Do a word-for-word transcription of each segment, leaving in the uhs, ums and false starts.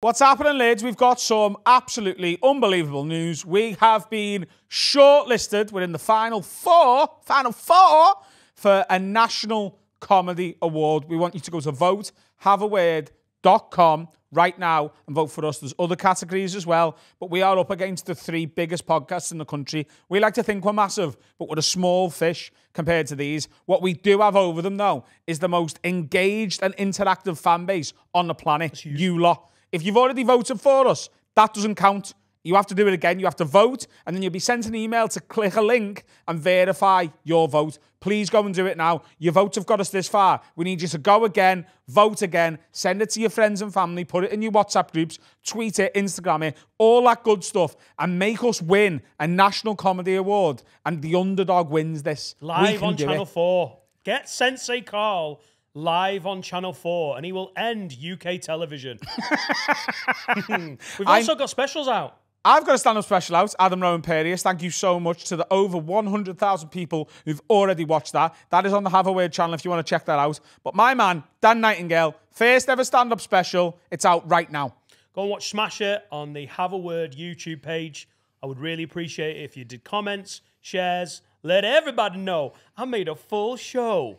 What's happening, lads? We've got some absolutely unbelievable news. We have been shortlisted. We're in the final four, final four, for a National Comedy Award. We want you to go to vote, have a word dot com right now and vote for us. There's other categories as well, but we are up against the three biggest podcasts in the country. We like to think we're massive, but we're a small fish compared to these. What we do have over them, though, is the most engaged and interactive fan base on the planet, you lot. If you've already voted for us, that doesn't count. You have to do it again. You have to vote, and then you'll be sent an email to click a link and verify your vote. Please go and do it now. Your votes have got us this far. We need you to go again, vote again, send it to your friends and family, put it in your WhatsApp groups, tweet it, Instagram it, all that good stuff, and make us win a National Comedy Award, and the underdog wins this. Live on Channel four. Get Sensei Carl live on Channel four, and he will end U K television. We've also I'm, got specials out. I've got a stand-up special out, Adam Rowan Perius. Thank you so much to the over one hundred thousand people who've already watched that. That is on the Have A Word channel if you want to check that out. But my man, Dan Nightingale, first ever stand-up special, it's out right now. Go and watch Smash It on the Have A Word YouTube page. I would really appreciate it if you did comments, shares, let everybody know I made a full show.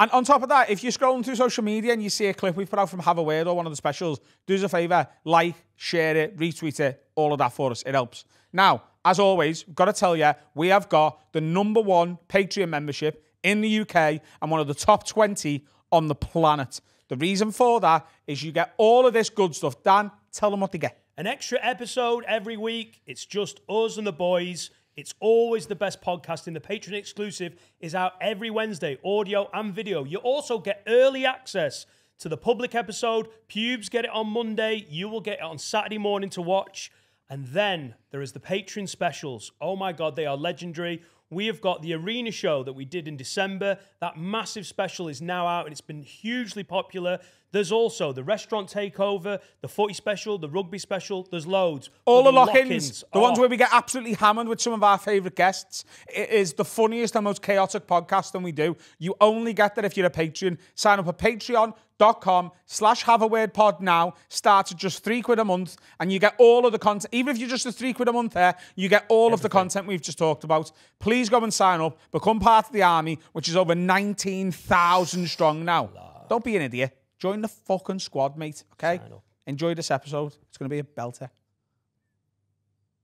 And on top of that, if you're scrolling through social media and you see a clip we've put out from Have A Word or one of the specials, do us a favour, like, share it, retweet it, all of that for us. It helps. Now, as always, we've got to tell you, we have got the number one Patreon membership in the U K and one of the top twenty on the planet. The reason for that is you get all of this good stuff. Dan, tell them what they get. An extra episode every week. It's just us and the boys. It's always the best podcasting. The Patreon exclusive is out every Wednesday, audio and video. You also get early access to the public episode. Pubes get it on Monday. You will get it on Saturday morning to watch. And then there is the Patreon specials. Oh my God, they are legendary. We have got the arena show that we did in December. That massive special is now out and it's been hugely popular. There's also the restaurant takeover, the footy special, the rugby special. There's loads. All the, the lock-ins, the oh. ones where we get absolutely hammered with some of our favourite guests. It is the funniest and most chaotic podcast than we do. You only get that if you're a Patreon. Sign up at patreon dot com slash have a word pod now. Starts at just three quid a month and you get all of the content. Even if you're just a three quid a month there, you get all Everything. of the content we've just talked about. Please Please go and sign up. Become part of the army, which is over nineteen thousand strong now. Love. Don't be an idiot. Join the fucking squad, mate, okay? Enjoy this episode. It's going to be a belter.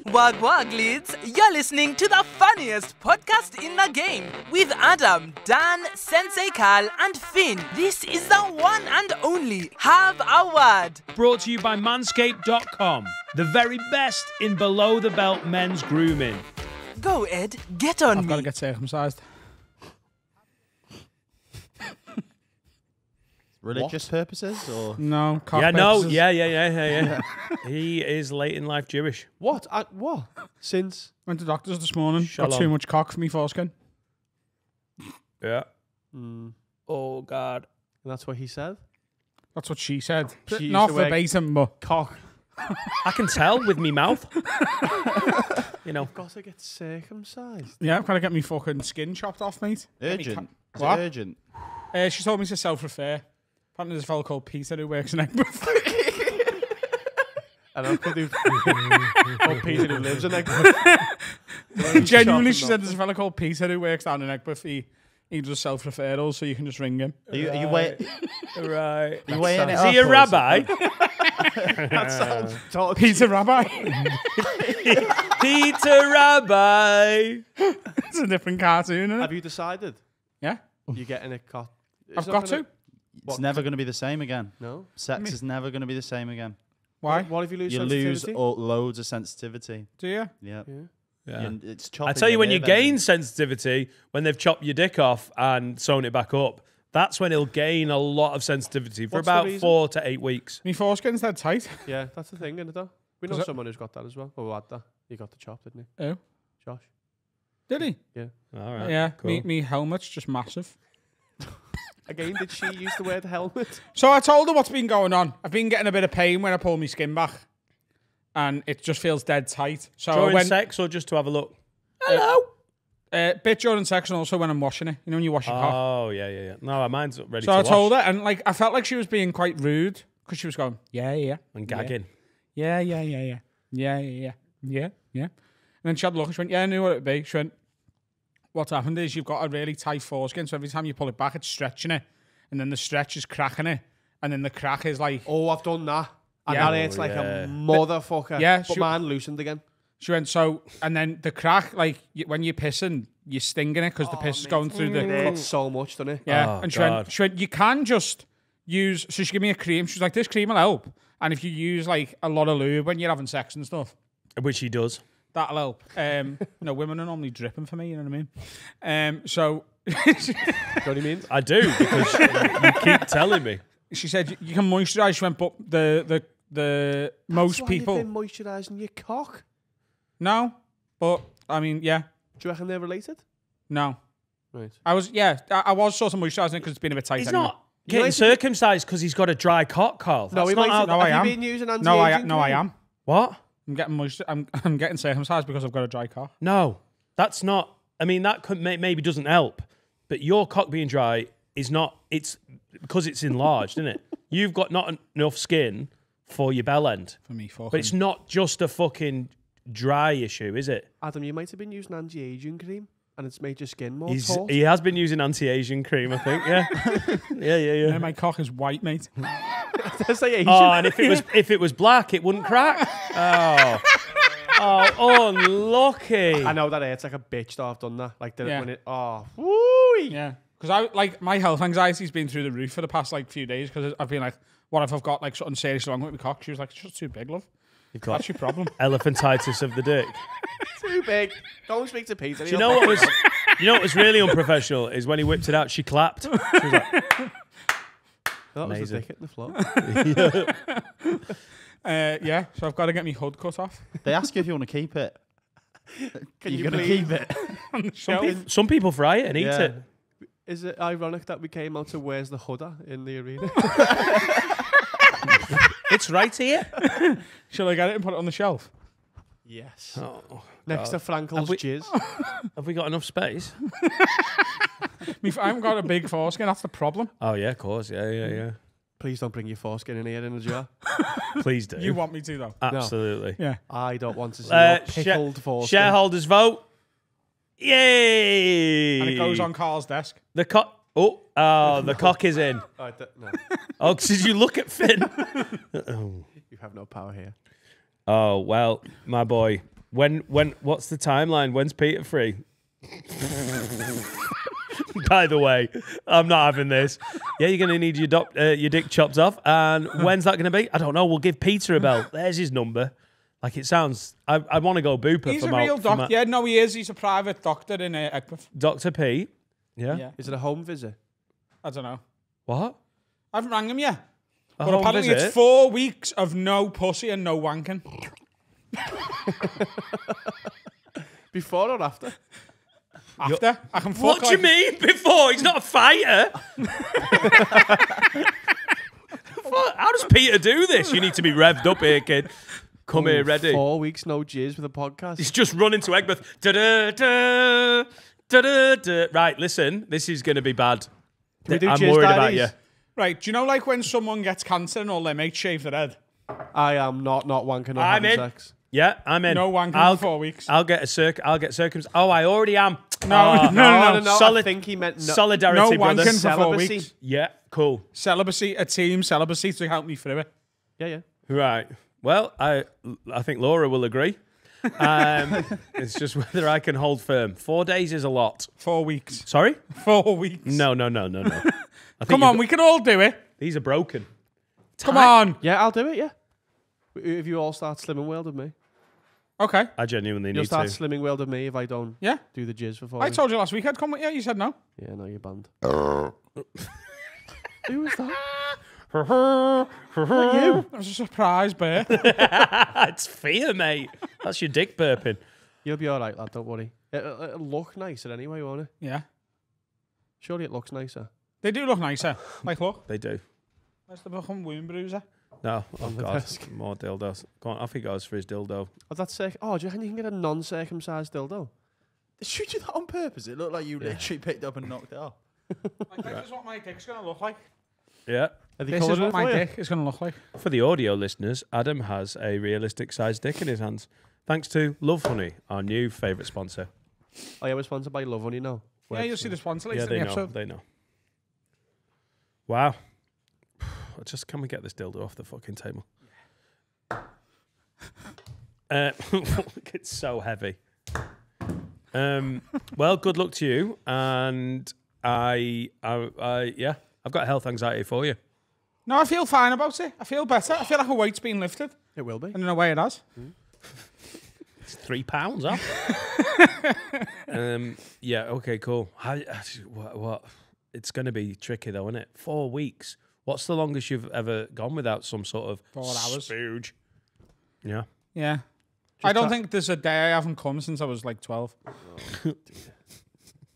Wag wag, leads. You're listening to the funniest podcast in the game with Adam, Dan, Sensei Carl, and Finn. This is the one and only Have A Word. Brought to you by manscaped dot com, the very best in below-the-belt men's grooming. Go, Ed. Get on I've me. I've got to get circumcised. Religious what? purposes? or No. Cock yeah, purposes. no. Yeah, yeah, yeah, yeah, yeah. He is late in life Jewish. What? I, what? Since? Went to doctors this morning. Shalom. Got too much cock for me foreskin. Yeah. Mm. Oh, God. And that's what he said? That's what she said. She Not verbatim, but... Cock. I can tell with me mouth. You know, I've got to get circumcised. Yeah, I've got to get me fucking skin chopped off, mate. Urgent. What? Urgent. Uh, she told me to self-refer. Apparently there's a fellow called Peter who works in Egbert. And I've got to Peter who lives in Egbert. Genuinely, she said there's a fellow called Peter who works down in Egbert. He, he does self-referrals, so you can just ring him. Are you, you waiting? Right. Are you weighing right. Is he a rabbi? That sounds uh, Peter Rabbi. Peter Rabbi. It's a different cartoon, isn't it? Have you decided? Yeah. You're getting a cot. I've got to. It's what? never going to be the same again. No. Sex I mean, is never going to be the same again. Why? What if you lose you sensitivity? You lose all, loads of sensitivity. Do you? Yeah. Yeah. Yeah. It's I tell you, when you gain sensitivity, when they've chopped your dick off and sewn it back up, that's when he'll gain a lot of sensitivity for What's about four to eight weeks. My foreskin's that tight. Yeah, that's the thing, isn't it? We know someone who's got that as well. Well, we had that. He got the chop, didn't he? Oh. Josh. Did he? Yeah. All right. Yeah, cool. me, me helmet's just massive. Again, did she use the word helmet? So I told her what's been going on. I've been getting a bit of pain when I pull my skin back. And it just feels dead tight. So during went, sex or just to have a look? Hello. Uh, bit during sex and also when I'm washing it. You know when you wash your oh, cock. Oh, yeah, yeah, yeah. No, mine's ready so to I wash. So I told her, and like I felt like she was being quite rude. because she was going, yeah, yeah, and gagging. Yeah, yeah, yeah, yeah, yeah, yeah, yeah, yeah, yeah. And then she had a look and she went, yeah, I knew what it would be. She went, what's happened is you've got a really tight foreskin, so every time you pull it back, it's stretching it, and then the stretch is cracking it, and then the crack is like... Oh, I've done that. And yeah. that hurts oh, like yeah. a motherfucker. Yeah, but she, mine loosened again. She went, so... And then the crack, like, when you're pissing, you're stinging it because oh, the piss mate. is going through mm. the... It hurts so much, doesn't it? Yeah, oh, and she went, she went, you can just use... So she gave me a cream. She was like, this cream will help. And if you use, like, a lot of lube when you're having sex and stuff... Which he does. That'll help. Um, no, women are normally dripping for me, you know what I mean? Um, so... Do you know what he means? I do, because you keep telling me. She said, you can moisturise. She went, but the, the, the most people... That's why you've been moisturising your cock. No, but, I mean, yeah. Do you reckon they're related? No. Right. I was, yeah, I, I was sort of moisturising because it's been a bit tight He's anyway. not getting you circumcised because he's got a dry cock, Carl. That's no, he not might, how, no, I am. Been using no, I, no I am. What? I'm getting moisture, I'm, I'm getting circumcised because I've got a dry cock. No, that's not... I mean, that could maybe doesn't help, but your cock being dry is not... It's... Because it's enlarged, isn't it? You've got not en enough skin for your bell end. For me, fucking. But it's not just a fucking dry issue, is it? Adam, you might have been using anti-aging cream, and it's made your skin more He's, taut. He has been using anti-aging cream, I think. Yeah, yeah, yeah, yeah. No, my cock is white, mate. That's like Asian. Oh, and if it was if it was black, it wouldn't crack. Oh. Oh, unlucky. I know that hurts like a bitch that I've done that. Like, did yeah. it when it? Oh, woo! Yeah. Because I like my health anxiety's been through the roof for the past like few days because I've been like, what if I've got like something seriously wrong with my cock? She was like, it's just too big, love. You've got that's your problem. Elephantitis of the dick. Too big. Don't speak to Peter. Do you know what was? You know what was really unprofessional is when he whipped it out. She clapped. She was like, that was the dick hitting the floor. uh, yeah. So I've got to get my hood cut off. They ask you if you want to keep it. Can You're you gonna keep it? Some people, some people fry it and yeah. eat it. Is it ironic that we came out to Where's the Hudder in the arena? It's right here. Shall I get it and put it on the shelf? Yes. Oh, next God. to Frankel's have we, jizz. Have we got enough space? I haven't got a big foreskin, that's the problem. Oh, yeah, of course. Yeah, yeah, yeah. Please don't bring your foreskin in here in a jar. Please do. You want me to, though? Absolutely. No. Yeah. I don't want to see uh, your pickled foreskin. Shareholders vote. Yay! And it goes on Carl's desk. The cock. Oh, oh, the cock is in. I don't, no. Oh, did you look at Finn? Oh. You have no power here. Oh well, my boy. When when? What's the timeline? When's Peter free? By the way, I'm not having this. Yeah, you're gonna need your dop, uh, your dick chopped off. And when's that gonna be? I don't know. We'll give Peter a bell. There's his number. Like, it sounds... I, I want to go booper. He's a real doctor. Yeah, no, he is. He's a private doctor in a... Doctor P. Yeah? yeah. Is it a home visit? I don't know. What? I haven't rang him yet. A but apparently visit? It's four weeks of no pussy and no wanking. Before or after? After. You're... I can fuck What like... do you mean before? He's not a fighter. How does Peter do this? You need to be revved up here, kid. Come Ooh, here, ready. Four weeks, no jizz with a podcast. He's just running to Egbert. Da, da, da, da, da, da. Right, listen, this is going to be bad. Can we do I'm jizz worried daddies? about you. Right, do you know like when someone gets cancer and all their mates shave their head? I am not not wanking on I'm having in. sex. Yeah, I'm in. No wanking I'll, for four weeks. I'll get a circ. I'll get circums. Oh, I already am. No, oh, no, no, no, no. Solid. I think he meant no, solidarity, no brother. No wanking for four weeks. Yeah, cool. Celibacy, a team celibacy to help me through it. Yeah, yeah. Right. Well, I I think Laura will agree. Um, it's just whether I can hold firm. Four days is a lot. Four weeks. Sorry? Four weeks. No, no, no, no, no. Come on, we can all do it. These are broken. Come on. Yeah, I'll do it, yeah. If you all start slimming world with me. Okay. I genuinely You'll need to. You'll start slimming world with me if I don't yeah. do the jizz for four I weeks. told you last week I'd come with you. You said no. Yeah, no, you're banned. Who was that? Are you? That was a surprise burp. It's fear, mate. That's your dick burping. You'll be all right, lad. Don't worry. It'll, it'll look nicer anyway, won't it? Yeah. Surely it looks nicer. They do look nicer. Like look. They do. Where's the fucking wound bruiser? No. Oh, oh God. Desk. More dildos. Go on. Off he goes for his dildo. Oh, that's sick. Oh, do you think you can get a non-circumcised dildo? Should you that on purpose? It looked like you yeah. literally picked up and knocked it off. Like, right. This is what my dick's going to look like. Yeah. This is what my dick is going to look like. For the audio listeners, Adam has a realistic sized dick in his hands. Thanks to Love Honey, our new favourite sponsor. Oh yeah, we're sponsored by Love Honey now. We're yeah, you'll see the sponsor later yeah, in the know, episode. They know. Wow. Just can we get this dildo off the fucking table? Uh, it's so heavy. Um, well, good luck to you. And I, I, I, yeah, I've got health anxiety for you. No, I feel fine about it. I feel better. I feel like a weight's been lifted. It will be. And in a way it has. Mm. It's three pounds up. um, yeah, okay, cool. I, I, what, what? It's going to be tricky though, isn't it? Four weeks. What's the longest you've ever gone without some sort of four hours? Spooge? Yeah. Yeah. Just I don't try. think there's a day I haven't come since I was like twelve. Oh,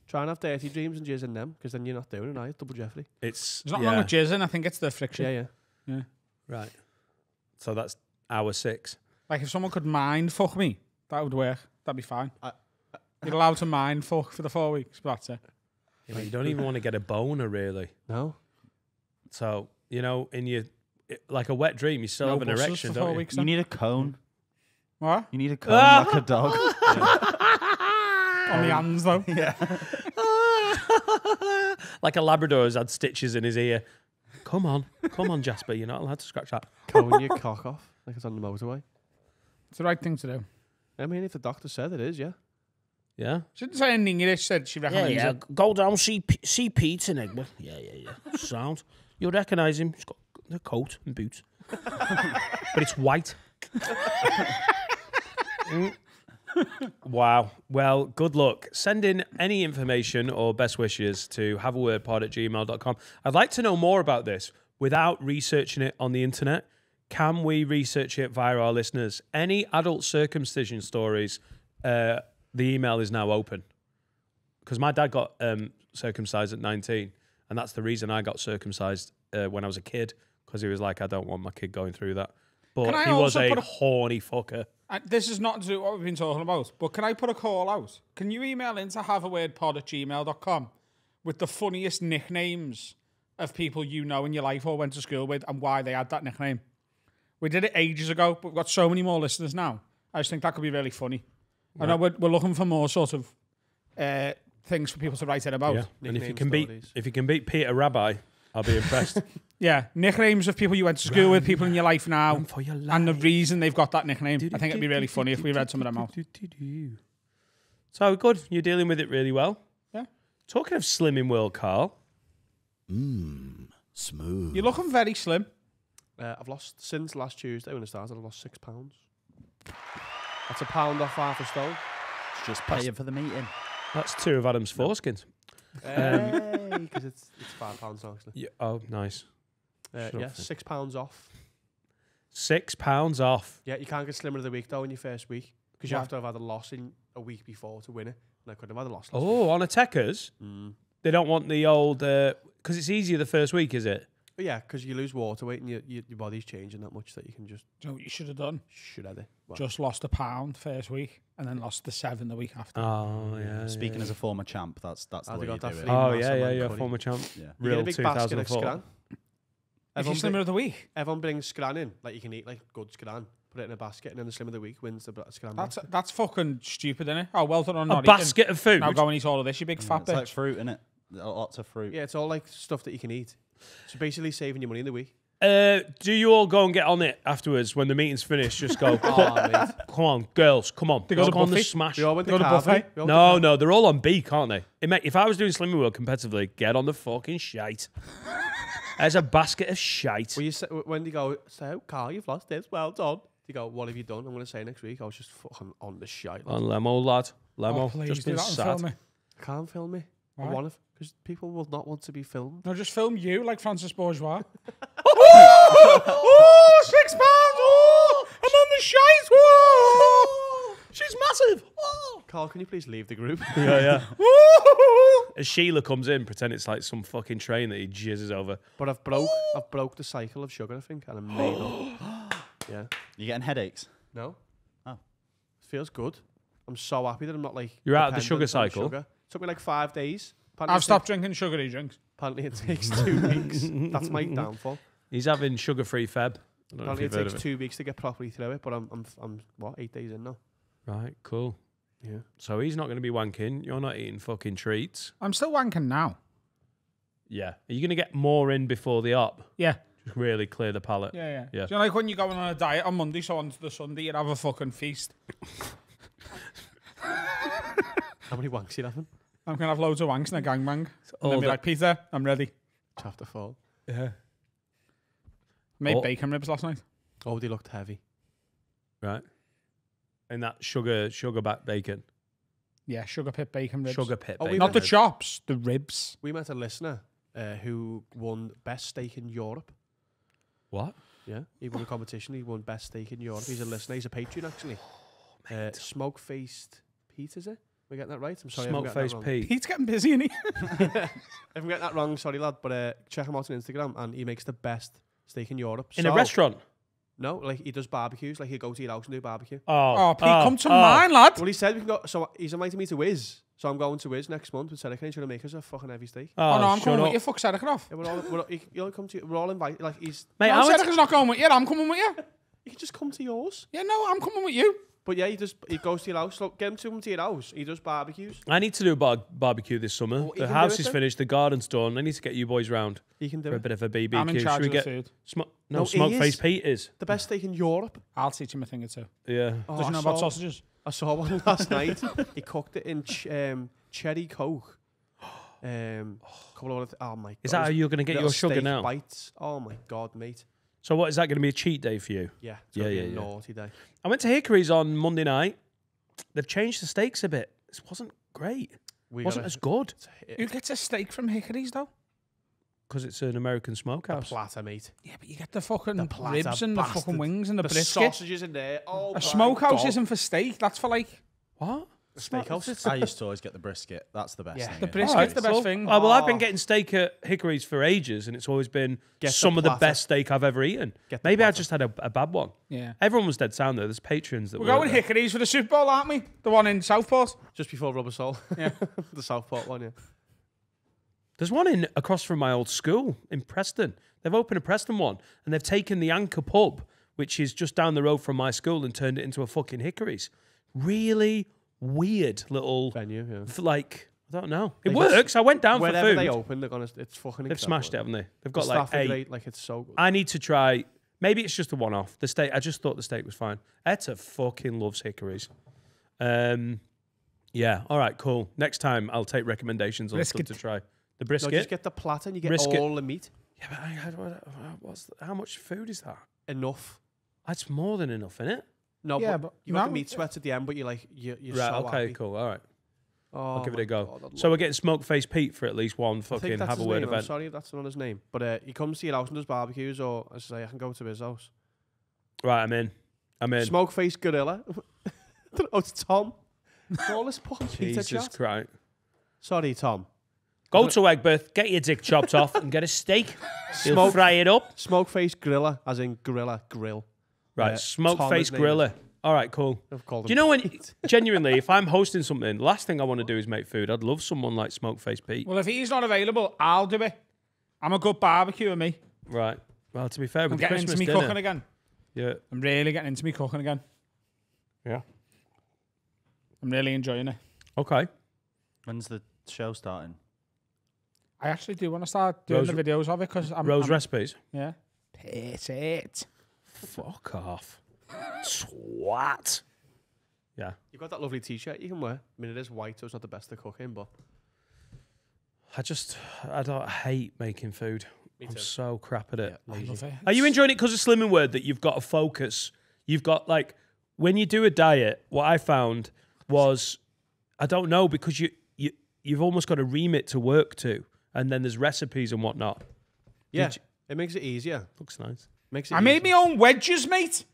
try and have dirty dreams and jizz in them, because then you're not doing it, are you? Double Jeffrey. It's, it's not yeah. wrong with jizzing. I think it's the friction. Yeah, yeah. Yeah. Right. So that's hour six. Like if someone could mind fuck me, that would work. That'd be fine. I, I, You're allowed to mind fuck for the four weeks, but that's it. Yeah, but you don't even want to get a boner, really. No. So, you know, in your, it, like a wet dream, you still no have an erection, don't you? Weeks, you need a cone. What? You need a cone uh, like a dog. On the hands, though. Yeah. Like a Labrador's had stitches in his ear. Come on. Come on, Jasper. You're not allowed to scratch that. Cone your cock off like it's on the motorway. It's the right thing to do. I mean, if the doctor said it is, yeah. Yeah. She didn't say anything in it. She said she recommends yeah, yeah. it. Go down, see, P see Pete and Eggbert. Yeah, yeah, yeah. Sound. You'll recognise him. He's got a coat and boots. But it's white. Mm. Wow. Well, good luck. Send in any information or best wishes to have a word pod at gmail dot com. I'd like to know more about this without researching it on the internet. Can we research it via our listeners? Any adult circumcision stories, uh, the email is now open. Because my dad got um, circumcised at nineteen, and that's the reason I got circumcised uh, when I was a kid, because he was like, I don't want my kid going through that. But he was a, a horny fucker. Uh, this is not to do what we've been talking about, but can I put a call out? Can you email in to have a word pod at gmail dot com with the funniest nicknames of people you know in your life or went to school with and why they had that nickname? We did it ages ago, but we've got so many more listeners now. I just think that could be really funny. Right. I know we're, we're looking for more sort of uh, things for people to write in about. Yeah. And if you can stories. beat if you can beat Peter Rabbi, I'll be impressed. Yeah, nicknames of people you went to school Run. with, people in your life now, for your life. and the reason they've got that nickname. Do, do, I think it'd be really do, funny do, if we read do, some of them out. Do, do, do. So good, you're dealing with it really well. Yeah. Talking of slimming world, Carl. Mmm, smooth. You're looking very slim. Uh, I've lost since last Tuesday when I started. I've lost six pounds. That's a pound off half a stone. It's just paying for the meeting. That's two of Adam's foreskins. Hey, because um, it's it's five pounds actually. Yeah. Oh, nice. Uh, yeah, six pounds off. Six pounds off. Yeah, you can't get slimmer of the week though in your first week because you have to have had a loss in a week before to win it. And I couldn't have had a loss. Last oh, week. On attackers, mm. they don't want the old because uh, it's easier the first week, is it? But yeah, because you lose water weight and your, your, your body's changing that much that you can just... Do you know what you should have done? Should have done. Just lost a pound first week and then lost the seven the week after. Oh, yeah. Speaking yeah, as yeah. a former champ, that's, that's the way you do it. Oh, yeah, yeah, you're a former champ. Yeah. Real you get a big basket of scran. If you slimmer of the week? Everyone brings scran in. Like, you can eat, like, good scran. Put it in a basket and then the slim of the week wins the scran. That's, that's fucking stupid, isn't it? Oh, well done on not eating. A basket of food? Now go and eat all of this, you big fat bitch. It's like fruit, isn't it? Lots of fruit. Yeah, it's all, like, stuff that you can eat. So basically saving your money in the week. Uh, do you all go and get on it afterwards when the meeting's finished? Just go, oh, come on, girls, come on. They go on the smash. They all went to buffet. No, no, they're all on beak, aren't they? It may, if I was doing Slimming World competitively, get on the fucking shite. There's a basket of shite. Well, you say, when they go, so, Carl, you've lost this, well done. They go, what have you done? I'm going to say next week, I was just fucking on the shite. Lad. On Lemo, lad. Lemo, oh, just been sad. Film me. I can't film me. Right. I want to... Because people will not want to be filmed. No, just film you like Francis Bourgeois. Oh, oh, six pounds. Oh, I'm on the shite. Oh, she's massive. Oh. Carl, can you please leave the group? Yeah, yeah. As Sheila comes in, pretend it's like some fucking train that he jizzes over. But I've broke, I've broke the cycle of sugar, I think, and I'm made up. Yeah. You getting headaches? No. Oh, it feels good. I'm so happy that I'm not like. You're out of the sugar cycle. Sugar. Took me like five days. Apparently I've stopped drinking sugary drinks. Apparently it takes two weeks. That's my downfall. He's having sugar-free Feb. I don't know if you've heard of it. It takes two weeks to get properly through it, but I'm, I'm, I'm what, eight days in now. Right, cool. Yeah. So he's not going to be wanking. You're not eating fucking treats. I'm still wanking now. Yeah. Are you going to get more in before the op? Yeah. Just really clear the palate. Yeah, yeah. yeah. Do you know, like when you're going on a diet on Monday, so on to the Sunday, you'd have a fucking feast. How many wanks are you having? I'm going to have loads of wanks in a gangbang. And then be like, Peter, I'm ready. It's after fall. Yeah. Made oh. bacon ribs last night. Oh, they looked heavy. Right. And that sugar, sugar back bacon. Yeah, sugar pit bacon ribs. Sugar pit oh, bacon Not the ribs. chops, the ribs. We met a listener uh, who won best steak in Europe. What? Yeah, he won a competition. He won best steak in Europe. He's a listener. He's a patron, actually. Oh, uh, Smoke-faced Pete, is it? We're getting that right? I'm sorry. Smoke-faced Pete. Pete's getting busy, isn't he? If I'm getting that wrong, sorry, lad, but uh, check him out on Instagram, and he makes the best steak in Europe. In so, a restaurant? No, like he does barbecues. Like he'll go to your house and do barbecue. Oh, oh Pete, oh, come to oh. mine, lad. Well, he said we can go. So he's invited me to Wiz. So I'm going to Wiz next month with Serica. He's going to make us a fucking heavy steak. Oh, oh no, I'm coming up. with you. Fuck Serica off. Yeah, we're all, we're all, you'll come to, we're all invited. Like he's. Mate, no, Serica's not going with you. I'm coming with you. You can just come to yours. Yeah, no, I'm coming with you. But yeah, he just he goes to your house. Look, get him to come to your house. He does barbecues. I need to do a bar barbecue this summer. Well, the house is finished. The garden's done. I need to get you boys round. He can do for it. a bit of a B B Q. I'm in charge Should we of the get food. Sm no, no smoke-faced Pete is the best steak in Europe. I'll teach him a thing or two. Yeah. Oh, Does he know about sausages? I saw one last night. He cooked it in ch um, cherry coke. Um, couple of oh my. God. Is that how you're going to get your sugar now? Bites. Oh my God, mate. So what, is that going to be a cheat day for you? Yeah, it's yeah, yeah, be a yeah. naughty day. I went to Hickory's on Monday night. They've changed the steaks a bit. This wasn't great. We wasn't as good. Who gets a steak from Hickory's, though? Because it's an American smokehouse. The platter, mate. Yeah, but you get the fucking the platter, ribs and bastard. the fucking wings and the, the brisket. Sausages in there. Oh, a smokehouse God. isn't for steak. That's for, like... What? Steakhouse. I used to always get the brisket. That's the best yeah. thing. The brisket's right. the best well, thing. Oh, well, I've been getting steak at Hickory's for ages, and it's always been get some the of the best steak I've ever eaten. Maybe platter. I just had a, a bad one. Yeah. Everyone was dead sound, though. There's patrons that We're were going there. Hickory's for the Super Bowl, aren't we? The one in Southport. Just before Rubber Soul. Yeah. The Southport one, yeah. There's one in across from my old school in Preston. They've opened a Preston one, and they've taken the Anchor Pub, which is just down the road from my school, and turned it into a fucking Hickory's. Really weird little venue, yeah. like I don't know. It they works. I went down for food. Whenever they open, they're gonna. It's fucking. They've incredible. smashed it, haven't they? They've got the like eight. Great, like it's so good. I need to try. Maybe it's just a one-off. The steak. I just thought the steak was fine. Etta fucking loves Hickory's. Um, yeah. All right. Cool. Next time I'll take recommendations on brisket. stuff to try. The brisket. No, just get the platter and you get brisket. all the meat. Yeah, but I, I, what's the, how much food is that? Enough. That's more than enough, isn't it? No, yeah, but, but you no, have the meat sweat at the end, but you're like, you're, you're right, so okay, happy. cool, all right. Oh, I'll give it a go. God, so we're getting Smoke-Faced Pete for at least one fucking Have A Word name. event. I'm sorry if that's not his name, but uh, he comes to your house and does barbecues, or as I say, I can go to his house. Right, I'm in. I'm in. Smoke-Faced Gorilla. Oh, it's Tom. All this poor Peter chat. Jesus Christ. Sorry, Tom. Go to Egbirth, get your dick chopped off and get a steak. Smoke, fry it up. Smoke-Faced Gorilla, as in Gorilla Grill. Right, yeah, Smoke-Faced Gorilla. All right, cool. Do you know when, genuinely, if I'm hosting something, the last thing I want to do is make food. I'd love someone like Smoke-Faced Pete. Well, if he's not available, I'll do it. I'm a good barbecuer, me. Right. Well, to be fair, with I'm getting Christmas into me dinner, cooking again. Yeah. I'm really getting into me cooking again. Yeah. I'm really enjoying it. Okay. When's the show starting? I actually do want to start doing Rose, the videos of it because I'm... Rose I'm, Recipes? Yeah. It's it. Fuck off. Swat. Yeah. You've got that lovely t-shirt you can wear. I mean, it is white, so it's not the best to cook in, but... I just... I don't I hate making food. Me I'm too. so crap at it. Yeah, I love it. Are you enjoying it because of Slimming Word that you've got to focus? You've got, like... When you do a diet, what I found was... I don't know, because you, you, you've almost got a remit to work to, and then there's recipes and whatnot. Yeah, you, it makes it easier. Looks nice. Makes it I easy. made my own wedges, mate.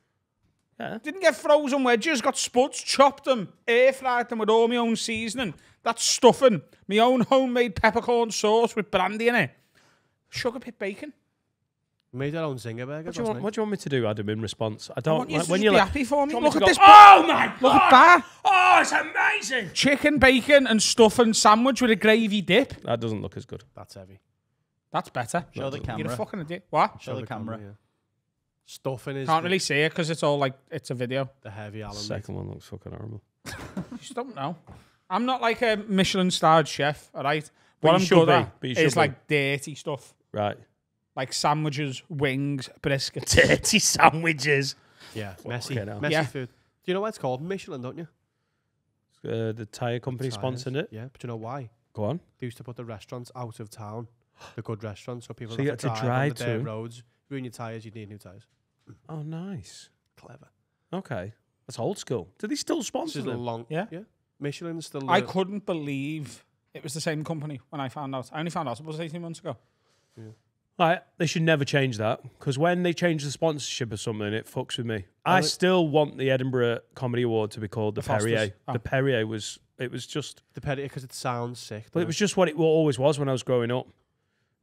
Yeah. Didn't get frozen wedges, got spuds, chopped them, air fried them with all my own seasoning. That's stuffing. My own homemade peppercorn sauce with brandy in it. Sugar pit bacon. Made our own zinger burger. What do, you want, what do you want me to do, Adam, in response? I don't I want you like, to when you're be like, happy for me. Look me at go, this. Oh, my God. Look at that. Oh, it's amazing. Chicken, bacon, and stuffing sandwich with a gravy dip. That doesn't look as good. That's heavy. That's better. Show the camera. You're a fucking idiot. What? Show, Show the, the camera. camera yeah. Stuff in his... Can't really see it because it's all like... It's a video. The heavy Alan. Second one looks fucking horrible. You just don't know. I'm not like a Michelin-starred chef, all right? What I'm good at is like dirty stuff. Right. Like sandwiches, wings, biscuits. Dirty sandwiches. Yeah, messy. Messy yeah. food. Do you know why it's called Michelin, don't you? Uh, the tyre company sponsored it. Yeah, but you know why? Go on. They used to put the restaurants out of town, the good restaurants, so people so don't have to drive, drive to the roads. Ruin your tyres, you'd need new tyres. Oh, nice. Clever. Okay. That's old school. Do they still sponsor them? Long, yeah. yeah. Michelin's still... I couldn't believe it was the same company when I found out. I only found out it was eighteen months ago. Yeah. Like, they should never change that, because when they change the sponsorship or something, it fucks with me. Oh, I still want the Edinburgh Comedy Award to be called the, the Perrier. Oh. The Perrier was, it was just... The Perrier, because it sounds sick. But it, it was just what it always was when I was growing up.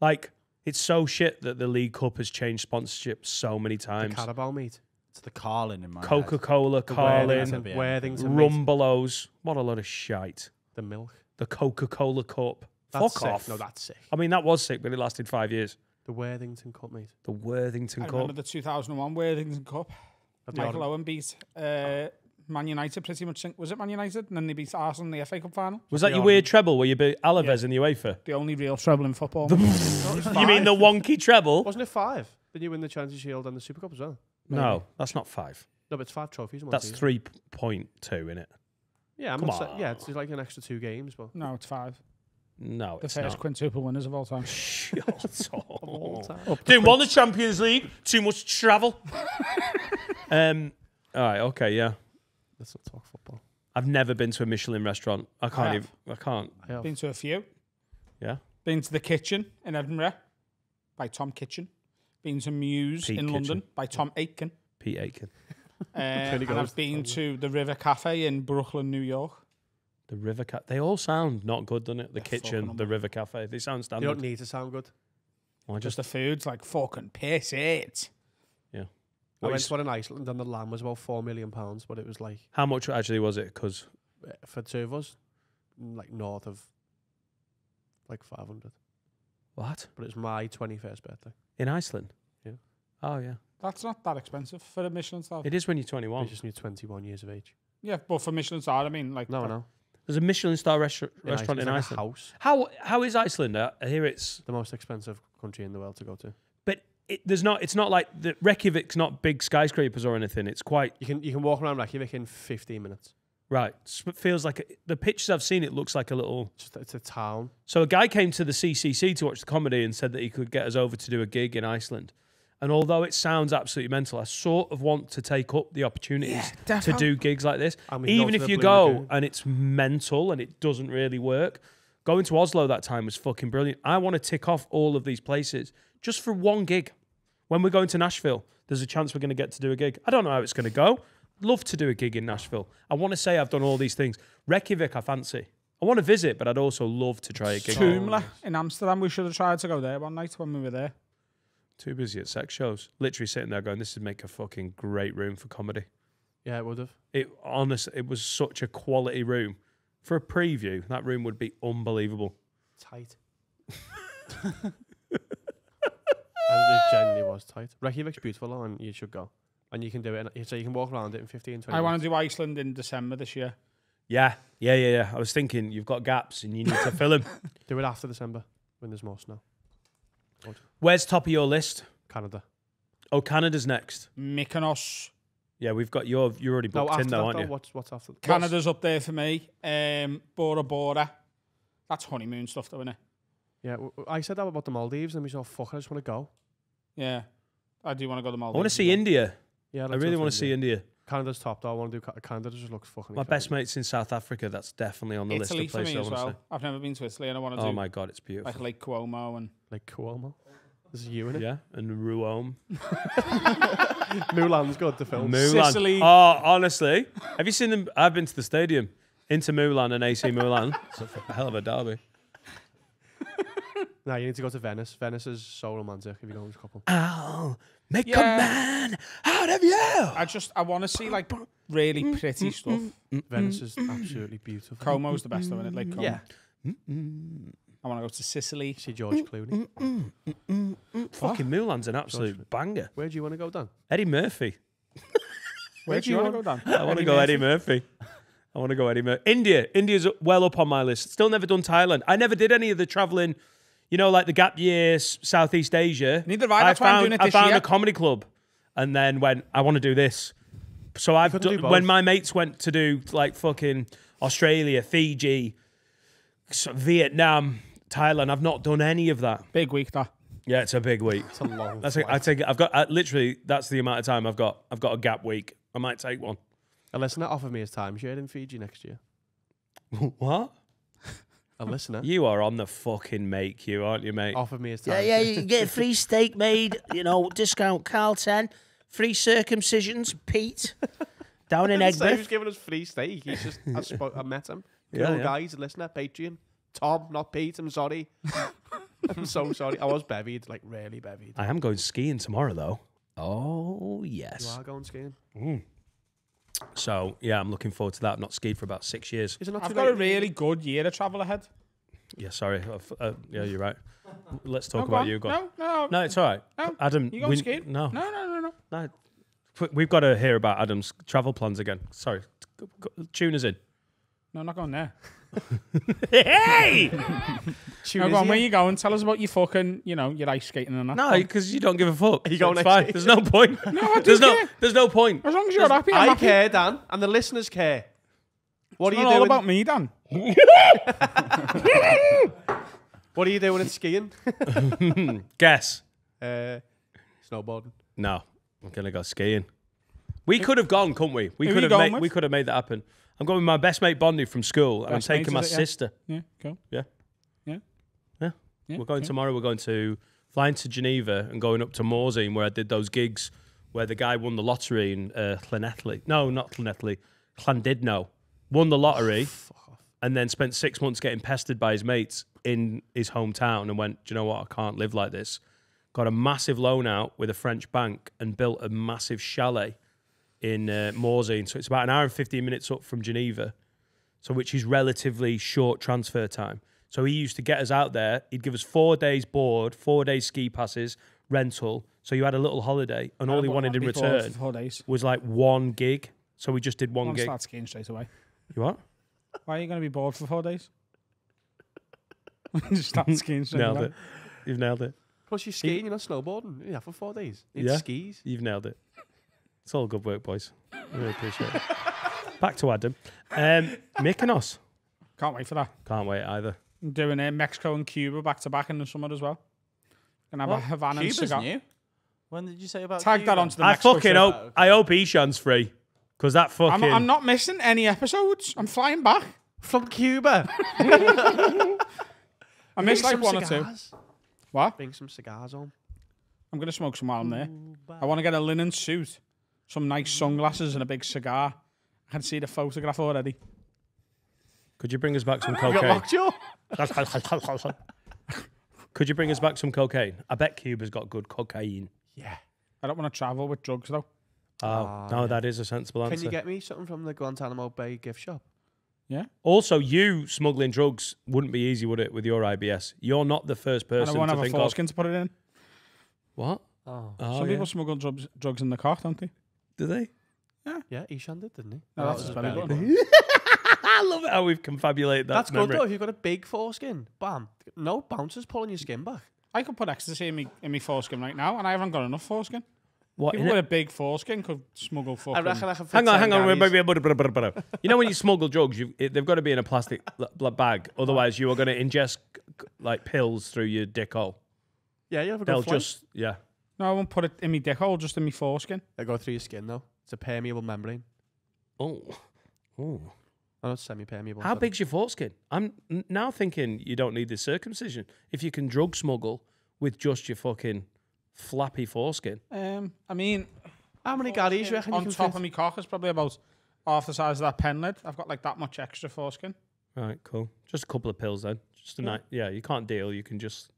Like, it's so shit that the League Cup has changed sponsorship so many times. The Carabao meat. It's the Carlin in my Coca-Cola, Carlin, Rumbelows. What a lot of shite. The milk. The Coca-Cola Cup. That's Fuck sick. off. No, that's sick. I mean, that was sick, but it lasted five years. The Worthington Cup, mate. The Worthington I Cup. I remember the two thousand one Worthington Cup. Michael Owen beat uh, Man United pretty much. Was it Man United? And then they beat Arsenal in the F A Cup final. Was that the your weird treble where you beat Alaves yeah. in the UEFA? The only real treble in football. You mean the wonky treble? Wasn't it five? Did you win the Challenge Shield and the Super Cup as well? Maybe. No, that's not five. No, but it's five trophies. One that's three point two, innit? Yeah, I'm Come not on. Yeah, it's like an extra two games. But no, it's five. No, the it's first not. quintuple winners of all time. Shut up. Of all time. Didn't win the Champions League. Too much travel. um. All right. Okay. Yeah. Let's not talk football. I've never been to a Michelin restaurant. I can't. I even, I can't. I been to a few. Yeah. Been to the Kitchen in Edinburgh by Tom Kitchen. Been to Muse Pete in Kitchen. London by Tom Aitken. Pete Aitken. Uh, and I've been to the River Cafe in Brooklyn, New York. The River Cafe. They all sound not good, don't it? The They're Kitchen, the River Cafe. They sound standard. They don't need to sound good. Well, just, just the food's like fucking piss it. Yeah. What I went to one in Iceland and the lamb was about four million pounds, but it was like... How much actually was it? Because... For two of us, like north of like five hundred. What? But it's my twenty-first birthday. In Iceland? Yeah. Oh, yeah. That's not that expensive for a Michelin star. It is when you're twenty-one. You just need twenty-one years of age. Yeah, but for Michelin star, I mean, like... No, no. There's a Michelin star restaurant in Iceland. In Iceland. House. How how is Iceland? I hear it's the most expensive country in the world to go to. But it, there's not. It's not like the Reykjavik's not big skyscrapers or anything. It's quite. You can you can walk around Reykjavik in fifteen minutes. Right. So it feels like a, the pictures I've seen. It looks like a little. It's, it's a town. So a guy came to the C C C to watch the comedy and said that he could get us over to do a gig in Iceland. And although it sounds absolutely mental, I sort of want to take up the opportunities yeah, to do gigs like this. I mean, even if you go lagoon. and it's mental and it doesn't really work. Going to Oslo that time was fucking brilliant. I want to tick off all of these places just for one gig. When we're going to Nashville, there's a chance we're going to get to do a gig. I don't know how it's going to go. Love to do a gig in Nashville. I want to say I've done all these things. Reykjavik, I fancy. I want to visit, but I'd also love to try a gig. Tumla in Amsterdam. We should have tried to go there one night when we were there. Too busy at sex shows. Literally sitting there going, this would make a fucking great room for comedy. Yeah, it would have. It honestly, it was such a quality room. For a preview, that room would be unbelievable. Tight. And it genuinely was tight. Reykjavik's beautiful and you should go. And you can do it. And so you can walk around it in fifteen, twenty I want to do Iceland in December this year. Yeah, yeah, yeah, yeah. I was thinking, you've got gaps and you need to fill them. Do it after December when there's more snow. Where's top of your list? Canada. Oh, Canada's next. Mykonos. Yeah, we've got your. You're already booked no, in though, aren't you? What's, what's after? That? Canada's what's... up there for me. Um, Bora Bora. That's honeymoon stuff, though, isn't it? Yeah, I said that about the Maldives, and we said, oh, "Fuck, I just want to go." Yeah, I do want to go to the Maldives. I want to see India. Yeah, I really want to see India. Canada's top, though. I want to do Canada. Just looks fucking. My incredible. best mate's in South Africa. That's definitely on the Italy list of places for me I as want well. to see. I've never been to Italy, and I want to. Oh do my god, it's beautiful. Like Lake Como and. Like Cuomo. There's you in it. Yeah, and Ruome. Mulan's good, the film. Mulan. Sicily. Oh, honestly. Have you seen them? I've been to the stadium. Inter Mulan and A C Mulan. It's a hell of a derby. No, you need to go to Venice. Venice is so romantic if you go with a couple. I'll make yeah. a man out of you. I just, I want to see like really pretty stuff. Venice is absolutely beautiful. Como's the best though, isn't it? Like Como. Yeah. I I want to go to Sicily. See George Clooney. Mm, mm, mm, mm. Fucking Mulan's an absolute George. banger. Where do you want to go down? Eddie Murphy. Where do you, you want to go down? I want to go Eddie Murphy. I want to go Eddie Murphy. India. India's well up on my list. Still never done Thailand. I never did any of the traveling, you know, like the gap years, Southeast Asia. Neither have I. That's I found, why I'm doing it this I found year. a comedy club and then went, I want to do this. So I've done, do when my mates went to do like fucking Australia, Fiji, Vietnam, Thailand, I've not done any of that. Big week, that. Yeah, it's a big week. It's a long that's a, I take. I've got I, literally. That's the amount of time I've got. I've got a gap week. I might take one. A listener offered me his timeshare in Fiji next year. What? A listener. You are on the fucking make, you aren't you, mate? Offered me his timeshare. Yeah, yeah. You can get a free steak made. You know, discount Carlton. Free circumcisions, Pete. Down in Egbert. Who's giving us free steak? He's just. I, spoke, I met him. Good yeah, old yeah. guy. He's a listener. Patreon. Tom, not Pete. I'm sorry. I'm so sorry. I was bevied, like really bevied. I am going skiing tomorrow, though. Oh, yes. You are going skiing? Mm. So, yeah, I'm looking forward to that. I've not skied for about six years. Is it not I've got a really good year to travel ahead. Yeah, sorry. Uh, yeah, you're right. Let's talk no, about on. you. Go no, no. No, it's all right. No. Adam. You going we, skiing? No. No, no, no, no. No. We've got to hear about Adam's travel plans again. Sorry. Go, go, tune us in. No, I'm not going there. Hey! No, go on, where you going? Tell us about your fucking, you know, your ice skating and that. No, because you don't give a fuck. You going fine. There's no point. No, I do there's care. No, there's no point. As long as you're there's, happy, I'm I happy. care, Dan, and the listeners care. What it's are you doing? All about me, Dan. What are you doing in skiing? Guess. Uh, snowboarding. No, I'm gonna go skiing. We could have gone, couldn't we? We could have made. With? We could have made that happen. I'm going with my best mate Bondi from school, and best I'm taking my it, yeah. sister. Yeah, cool. Yeah. Yeah. Yeah. yeah. We're going yeah. tomorrow. We're going to flying to Geneva and going up to Morzine, where I did those gigs where the guy won the lottery in uh, Llanelli. No, not Llanelli. Llandudno. Won the lottery and then spent six months getting pestered by his mates in his hometown and went, do you know what? I can't live like this. Got a massive loan out with a French bank and built a massive chalet in uh, Morzine, so it's about an hour and fifteen minutes up from Geneva, so which is relatively short transfer time. So he used to get us out there. He'd give us four days board, four days ski passes, rental. So you had a little holiday, and all he wanted in return was like one gig. So we just did one gig. Start skiing straight away. You what? Why are you going to be bored for four days? Just start skiing straight away. Nailed it. You've nailed it. Plus you're skiing, you're not snowboarding. Yeah, for four days. It's yeah. skis. You've nailed it. It's all good work, boys. Really appreciate it. Back to Adam. Um, Mykonos. Can't wait for that. Can't wait either. I'm doing uh, Mexico and Cuba back to back in the summer as well. Gonna have what? a Havana Cuba's and cigar. New? When did you say about Tag Cuba? that onto the I Mexico fucking hope, okay. I hope Ishan's free. Because that fucking... I'm, I'm not missing any episodes. I'm flying back. From Cuba. I missed like one cigars. or two. What? Bring some cigars on. I'm going to smoke some while I'm there. Ooh, I want to get a linen suit. Some nice sunglasses and a big cigar. I can see the photograph already. Could you bring us back some cocaine? Could you bring us back some cocaine? I bet Cuba's got good cocaine. Yeah. I don't want to travel with drugs, though. Oh, oh no, yeah. that is a sensible answer. Can you get me something from the Guantanamo Bay gift shop? Yeah. Also, you smuggling drugs wouldn't be easy, would it, with your I B S? You're not the first person to think of. And I won't have a foreskin to put it in. What? Oh. Oh, Some yeah. people smuggle drugs, drugs in the car, don't they? Do they? Yeah. Yeah, Ishan did, didn't he? No, no, that's that was a belly button. I love it how we've confabulated that That's memory. good, though. If you've got a big foreskin, bam. No bouncers pulling your skin back. I could put ecstasy in me, in me foreskin right now, and I haven't got enough foreskin. What? People with it? a big foreskin could smuggle fucking... I reckon I can hang on, hang on. You know when you smuggle drugs, you've, it, they've got to be in a plastic bag. Otherwise, you are going to ingest like pills through your dick hole. Yeah, you have a good They'll flank. just... Yeah. No, I won't put it in my dick hole, just in my foreskin. They go through your skin, though. It's a permeable membrane. Oh. Oh. I know it's semi-permeable. How big's your foreskin? I'm now thinking you don't need the circumcision. If you can drug smuggle with just your fucking flappy foreskin. Um, I mean... How many galleys you reckon you can fit? On top of my cock is probably about half the size of that pen lid. I've got like that much extra foreskin. All right, cool. Just a couple of pills, then. Just a yeah. night. Yeah, you can't deal. You can just...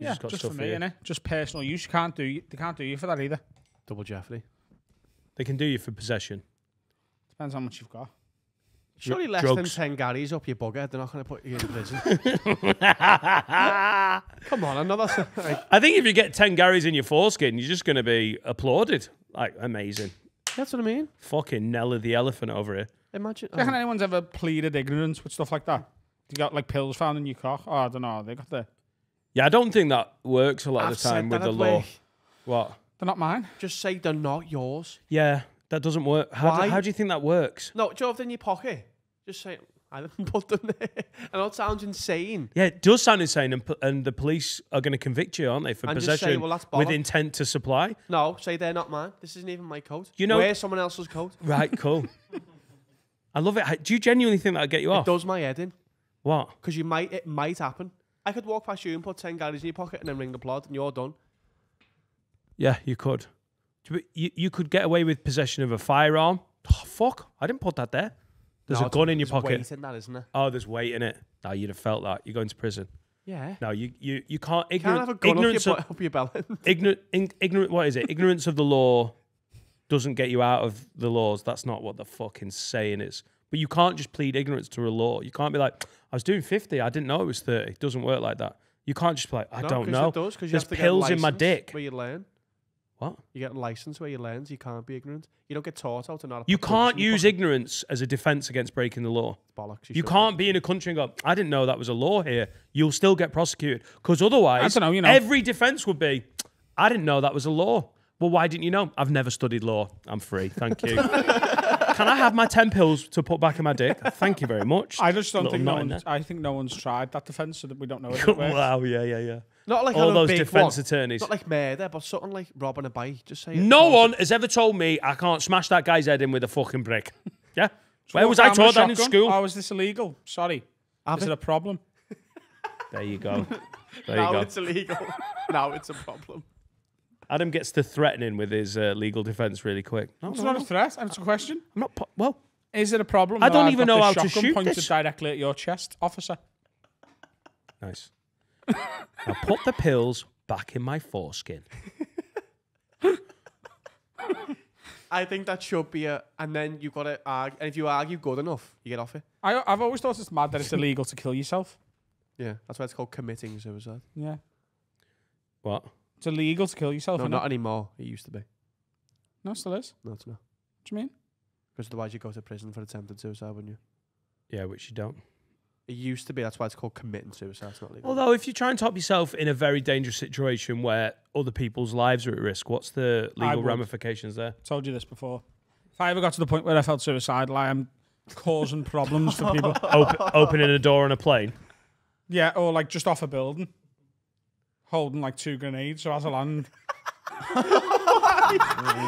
You yeah, just, just for me, innit? Just personal use. You can't do. They can't do you for that either. Double Jeopardy. They can do you for possession. Depends how much you've got. Surely less drugs. than ten Garies up your bugger, they're not going to put you in prison. Come on, another. I think if you get ten Garies in your foreskin, you're just going to be applauded. Like, amazing. That's what I mean. Fucking Nella the elephant over here. Imagine. Do you reckon anyone's ever pleaded ignorance with stuff like that? You got like pills found in your cock? Oh, I don't know. They got the. Yeah, I don't think that works a lot I've of the time with the law. Way. What? They're not mine. Just say they're not yours. Yeah, that doesn't work. How, Why? Do, how do you think that works? No, do you have them in your pocket? Just say, I didn't put them there. I know it sounds insane. Yeah, it does sound insane. And, and the police are going to convict you, aren't they, for and possession say, well, with intent to supply? No, say they're not mine. This isn't even my coat. You know, wear someone else's coat. Right, cool. I love it. Do you genuinely think that'll get you off? It does my head in. What? Because you might, it might happen. I could walk past you and put ten Garies in your pocket and then ring the plod and you're done. Yeah, you could. You, you could get away with possession of a firearm. Oh, fuck, I didn't put that there. There's no, a gun in your pocket. There's weight in that, isn't there? Oh, there's weight in it. No, you'd have felt that. You're going to prison. Yeah. No, you, you, you can't... Ignorant, you can't have a gun up your, your belly. Ignorant, ignorant, what is it? Ignorance of the law doesn't get you out of the laws. That's not what the fucking saying is. But you can't just plead ignorance to a law. You can't be like, I was doing fifty, I didn't know it was thirty. It doesn't work like that. You can't just be like, I no, don't know. It does, There's you have to pills in my dick. Where you learn. What? You get a license where you learn, so you can't be ignorant. You don't get taught how to not... You can't use pocket. ignorance as a defense against breaking the law. Bollocks. You, you can't be in a country and go, I didn't know that was a law here. You'll still get prosecuted. Because otherwise, I don't know, you know. every defense would be, I didn't know that was a law. Well, why didn't you know? I've never studied law. I'm free. Thank you. Can I have my ten pills to put back in my dick? Thank you very much. I just don't think no one's, I think no one's tried that defence, so that we don't know it. Wow, yeah, yeah, yeah. Not like all those defence attorneys. Not like murder, but something like robbing a bike. Just say. No one has ever told me I can't smash that guy's head in with a fucking brick. Yeah. Where was I taught that in school? Oh, is this illegal? Sorry. Is it a problem? There you go. There you go. Now it's illegal. Now it's a problem. Adam gets to threatening with his uh, legal defense really quick. No, it's no, not no. a threat. It's a question. I'm not. Po well, is it a problem? I don't I've even know how to shoot pointed this. Directly at your chest, officer. Nice. Now put the pills back in my foreskin. I think that should be a. And then you've got to argue. And if you argue good enough, you get off it. I, I've always thought it's mad that it's illegal to kill yourself. Yeah, that's why it's called committing suicide. Yeah. What? It's illegal to kill yourself. No, not it? anymore. It used to be. No, it still is. No, it's not. What do you mean? Because otherwise you go to prison for attempted suicide, wouldn't you? Yeah, which you don't. It used to be. That's why it's called committing suicide. It's not legal. Although, if you try and top yourself in a very dangerous situation where other people's lives are at risk, what's the legal ramifications there? I told you this before. If I ever got to the point where I felt suicidal, I am causing problems for people. Open, opening a door on a plane? Yeah, or like just off a building. Holding like two grenades, so as I land.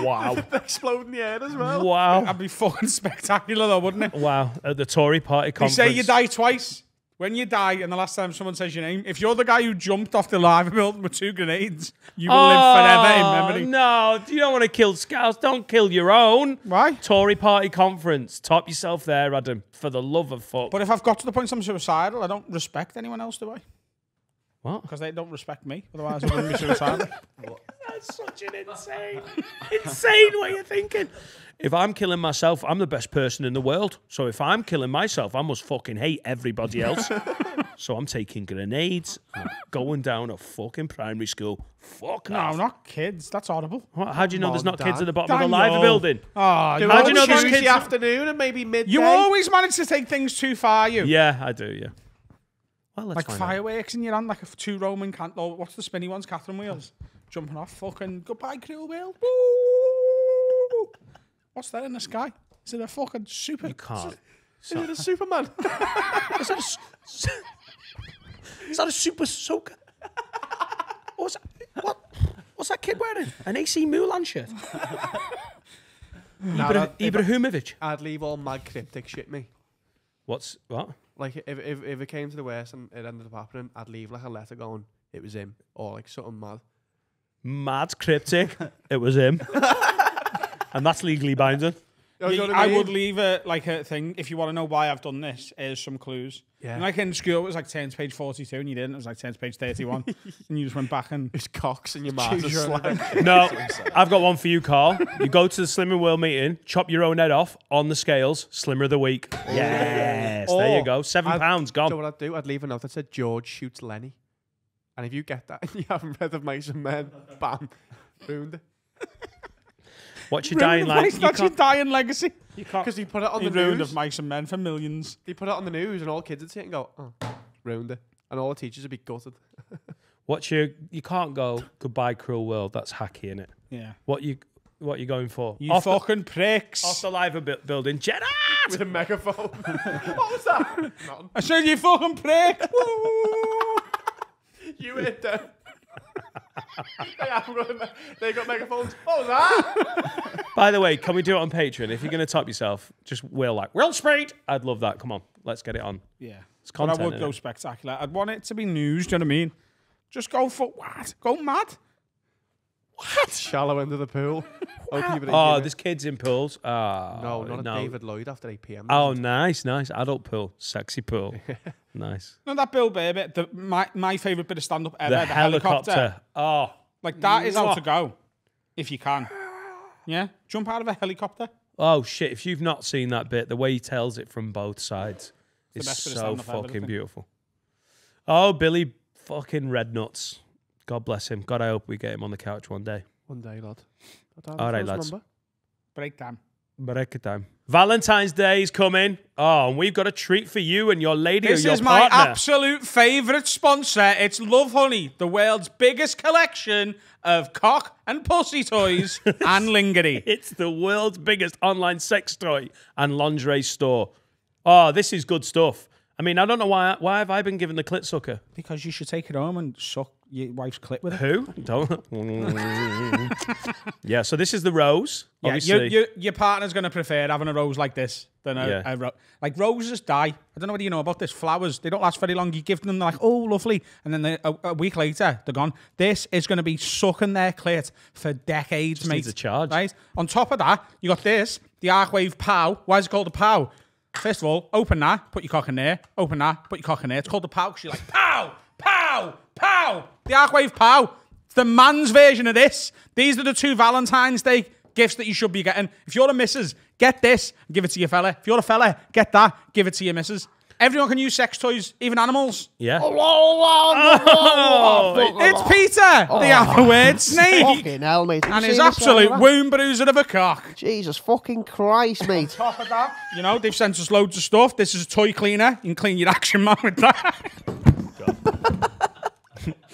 Wow. Explode in the air as well. Wow. That'd be fucking spectacular though, wouldn't it? Wow. At the Tory party conference. They say you die twice. When you die and the last time someone says your name, if you're the guy who jumped off the lava building with two grenades, you will oh, live forever in memory. No, you don't want to kill scouts. Don't kill your own. Why? Tory party conference. Top yourself there, Adam. For the love of fuck. But if I've got to the point I'm suicidal, I don't respect anyone else, do I? Because they don't respect me, otherwise I wouldn't be suicidal. That's such an insane, insane way of thinking. If I'm killing myself, I'm the best person in the world. So if I'm killing myself, I must fucking hate everybody else. So I'm taking grenades, I'm going down a fucking primary school. Fuck No, off. Not kids. That's audible. What? How do you know Mom, there's not Dad. kids at the bottom Daniel. of the live building? Oh, do how do you know there's kids? The afternoon and maybe midday. You always manage to take things too far, you. Yeah, I do, yeah. Well, like fireworks out. in your hand, like a two Roman can oh, what's the spinny ones? Catherine wheels. Jumping off, fucking goodbye, cruel world. What's that in the sky? Is it a fucking super? You can't. Is it, is it a Superman? Is that a, is that a super soaker? What's that, what? What's that kid wearing? An A C Milan shirt. Nah, Ibra I'd, Ibrahimovic. I'd leave all mad cryptic shit me. What's what? Like, if, if if it came to the worst and it ended up happening, I'd leave like a letter going, it was him, or like something mad. Mad cryptic, it was him. And that's legally binding. Oh, you, you know I, I mean? would leave a, like a thing, if you want to know why I've done this, here's some clues. Yeah. And like in school, it was like turn to page forty-two and you didn't. It was like turn to page thirty-one. And you just went back and... It's cocks and your mouth. No, I've got one for you, Carl. You go to the Slimming World meeting, chop your own head off on the scales, slimmer of the week. Yes, or there you go. Seven I'd, pounds, gone. So what I'd do, I'd leave a note that said, George shoots Lenny. And if you get that and you haven't read of Mice and Men, bam, ruined it. What's your dying legacy? That's your dying legacy. You can't. Because he put it on the news. He ruined of Mice and Men for millions. He put it on the news and all kids would see it and go, oh, ruined it. And all the teachers would be gutted. What's your, you can't go, goodbye cruel world, that's hacky, innit? Yeah. What you, what you going for? You off fucking the, pricks. Off the live building, Gerard! With a megaphone. What was that? I said you fucking prick! You hit them. They got megaphones. What was that? By the way, can we do it on Patreon? If you're going to top yourself, just will like, will sprayed. I'd love that. Come on, let's get it on. Yeah. It's content. But I would go it? spectacular. I'd want it to be news, do you know what I mean? Just go for what? Go mad. What? Shallow end of the pool. Oh, there's kids in pools. Oh, no, not no. a David Lloyd after eight p m. Oh, nice, nice. Adult pool. Sexy pool. Nice. No, that Bill Burr bit, the, my, my favourite bit of stand-up ever, the, the helicopter. helicopter. Oh. Like, that is what? how to go, if you can. Yeah? Jump out of a helicopter. Oh, shit. If you've not seen that bit, the way he tells it from both sides is so fucking ever, beautiful. Oh, Billy fucking Rednuts. God bless him. God, I hope we get him on the couch one day. One day, lad. All right, lads. Remember? Break time. Break time. Valentine's Day is coming. Oh, and we've got a treat for you and your lady this or your partner. This is my absolute favourite sponsor. It's Love Honey, the world's biggest collection of cock and pussy toys and lingerie. It's the world's biggest online sex toy and lingerie store. Oh, this is good stuff. I mean, I don't know why. Why have I been given the clit sucker? Because you should take it home and suck your wife's clit with it. Who? Don't. Yeah. So this is the rose. Yeah. Obviously. Your, your, your partner's going to prefer having a rose like this than a, yeah. a rose. Like roses die. I don't know whether you know about this. Flowers, they don't last very long. You give them, they're like, oh, lovely, and then they, a, a week later they're gone. This is going to be sucking their clit for decades, Just mate. Needs a charge. Right. On top of that, you got this, the Arcwave P O W. Why is it called a P O W? First of all, open that, put your cock in there. Open that, put your cock in there. It's called the P O W because you're like, pow, pow, pow. The Arcwave P O W. It's the man's version of this. These are the two Valentine's Day gifts that you should be getting. If you're a missus, get this and give it to your fella. If you're a fella, get that, give it to your missus. Everyone can use sex toys, even animals. Yeah. Oh, it's Peter, oh, the Have A Word snake. Fucking hell, mate. And his absolute womb bruiser of a cock. Jesus fucking Christ, mate. On top of that, you know, they've sent us loads of stuff. This is a toy cleaner. You can clean your action man with that.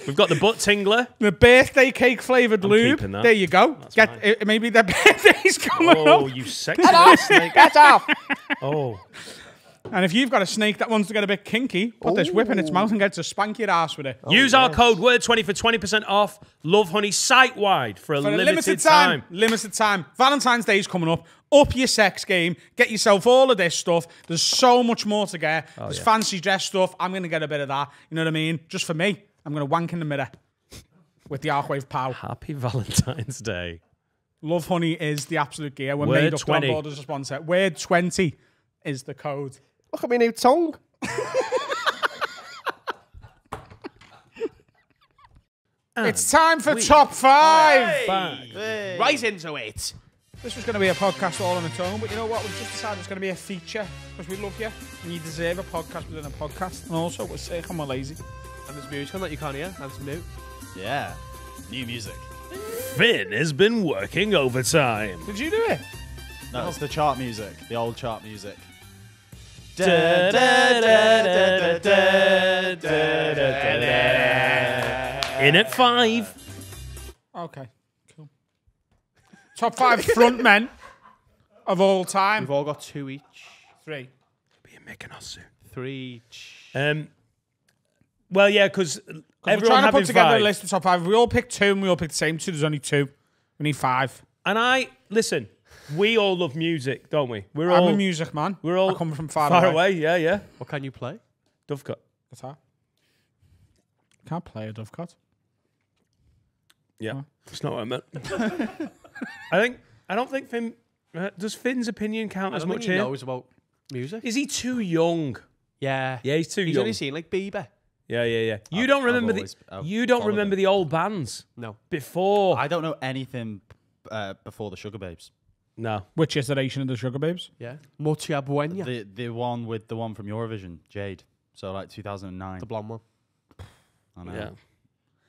We've got the butt tingler. The birthday cake flavoured lube. There you go. That's Get it, Maybe their birthday's coming oh, up. Oh, you sexy snake. Get off. Oh. And if you've got a snake that wants to get a bit kinky, put Ooh. this whip in its mouth and get to spank your ass with it. Oh, Use yes. our code word twenty for twenty percent off Love Honey site-wide for, a, for limited a limited time. time. Limited time. Valentine's Day is coming up. Up your sex game. Get yourself all of this stuff. There's so much more to get. Oh, There's yeah. fancy dress stuff. I'm going to get a bit of that. You know what I mean? Just for me, I'm going to wank in the mirror with the Arcwave P O W. Happy Valentine's Day. Love Honey is the absolute gear. We're word made up twenty. To onboard as a sponsor. word twenty is the code. Look at my new tongue. It's time for Top Five. Five. Five. Right into it. This was going to be a podcast all on its own, but you know what? We've just decided it's going to be a feature because we love you and you deserve a podcast within a podcast. And also, we're sick and we're lazy. And there's music that you can't hear. And some new. Yeah, new music. Finn has been working overtime. Did you do it? No, no. It's the chart music, the old chart music. In at five. Okay, cool. Top five front men of all time. We've all got two each. Three. Be a Mykonos suit. Three each. Um. Well, yeah, because we're trying to put together five. a list of top five. We all picked two, and we all picked the same two. There's only two. We need five. And I listen. We all love music, don't we? We're I'm all, a music man. We're all I come from far, far away. away. Yeah, yeah. What can you play? Dovecot. Guitar. Can't play a dovecot. Yeah, no. That's not what I meant. I think I don't think Finn Uh, does Finn's opinion count as much here? I don't think he knows about music. Is he too young? Yeah. Yeah, he's too he's young. He's only seen like Bieber. Yeah, yeah, yeah. You I've, don't remember always, the I've you don't remember it. the old bands. No. Before I don't know anything uh, before the Sugar Babes. No. Which iteration of the Sugar Babes? Yeah. Motia Buena. The the one with the one from Eurovision, Jade. So like two thousand nine. The blonde one. I know. Yeah.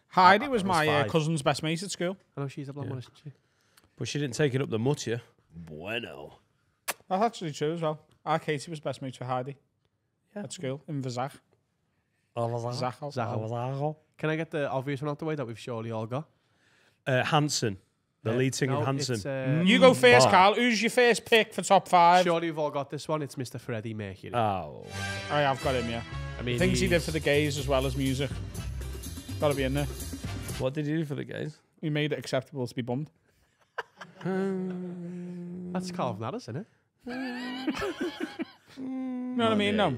Heidi I, I, was, was my uh, cousin's best mate at school. I know she's a blonde yeah. one, isn't she? But she didn't take it up the Motia. Bueno. That's actually true as well. Our Katie was best mate for Heidi yeah. at school in Vizach. Can I get the obvious one out the way that we've surely all got? Uh, Hanson. The yeah. lead singer no, of Hanson. Uh, you go first, Carl. Who's your first pick for top five? Surely we've all got this one. It's Mister Freddie Mercury. Oh. I have got him, yeah. I mean, things he's... he did for the gays as well as music. Got to be in there. What did he do for the gays? He made it acceptable to be bummed. um, That's Carl Nadas, isn't it? You know what I mean? No.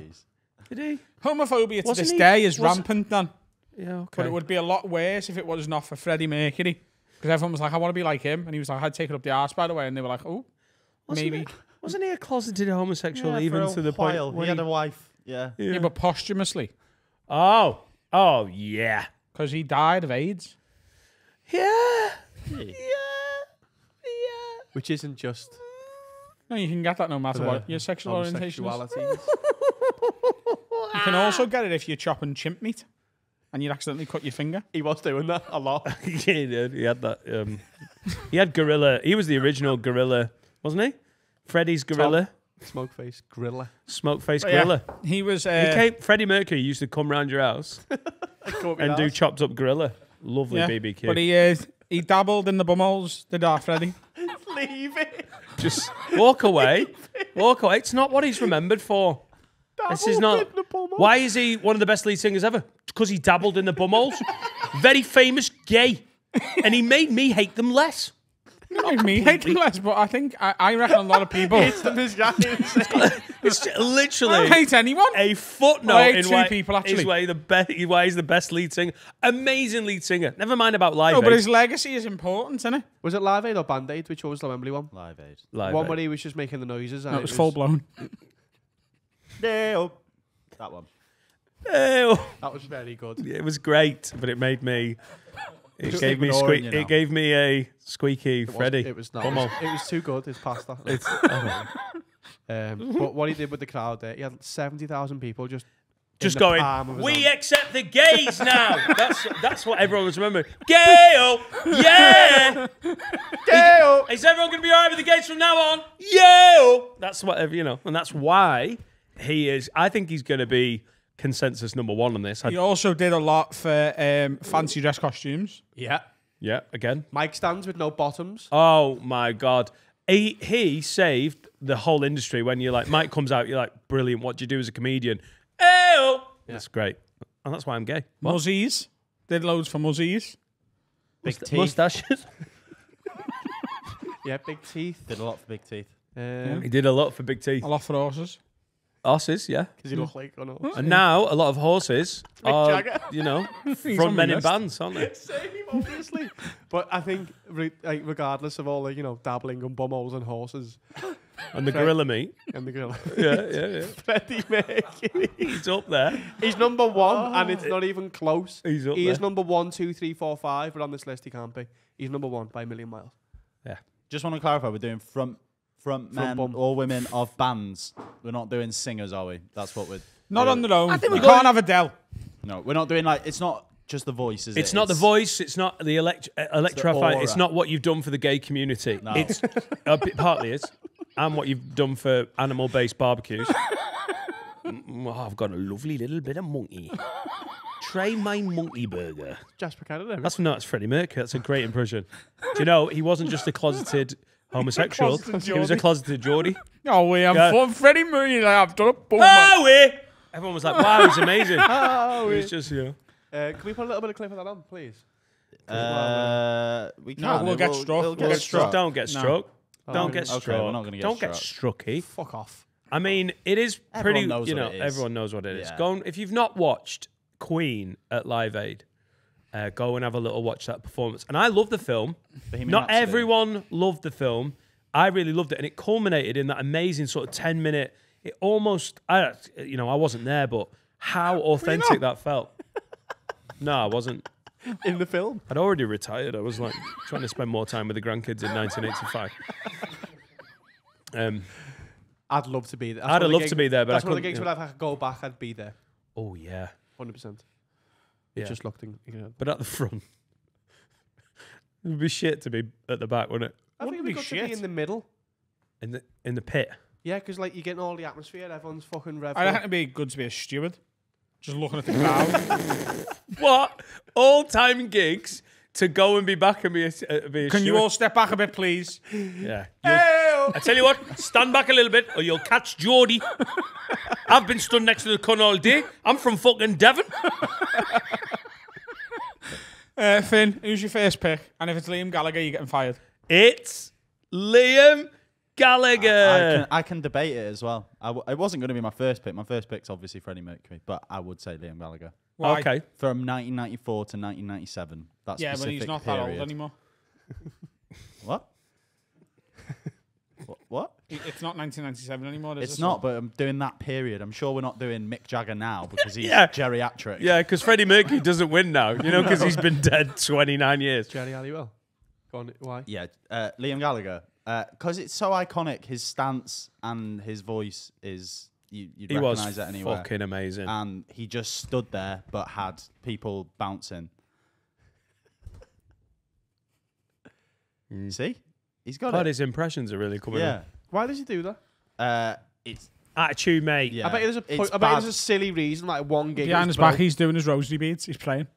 Did he? Homophobia to Wasn't this he? day is Was rampant, Dan. Yeah, okay. But it would be a lot worse if it was not for Freddie Mercury. Because everyone was like, I want to be like him. And he was like, I'd take it up the arse, by the way. And they were like, oh, wasn't maybe. It, wasn't he a closeted homosexual yeah, even to the while. point? He had he... a wife. Yeah. yeah. Yeah, but posthumously. Oh. Oh, yeah. Because he died of AIDS. Yeah. Yeah. Yeah. Yeah. Which isn't just... No, you can get that no matter what. Your sexual orientation. You can also get it if you're chopping chimp meat and you accidentally cut your finger. He was doing that a lot. Yeah, he did. He had that. Um, he had gorilla. He was the original gorilla, wasn't he? Freddie's gorilla. Smokeface gorilla. Smokeface gorilla. Yeah. He was. Uh, he came, Freddie Mercury used to come round your house and house. do chopped up gorilla. Lovely yeah, B B Q. But he uh, he dabbled in the bumholes, did our Freddie. Leave it. Just walk away. Walk away. It's not what he's remembered for. Dabbled this is not. Why is he one of the best lead singers ever? Because he dabbled in the bumholes. Very famous gay. And he made me hate them less. He made me hate them less, but I think, I, I reckon a lot of people. It's, the it's literally. I don't hate anyone. A footnote I hate in two why, people, actually. Is why, the why he's the best lead singer. Amazing lead singer. Never mind about Live Aid. No, but his legacy is important, isn't it? Was it Live Aid or Band Aid, which was the Wembley one? Live Aid. Live one Aid. Where he was just making the noises. And no, it was, was full blown. That one. That was very good. It was great, but it made me. It just gave me squeak. You know. It gave me a squeaky it Freddy. Was, it was not. It was, it was too good. It's pasta. It's, um, but what he did with the crowd there, he had seventy thousand people just, just going. We hand. accept the gays now. That's that's what everyone was remembering. Gayo, yeah. Gayo. Is, is everyone going to be alright with the gays from now on? Yeah. That's what you know, and that's why he is. I think he's going to be consensus number one on this. He I'd also did a lot for um, fancy dress costumes. Yeah. Yeah, again. Mic stands with no bottoms. Oh, my God. He, he saved the whole industry. When you're like, Mike comes out, you're like, brilliant. What do you do as a comedian? Ew! That's yeah. great. And that's why I'm gay. Muzzies. Did loads for muzzies. Big Must teeth. Mustaches. Yeah, big teeth. Did a lot for big teeth. Um, yeah. He did a lot for big teeth. A lot for horses. Horses, yeah. Because you look like on horse. And now, a lot of horses are, you know, front men in bands, aren't they? Same, obviously. But I think, re like, regardless of all the, you know, dabbling on bumholes and horses. And the Fred gorilla meat. And the gorilla meat. Yeah, yeah, yeah. Freddie Mercury. He's up there. He's number one, oh, and it's not even close. He's up he there. He is number one, two, three, four, five, but on this list he can't be. He's number one by a million miles. Yeah. Just want to clarify, we're doing front... Front men or women of bands. We're not doing singers, are we? That's what we're... Not we're, on their own. I think we no. can't have Adele. No, we're not doing like... It's not just the voice, is it's it? It's not the voice. It's not the elect electrifying. It's, it's not what you've done for the gay community. No. It's uh, partly is. And what you've done for animal-based barbecues. mm, oh, I've got a lovely little bit of monkey. Try my monkey burger. Jasper Canada. That's, no, that's Freddie Mercury. That's a great impression. Do you know, he wasn't just a closeted... homosexual. He was a closeted Geordie. Oh, we have fun. Freddie Mercury, I've done a boom. Oh, we. Everyone was like, wow, it's amazing. Oh, we. It's just, you know. Uh, can we put a little bit of clip of that on, please? Uh, we can't. No, we'll, we'll get struck. We'll, we'll get we'll struck. Don't get no. struck. Oh, don't get okay, struck. We're not gonna get don't struck. get strucky. Fuck off. I mean, it is pretty, everyone you know, everyone knows what it is. Yeah. Go and, if you've not watched Queen at Live Aid, Uh, go and have a little watch that performance. And I love the film. Bohemian Not Rhapsody. Everyone loved the film. I really loved it, and it culminated in that amazing sort of ten minute. It almost, I, you know, I wasn't there, but how authentic that felt. No, I wasn't. In the film, I'd already retired. I was like trying to spend more time with the grandkids in nineteen eighty-five. Um, I'd love to be there. That's I'd have loved to be there, but that's I one of the gigs you know. Where I'd have to go back. I'd be there. Oh yeah, one hundred percent. Yeah, just locked in. You know. But at the front, it would be shit to be at the back, wouldn't it? I wouldn't think it'd be shit to be in the middle. In the in the pit. Yeah, because like you're getting all the atmosphere. Everyone's fucking rev. I think it'd be good to be a steward, just looking at the crowd. What? All-time gigs to go and be back and be a, uh, be a Can steward. You all step back a bit, please? Yeah. Hey I tell you what, stand back a little bit or you'll catch Geordie. I've been stood next to the cunt all day. I'm from fucking Devon. uh, Finn, who's your first pick? And if it's Liam Gallagher, you're getting fired. It's Liam Gallagher. I, I, can, I can debate it as well. I w it wasn't going to be my first pick. My first pick's obviously Freddie Mercury, but I would say Liam Gallagher. Why? Okay. From nineteen ninety-four to nineteen ninety-seven. That's yeah, but he's not period. That old anymore. What? What? What? It's not nineteen ninety-seven anymore. It's not, one? But I'm doing that period. I'm sure we're not doing Mick Jagger now because he's yeah. geriatric. Yeah, because Freddie Mercury doesn't win now, you know, because he's been dead twenty-nine years. Jerry Halliwell. Go on, why? Yeah, uh, Liam Gallagher. Because uh, it's so iconic, his stance and his voice is... You, you'd he recognize that anyway. Fucking amazing. And he just stood there, but had people bouncing. Mm. See, he's got. God, it. His impressions are really coming. Yeah. In. Why does he do that? Uh, it's attitude, mate. Yeah. I bet there's a. Point, I bet there's a silly reason. Like one gig. Behind his back, he's doing his rosary beads. He's playing.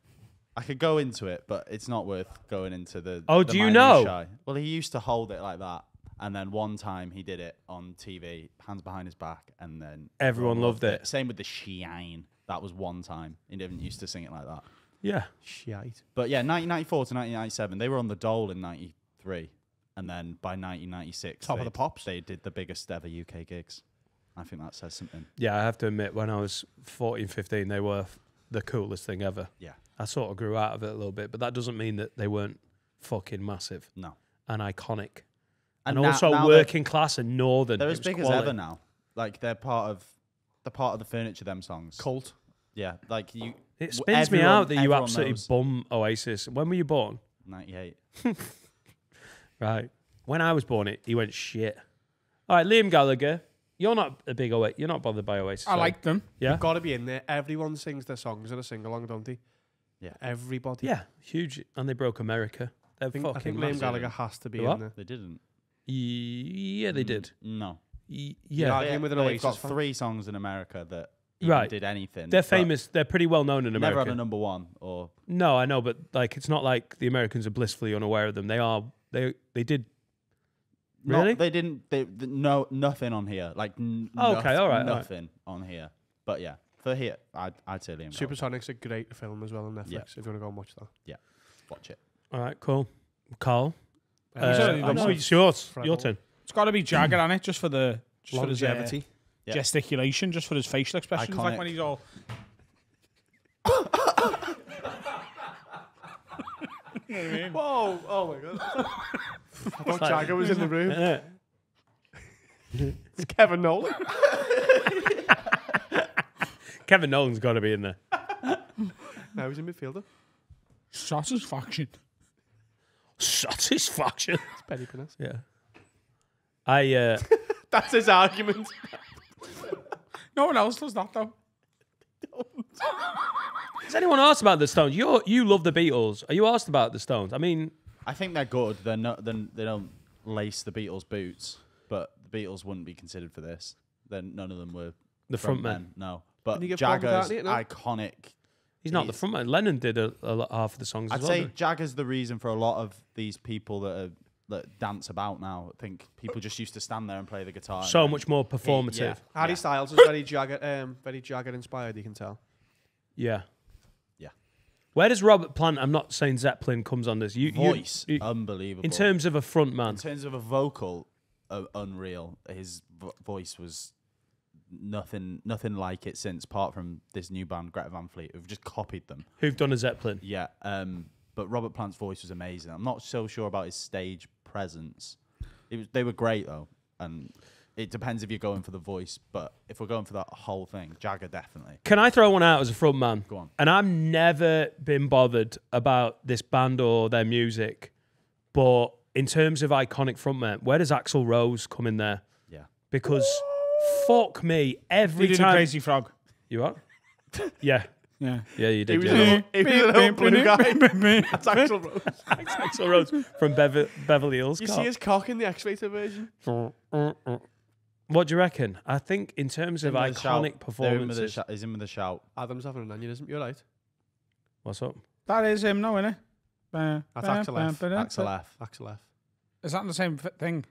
I could go into it, but it's not worth going into the. Oh, the do you know? Shy. Well, he used to hold it like that. And then one time he did it on T V, hands behind his back, and then... Everyone loved it. it. Same with the Shine. That was one time. He didn't used to sing it like that. Yeah. Shite. But yeah, nineteen ninety-four to nineteen ninety-seven, they were on the dole in ninety-three. And then by nineteen ninety-six... Top of the Pops. They did the biggest ever U K gigs. I think that says something. Yeah, I have to admit, when I was fourteen, fifteen, they were the coolest thing ever. Yeah. I sort of grew out of it a little bit, but that doesn't mean that they weren't fucking massive. No. And iconic. And, and now, also now working class and northern. They're as big quality. As ever now. Like they're part of, they're part of the furniture. Them songs. Cult. Yeah. Like you. It spins everyone, me out that you absolutely knows. Bum Oasis. When were you born? ninety-eight. Right. When I was born, it he went shit. All right, Liam Gallagher. You're not a big Oasis. You're not bothered by Oasis. I so. Like them. Yeah. You've got to be in there. Everyone sings their songs in a sing along, don't they? Yeah. Everybody. Yeah. Huge. And they broke America. They're I think, fucking I think Liam Gallagher has to be what? In there. They didn't. Yeah, they did. No. Yeah. yeah they, with an they've got fan. Three songs in America that even right. did anything. They're famous. They're pretty well known in America. Never had a number one. Or no, I know, but like it's not like the Americans are blissfully unaware of them. They are. They they did. Really? Not, they didn't. They, they, no, nothing on here. Like n oh, okay, all right, nothing all right. on here. But yeah, for here, I'd, I'd say Liam. Supersonic's a great film as well on Netflix. Yeah. If you want to go and watch that, yeah, watch it. All right, cool, Carl. Uh, no, it's yours. Your turn. It's got to be Jagger on it, just for the just longevity, for his, uh, yeah. gesticulation, just for his facial expressions, iconic. Like when he's all. You know what I mean? Whoa! Oh my god! I thought like, Jagger was in the room. Uh, it's Kevin Nolan. Kevin Nolan's got to be in there. Now he's a midfielder. Satisfaction. Satisfaction. It's barely pronounced. Yeah. I, uh... That's his argument. No one else does that, though. Is anyone asked about the Stones? You you love the Beatles. Are you asked about the Stones? I mean... I think they're good. They're not, they're, they don't lace the Beatles' boots, but the Beatles wouldn't be considered for this. Then none of them were... The front, front men. men. No. But Jagger's it, no? iconic... He's not the front man. Lennon did a, a lot, half of the songs. I'd as well, say Jagger's the reason for a lot of these people that are, that dance about now. I think people just used to stand there and play the guitar. So much more performative. He, yeah. Harry yeah. Styles is very Jagger, um, very Jagger inspired. You can tell. Yeah, yeah. Where does Robert Plant? I'm not saying Zeppelin comes on this. You, Voice, you, you, unbelievable. In terms of a front man, in terms of a vocal, uh, unreal. His vo voice was. Nothing, nothing like it since, apart from this new band, Greta Van Fleet, who've just copied them. Who've done a Zeppelin. Yeah, um, but Robert Plant's voice was amazing. I'm not so sure about his stage presence, It was, they were great though, and it depends if you're going for the voice, but if we're going for that whole thing, Jagger definitely. Can I throw one out as a front man? Go on. And I've never been bothered about this band or their music, but in terms of iconic frontmen, where does Axl Rose come in there? Yeah, because fuck me, every time. Crazy Frog. You what? Yeah. Yeah, yeah, you did. He was yeah. a little blue guy. That's Axl Rose. That's Axl Rose from Bever Beverly Hills. You Cop. See his cock in the X-rated version. What do you reckon? I think in terms of in iconic performances, in he's in with a shout. Adam's having an aneurysm. You're right. What's up? That is him, no, isn't it? That's Axl F. Axl F. Axl F. Is that the same thing?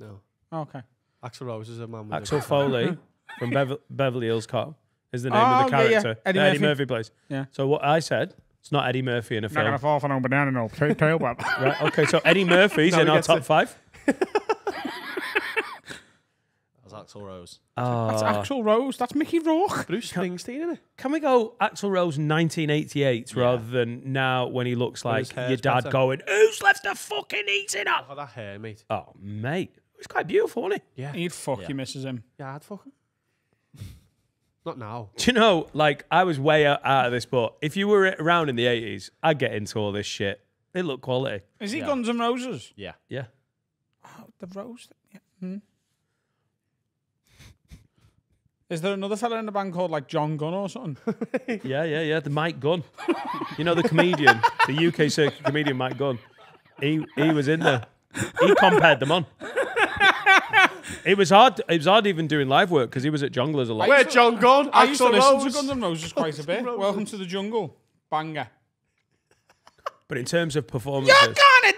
No. Oh, okay. Axl Rose is a man. With Axel Foley from Bever Beverly Hills Cop. Is the name oh, of the character. Yeah, yeah. Eddie, the Murphy. Eddie Murphy plays. Yeah. So what I said, it's not Eddie Murphy in a film. Not gonna fall for no banana, no tailbump. Right. Okay. So Eddie Murphy's in our top to... five. That's Axl Rose. Uh, That's Axl Rose. That's Mickey Rourke. Bruce Springsteen, isn't it? Can we go Axl Rose nineteen eighty-eight yeah. rather than now when he looks like your dad better. Going, "Who's left the fucking eating up?" Oh, that hair, mate. Oh, mate, it was quite beautiful, wasn't it? Yeah. He'd fuck yeah. you, misses him. Yeah, I'd fuck him. Not now. Do you know, like, I was way out, out of this, but if you were around in the eighties, I'd get into all this shit. It looked quality. Is he yeah. Guns N' Roses? Yeah. Yeah. Oh, the Rose. Yeah. Hmm. Is there another fella in the band called, like, John Gunn or something? Yeah, yeah, yeah. The Mike Gunn. You know, the comedian, the U K circuit comedian Mike Gunn. He, he was in there. He compared them on. It was hard. It was hard even doing live work because he was at Jonglers a lot. Where John gone? I used to listen to Guns N' Roses quite a bit. Welcome to the Jungle, banger. But in terms of performances, you're gonna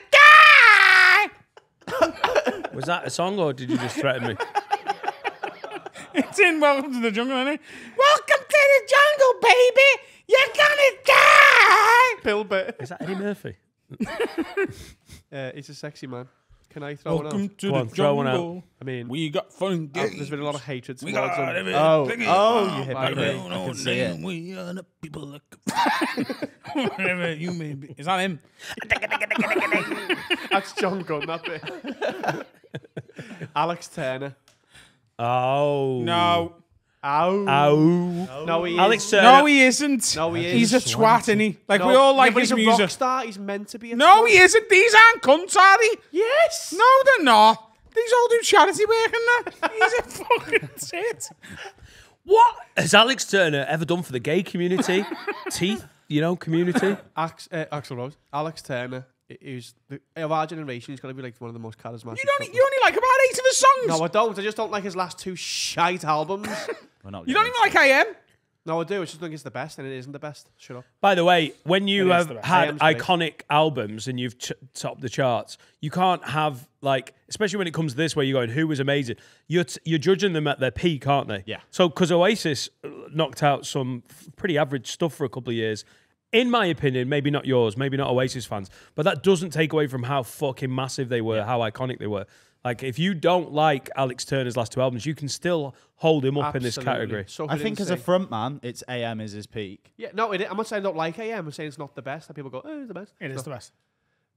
die. Was that a song or did you just threaten me? It's in Welcome to the Jungle, isn't it? Welcome to the Jungle, baby. You're gonna die. Bill Burr. Is that Eddie Murphy? uh, he's a sexy man. Can I throw Welcome one out? To Go the on, throw one out. I mean, we got fun. Oh, there's been a lot of hatred. We got on. Oh, oh, oh, you hit my name. I can see it. We are the people that can... Whatever you may be. Is that him? That's John Gunn, that bit. Alex Turner. Oh. No. Ow. Ow. No, he Alex isn't. No, he isn't. No, he he's is. He's a twat, isn't he? Like, no, we all like yeah, his he's music. He's a rock star. He's meant to be a No, twat. He isn't. These aren't cunts, are they? Yes. No, they're not. These all do charity work and that. He's a fucking tit. What has Alex Turner ever done for the gay community? Teeth, you know, community? Ax, uh, Axl Rose. Alex Turner. Is the, of our generation, he's going to be like one of the most charismatic. You don't. You only like about eight of his songs. No, I don't. I just don't like his last two shite albums. We're not you don't even like A M. No, I do. I just think it's the best, and it isn't the best. Shut up. By the way, when you it have had iconic best. albums and you've ch topped the charts, you can't have like, especially when it comes to this, where you're going, who was amazing? You're t you're judging them at their peak, aren't they? Yeah. So because Oasis knocked out some pretty average stuff for a couple of years. In my opinion, maybe not yours, maybe not Oasis fans, but that doesn't take away from how fucking massive they were, yeah. how iconic they were. Like, if you don't like Alex Turner's last two albums, you can still hold him up Absolutely. in this category. So I think as say. a front man, it's A M is his peak. Yeah, no, it, I'm not saying I don't like A M. I'm saying it's not the best. And people go, oh, it's the best. It it's is not. the best.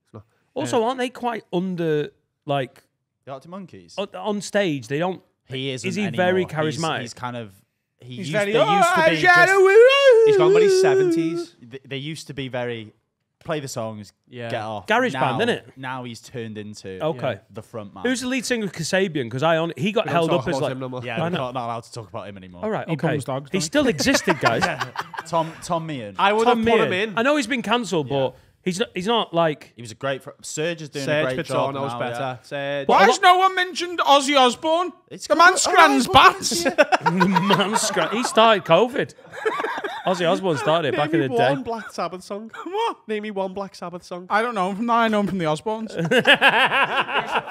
It's not. Also, um, aren't they quite under, like... The Arctic Monkeys? On, on stage, they don't... He isn't Is he anymore. very charismatic? He's, he's kind of... He he's used, very, they oh, used to be just, he's gone by his seventies. They, they used to be very play the songs, yeah. get off. Garage now, band, isn't it? Now he's turned into okay. you know, the front man. Who's the lead singer of Kasabian? Because I on, he got held up as like no yeah, I'm not, not allowed to talk about him anymore. All right, okay. He, dogs, he still existed, guys. yeah. Tom Tom Meehan. I would Tom have put Meehan. him in. I know he's been cancelled, yeah. but. He's not, he's not like... He was a great... Serge is doing Serge a great Piton job now. Better. Yeah. Why has no one mentioned Ozzy Osbourne? It's the man scrans bats. The man scrans... He started COVID. Ozzy Osbourne started it back in the day. Name me one Black Sabbath song. What? Name me one Black Sabbath song. I don't know him from that. I know him from the Osbournes.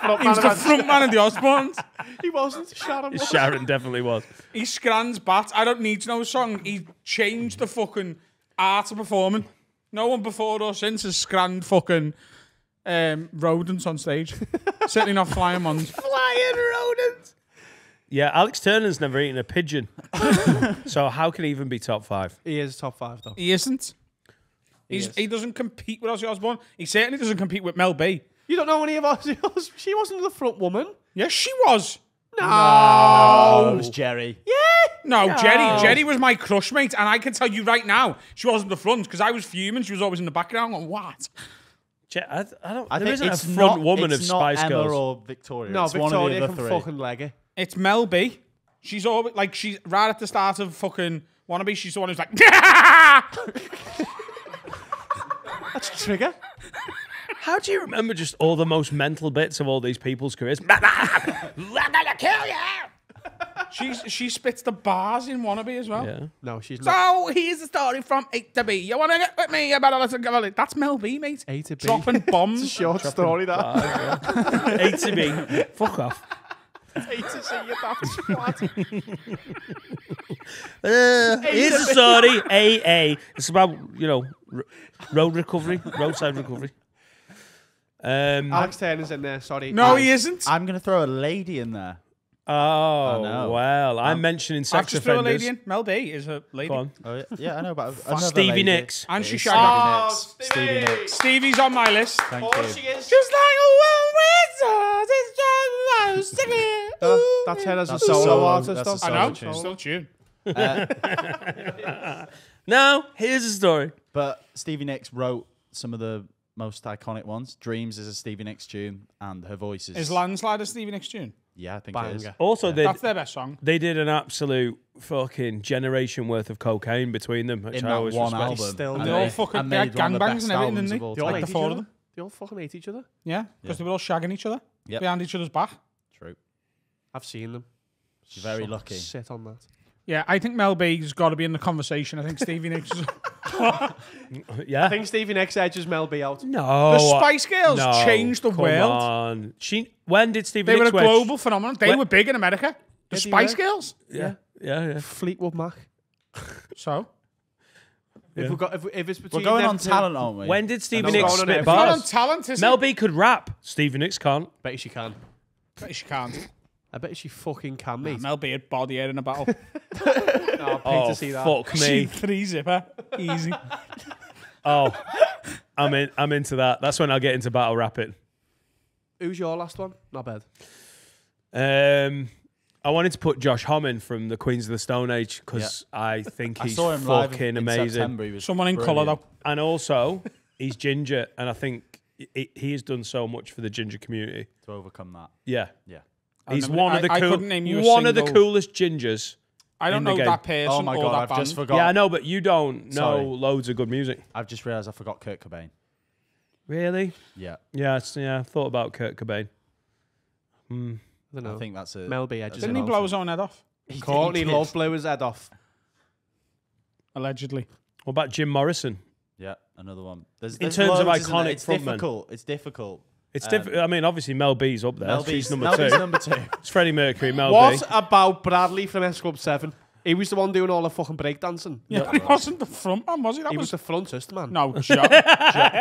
He was the front man of the Osbournes. He wasn't. Sharon was. Sharon definitely was. He scrans bats. I don't need to know his song. He changed the fucking art of performing. No one before or since has scranned fucking um, rodents on stage. Certainly not flying ones. Flying rodents. Yeah, Alex Turner's never eaten a pigeon. So how can he even be top five? He is top five, though. He isn't. He, He's, is. he doesn't compete with Ozzy Osbourne. He certainly doesn't compete with Mel B. You don't know any of us. She wasn't the front woman. Yes, she was. No. no. It was Jerry. Yeah. No, no, Jerry. Jerry was my crush mate. And I can tell you right now, she wasn't the front because I was fuming. She was always in the background. I'm like, what? I, I don't, I there isn't it's a front not, woman of Spice Emma Girls. Or Victoria. No, it's Victoria one of the other can fucking leg her. It's Mel B. She's always like, she's right at the start of fucking Wannabe. She's the one who's like, that's a trigger. How do you remember just all the most mental bits of all these people's careers? I'm gonna kill you. She's, she spits the bars in Wannabe as well. Yeah. No, she's not. So here's the story from A to B. You want to get with me about Alice and Gavali? That's Mel B, mate. A to B. Dropping bombs. It's a short Dropping story, that. Bars, yeah. A to B. Fuck off. A to C, you daft twat. Here's a story. A A. It's about, you know, r road recovery, roadside recovery. Um, Alex Turner's in there, sorry. No, I, he isn't. I'm going to throw a lady in there. Oh, oh no. Well, I'm um, mentioning sex I've just offenders. Threw a lady in. Mel B is a lady. Oh, yeah. yeah, I know, but Stevie Nicks. And she shot oh, Stevie. Stevie Nicks. Stevie's on my list. Thank oh, you. She is. Just like a wind that, that's her as a solo, solo artist. That's a solo I know, tune. Still tune. Uh, now, here's the story. But Stevie Nicks wrote some of the most iconic ones. Dreams is a Stevie Nicks tune, and her voice is... Is Landslide a Stevie Nicks tune? Yeah, I think Banger. It is. Also, yeah. That's their best song. They did an absolute fucking generation worth of cocaine between them. In that one album. Still and they all fucking they had gangbangs and everything, didn't they? They all, like the four of them. They all fucking hate each other. Yeah, because yeah. they were all shagging each other. Yep. Behind each other's back. True. I've seen them. You're very so lucky. Shit on that. Yeah, I think Mel B's got to be in the conversation. I think Stevie Nicks is... yeah. I think Stevie Nicks edges Mel B out. No. The Spice Girls no, changed the world. On. She, when did Stevie they Nicks... They were a global phenomenon. They when? were big in America. The did Spice Girls. Yeah. yeah. Yeah, yeah. Fleetwood Mac. So? Yeah. If, we've got, if, if it's between We're going on talent, aren't we? When did Stevie Nicks spit bars? On talent, is Mel B could rap. Stevie Nicks can't. Bet she can. Bet she can't. I bet she fucking can, mate. Nah, Mel B had body air in a battle. oh, oh to see that. fuck me. Three zipper. Easy. oh, I'm, in, I'm into that. That's when I'll get into battle rapping. Who's your last one? Not bad. Um, I wanted to put Josh Homme from the Queens of the Stone Age because yeah. I think he's I fucking in, amazing. In Someone in colour, though. And also, he's ginger, and I think it, he has done so much for the ginger community. To overcome that. Yeah. Yeah. He's one of the I, cool, I couldn't name you a one single. of the coolest gingers. I don't in know the game. that person. Oh my god, or that I've band. just forgot. Yeah, I know, but you don't know Sorry. loads of good music. I've just realised I forgot Kurt Cobain. Really? Yeah. Yeah, yeah. I thought about Kurt Cobain. Mm. I don't know. I think that's it. Mel B edges. Didn't he blow also. his own head off? He Courtney Love blew his head off. Allegedly. What about Jim Morrison? Yeah, another one. There's, there's in terms of iconic frontmen, it's difficult. It's difficult. It's different. Um, I mean, obviously, Mel B's up there. Mel B's She's number Mel two. B's number two. It's Freddie Mercury. Mel what B. What about Bradley from S Club Seven? He was the one doing all the fucking breakdancing. Yeah, no, but he right. wasn't the front man, was he? That he was, was the frontist man. No, Joe. Joe,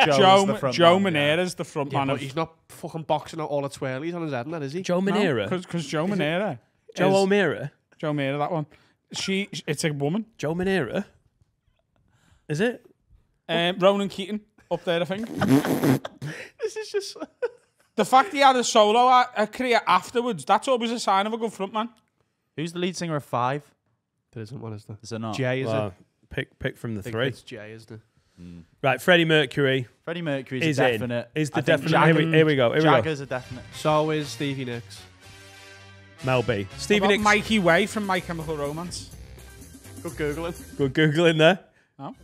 Joe, Joe, Joe Manera's the front yeah, man. He's not fucking boxing out all the twirlies on his head, is he? Joe Manera. Because no, Joe Manera. Joe O'Meara. Joe Manera, that one. She. It's a woman. Joe Manera. Is it? Um, Ronan Keaton. Up there, I think. This is just... the fact he had a solo a, a career afterwards, that's always a sign of a good front man. Who's the lead singer of Five? There isn't one, is there? Is there not? Jay, is well, it? Pick, pick from the I think three. It's Jay, isn't it? Mm. Right, Freddie Mercury. Freddie Mercury is a definite. Is the definite. Here we, here we go. Here Jagger's we go. a definite. So is Stevie Nicks. Mel B. Stevie Nicks. Mikey Way from My Chemical Romance. Good Googling. Good Googling there. No.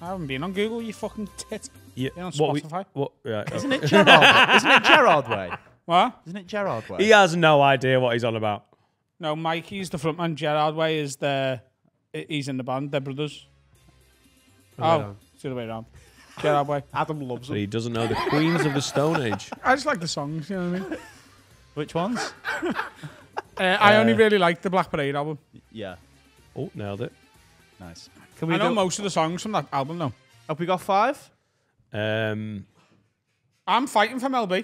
I haven't been on Google, you fucking tit. Yeah, You're on Spotify. We, what, right, isn't, okay. it Gerard, isn't it Gerard Way? What? Isn't it Gerard Way? He has no idea what he's on about. No, Mikey's the frontman. Gerard Way is the... He's in the band. They're brothers. Right oh, it's the other way around. Gerard Way. Adam loves him. He doesn't know the Queens of the Stone Age. I just like the songs, you know what I mean? Which ones? uh, I uh, only really like the Black Parade album. Yeah. Oh, nailed it. Nice. Can we I know most of the songs from that album, though. Have we got five? Um, I'm fighting for Mel B.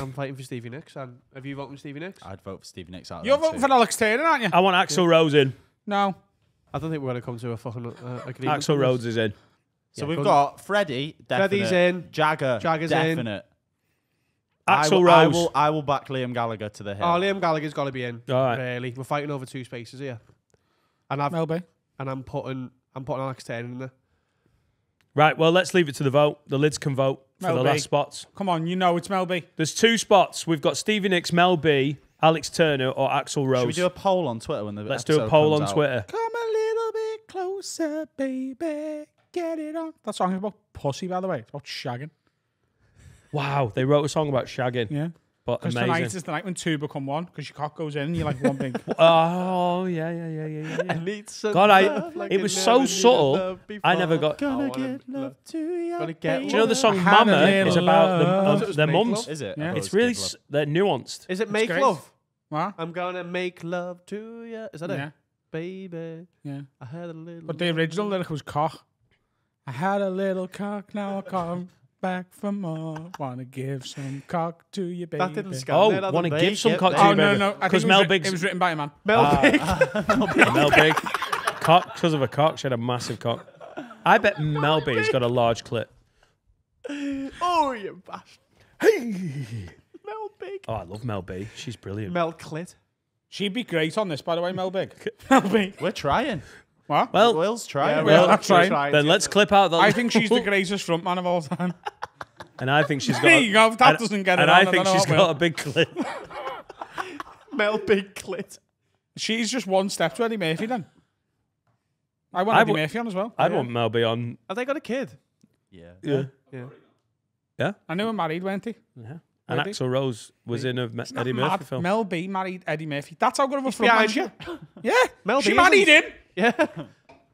I'm fighting for Stevie Nicks. And have you voted for Stevie Nicks? I'd vote for Stevie Nicks. Out You're voting too. for Alex Turner, aren't you? I want Axl yeah. Rose in. No. I don't think we're going to come to a fucking uh, agreement. Axl Rose is in. So yeah, we've got Freddie, definite. Freddie's in. Jagger, Jagger's definite. in. Axl I will, Rose. I will, I will back Liam Gallagher to the hill. Oh, Liam Gallagher's got to be in. All right. Really, we're fighting over two spaces here. And I've Mel B. and I'm putting I'm putting Alex Turner in there. Right. Well, let's leave it to the vote. The lids can vote Mel for the B. last spots. Come on, you know it's Mel B. There's two spots. We've got Stevie Nicks, Mel B, Alex Turner, or Axl Rose. Should we do a poll on Twitter when the let's do a poll on out? Twitter. Come a little bit closer, baby. Get it on. That song is about pussy, by the way. It's about shagging. Wow, they wrote a song about shagging. Yeah. But amazing. Tonight is the night when two become one, because your cock goes in and you're like one big. Oh, yeah, yeah, yeah, yeah, yeah. Need some God, I, like it was so subtle, I never got... Gonna oh, get love to your gonna get Do you know the song Mama is about the, um, their mums? Is it? Yeah. It's, it's really... They're nuanced. Is it Make Love? What? I'm gonna make love to you. Is that yeah. it? Baby. Yeah. I had a little... But the original lyric was cock. I had a little cock, now I come... Back for more. Wanna give some cock to your baby. That didn't scan. Oh, wanna give big. some cock yeah, to your baby. Oh no no, because Mel Big's it was written by a man. Mel uh, Big, uh, Mel Big, Mel Big. cock because of a cock. She had a massive cock. I bet Mel Big's got a large clit. Oh, you bastard! Hey, Mel Big. Oh, I love Mel B. She's brilliant. Mel Clit. She'd be great on this, by the way, Mel Big. Mel Big. We're trying. What? Well, Will's trying. Yeah, Will, that's right. Trying. Then let's clip out the. I think she's the greatest frontman of all time. And I think she's got. There you go. That and, doesn't get it. And on, I think I she's got will. a big clit. Mel Big Clit. She's just one step to Eddie Murphy. Then. I want I Eddie Murphy on as well. I yeah. want Mel B on. Have they got a kid? Yeah. Yeah. Yeah. Yeah. I knew him married, weren't he? Yeah. And Maybe. Axl Rose was yeah. in a Ma it's Eddie Murphy mad. film. Mel B married Eddie Murphy. That's how good of a frontman she is. Yeah. Mel B. She married him. Yeah.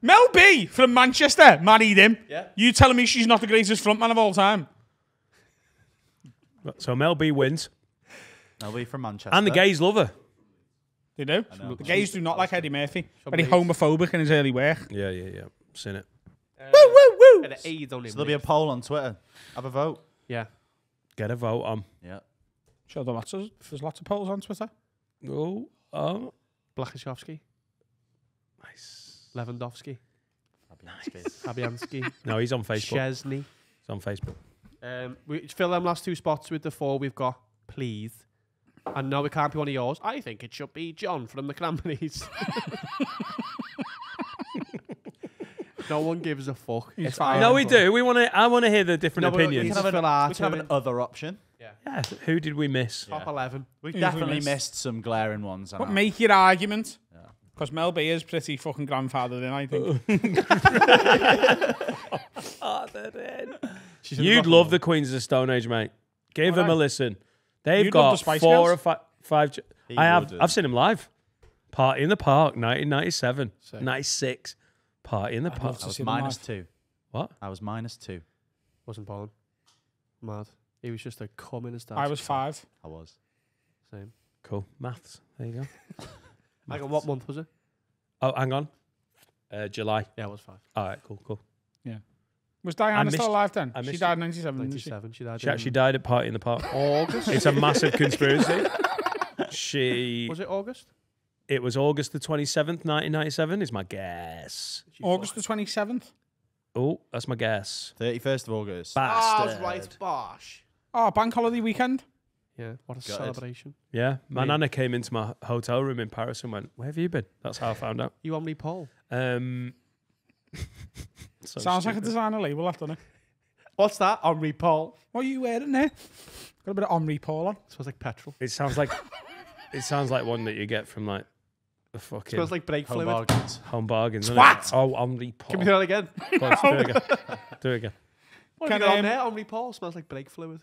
Mel B from Manchester married him. Yeah. You telling me she's not the greatest frontman of all time? So Mel B wins. Mel B from Manchester. And the gays love her. They do. The gays do not like Eddie Murphy. Very homophobic in his early work. Yeah, yeah, yeah. Seen it. Uh, woo, woo, woo. So there'll be a poll on Twitter. Have a vote. Yeah. Get a vote on. Yeah. Sure, there lots of, there's lots of polls on Twitter. Oh, um. Blachowski. Nice. Lewandowski. Fabianski. No, he's on Facebook. Chesney. He's on Facebook. Um, we fill them last two spots with the four we've got, please. And no, it can't be one of yours. I think it should be John from the Cranberries. No one gives a fuck. No, we do. We want to. I want to hear the different no, opinions. We can have an, we can have an other option. Yeah. yeah. Who did we miss? Yeah. Top eleven. We've Who definitely we missed? missed some glaring ones. But make your argument. Yeah. Because Mel B is pretty fucking grandfathered in, I think. You'd love the Queens of the Stone Age, mate. Give them a listen. They've You'd got the four or five. five I have. I've seen them live. Party in the Park, nineteen ninety-seven, Sick. ninety-six. Party in the I'd Park. I was minus two. What? I was minus two. Wasn't Paul? Mad. He was just a communist. I was five. I was. Same. Cool. Maths. There you go. Hang on, what month was it? Oh, hang on. Uh, July. Yeah, it was five. All right, cool, cool. Yeah. Was Diana still alive then? She died in ninety-seven. ninety-seven. She died. She actually died at Party in the Park. August. It's a massive conspiracy. She. Was it August? It was August the twenty-seventh, nineteen ninety-seven. Is my guess. August the twenty-seventh. Oh, that's my guess. thirty-first of August. Bastard. Oh, right, bosh. Oh, bank holiday weekend. Yeah, what a Got celebration. It. Yeah, my yeah. nana came into my hotel room in Paris and went, where have you been? That's how I found out. You only Paul. Um, so Sounds stupid. like a designer label, that, doesn't it? What's that? Omri Paul. What are you wearing there? Got a bit of Omri Paul on. It smells like petrol. It sounds like it sounds like one that you get from like the fucking... It smells like brake fluid. Bargains. Home bargains. What? Oh, Omri Paul. Can we do that again? Well, no. Do it again. Do it again. What have you got on there? Omri Paul smells like brake fluid.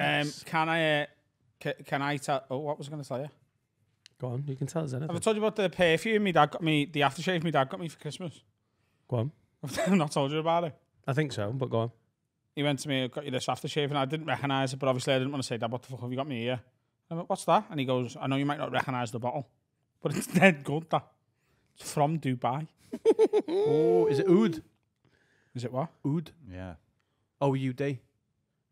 Um, can I? Uh, can, can I tell? Oh, what was I going to tell you? Go on, you can tell us anything. Have I told you about the perfume my dad got me? The aftershave my dad got me for Christmas. Go on. I've not told you about it. I think so, but go on. He went to me, got you this aftershave, and I didn't recognise it, but obviously I didn't want to say, Dad, what the fuck have you got me here? I went, what's that? And he goes, I know you might not recognise the bottle, but it's dead good. That it's from Dubai. Oh, is it Oud? Is it what? Oud. Yeah. O U D.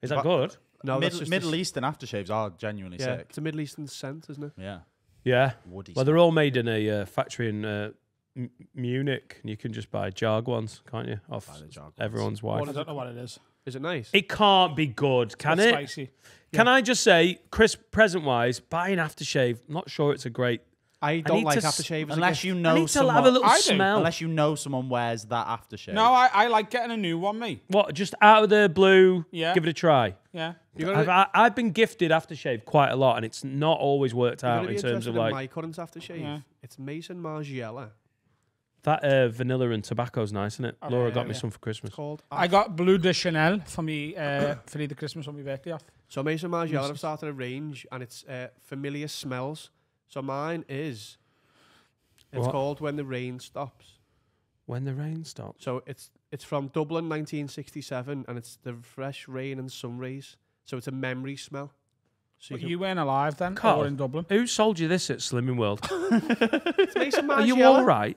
Is that good? No, Mid Middle Eastern aftershaves are genuinely yeah, sick. It's a Middle Eastern scent, isn't it? Yeah. Yeah. Woody well, scent. They're all made in a uh, factory in uh, M Munich, and you can just buy jar ones, can't you? Off everyone's wife. Well, I don't know what it is. Is it nice? It can't be good, can it? Spicy. Yeah. Can I just say, Chris, present-wise, buying aftershave, I'm not sure it's a great... I don't I like aftershave unless you know I need someone. To have a little I smell. Unless you know someone wears that aftershave. No, I, I like getting a new one, me. What? Just out of the blue? Yeah. Give it a try. Yeah. I've, I, I've been gifted aftershave quite a lot, and it's not always worked You're out in terms of in like my current aftershave. Yeah. It's Mason Margiela. That uh, vanilla and tobacco's nice, isn't it? Okay, Laura got yeah, me yeah. some for Christmas. Cold. I got Bleu de Chanel for me uh, for the Christmas on my birthday off. So Mason Margiela, I've started a range, and it's uh, familiar smells. So mine is, it's what? called When the Rain Stops. When the Rain Stops? So it's it's from Dublin, nineteen sixty-seven, and it's the fresh rain and sun rays. So it's a memory smell. So well, you, you weren't alive then, Carl, or in Dublin. Who sold you this at Slimming World? It's Mason Margiela. Are you all right?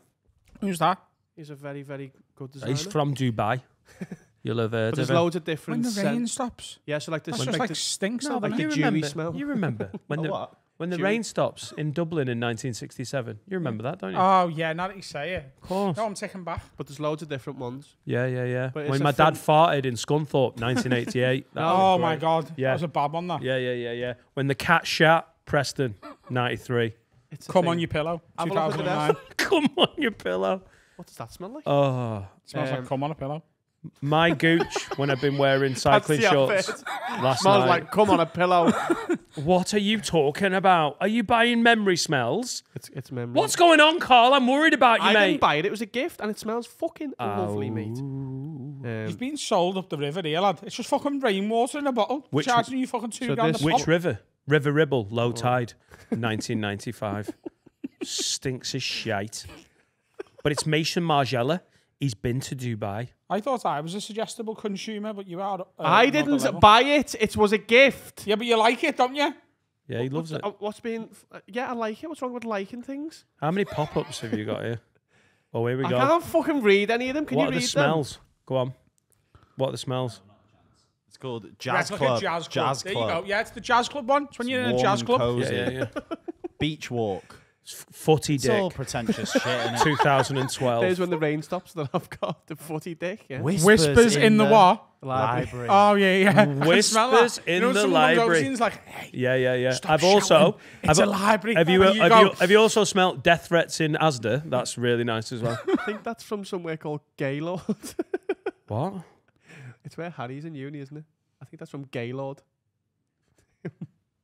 Who's that? He's a very, very good designer. He's from Dubai. You'll have heard but there's of loads of different When the Rain Stops? Yeah, so like this. That's just like, like stinks. No, like the dewy remember, smell. You remember. When the what? When the June. rain stops in Dublin in nineteen sixty-seven. You remember that, don't you? Oh, yeah, now that you say it. Of course. No, I'm taken back. But there's loads of different ones. Yeah, yeah, yeah. But when my dad farted in Scunthorpe, nineteen eighty-eight. Oh, my God. Yeah. That was a bad one, that. Yeah, yeah, yeah, yeah. When the cat shat, Preston, ninety-three. It's Come thing. on your pillow, two thousand nine. Come on your pillow. What does that smell like? Oh. It smells um, like come on a pillow. My gooch when I've been wearing cycling shorts last night. Smells like come on a pillow. What are you talking about? Are you buying memory smells? It's, it's memory. What's going on, Carl? I'm worried about you, I mate. I didn't buy it. It was a gift and it smells fucking oh. lovely, mate. Um, it's been sold up the river here, lad. It's just fucking rainwater in a bottle. Which, charging you fucking two so grand this, a Which river? River Ribble, low oh. tide, nineteen ninety-five. Stinks as shite. But it's Mason Margiela. He's been to Dubai. I thought I was a suggestible consumer, but you are. Uh, I didn't buy it. It was a gift. Yeah, but you like it, don't you? Yeah, he loves it. What's been... Yeah, I like it. What's wrong with liking things? How many pop-ups have you got here? Oh, here we go. I can't fucking read any of them. Can you read them? What are the smells? Go on. What are the smells? It's called Jazz Club. Jazz Club. There you go. Yeah, it's the Jazz Club one. It's when you're in a jazz club. Yeah, yeah, yeah. Beach walk. Footy dick. It's all pretentious shit, isn't it? two thousand twelve. There's When the Rain Stops that I've got. The footy dick. Yeah. Whispers, Whispers in, in the, the what? Library. Oh, yeah, yeah. Whispers in you know, the library. Like, hey, yeah, yeah, yeah. I've shouting. also... It's I've, a library. Have you, have, you have, you, have you also smelt death threats in Asda? That's really nice as well. I think that's from somewhere called Gaylord. What? It's where Harry's in uni, isn't it? I think that's from Gaylord.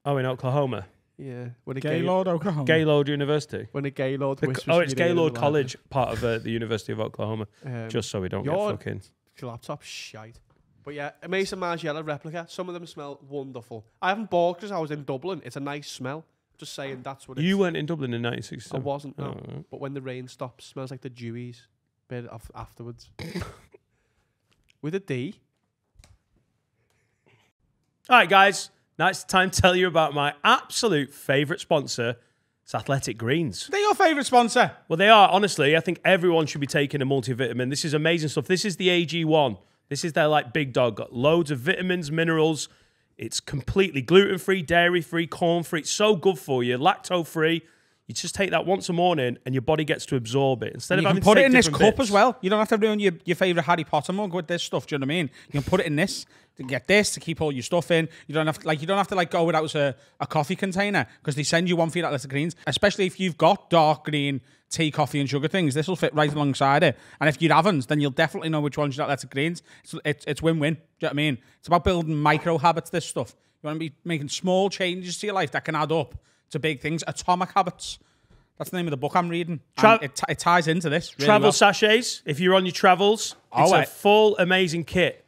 Oh, in Oklahoma? Yeah, when a Gaylord, Gay Oklahoma. Gaylord University. When a Gaylord whispers. Oh, it's Gaylord College, part of uh, the University of Oklahoma. Um, just so we don't get fucking laptop shite. But yeah, a Mason Margiela replica. Some of them smell wonderful. I haven't bought because I was in Dublin. It's a nice smell. Just saying, that's what. It's. You weren't in Dublin in nineteen sixty-seven. I wasn't. No, oh, right. But When the Rain Stops smells like the dewies bit of afterwards. With a D. All right, guys. Now it's time to tell you about my absolute favourite sponsor, it's Athletic Greens. They're your favourite sponsor? Well, they are, honestly. I think everyone should be taking a multivitamin. This is amazing stuff. This is the A G one. This is their, like, big dog. Got loads of vitamins, minerals. It's completely gluten-free, dairy-free, corn-free. It's so good for you. Lacto-free. You just take that once a morning and your body gets to absorb it. Instead and of you can put it in this cup bits. as well. You don't have to ruin your, your favourite Harry Potter mug with this stuff. Do you know what I mean? You can put it in this. To get this to keep all your stuff in. You don't have to, like you don't have to like go without a, a coffee container because they send you one for your Athletic Greens. Especially if you've got dark green tea, coffee, and sugar things, this will fit right alongside it. And if you haven't, then you'll definitely know which ones your Athletic Greens. It's it's, it's win-win. Do you know what I mean? It's about building micro habits. This stuff you want to be making small changes to your life that can add up to big things. Atomic Habits. That's the name of the book I'm reading. It, it ties into this. Really travel well. sachets. If you're on your travels, oh, it's right. a full amazing kit.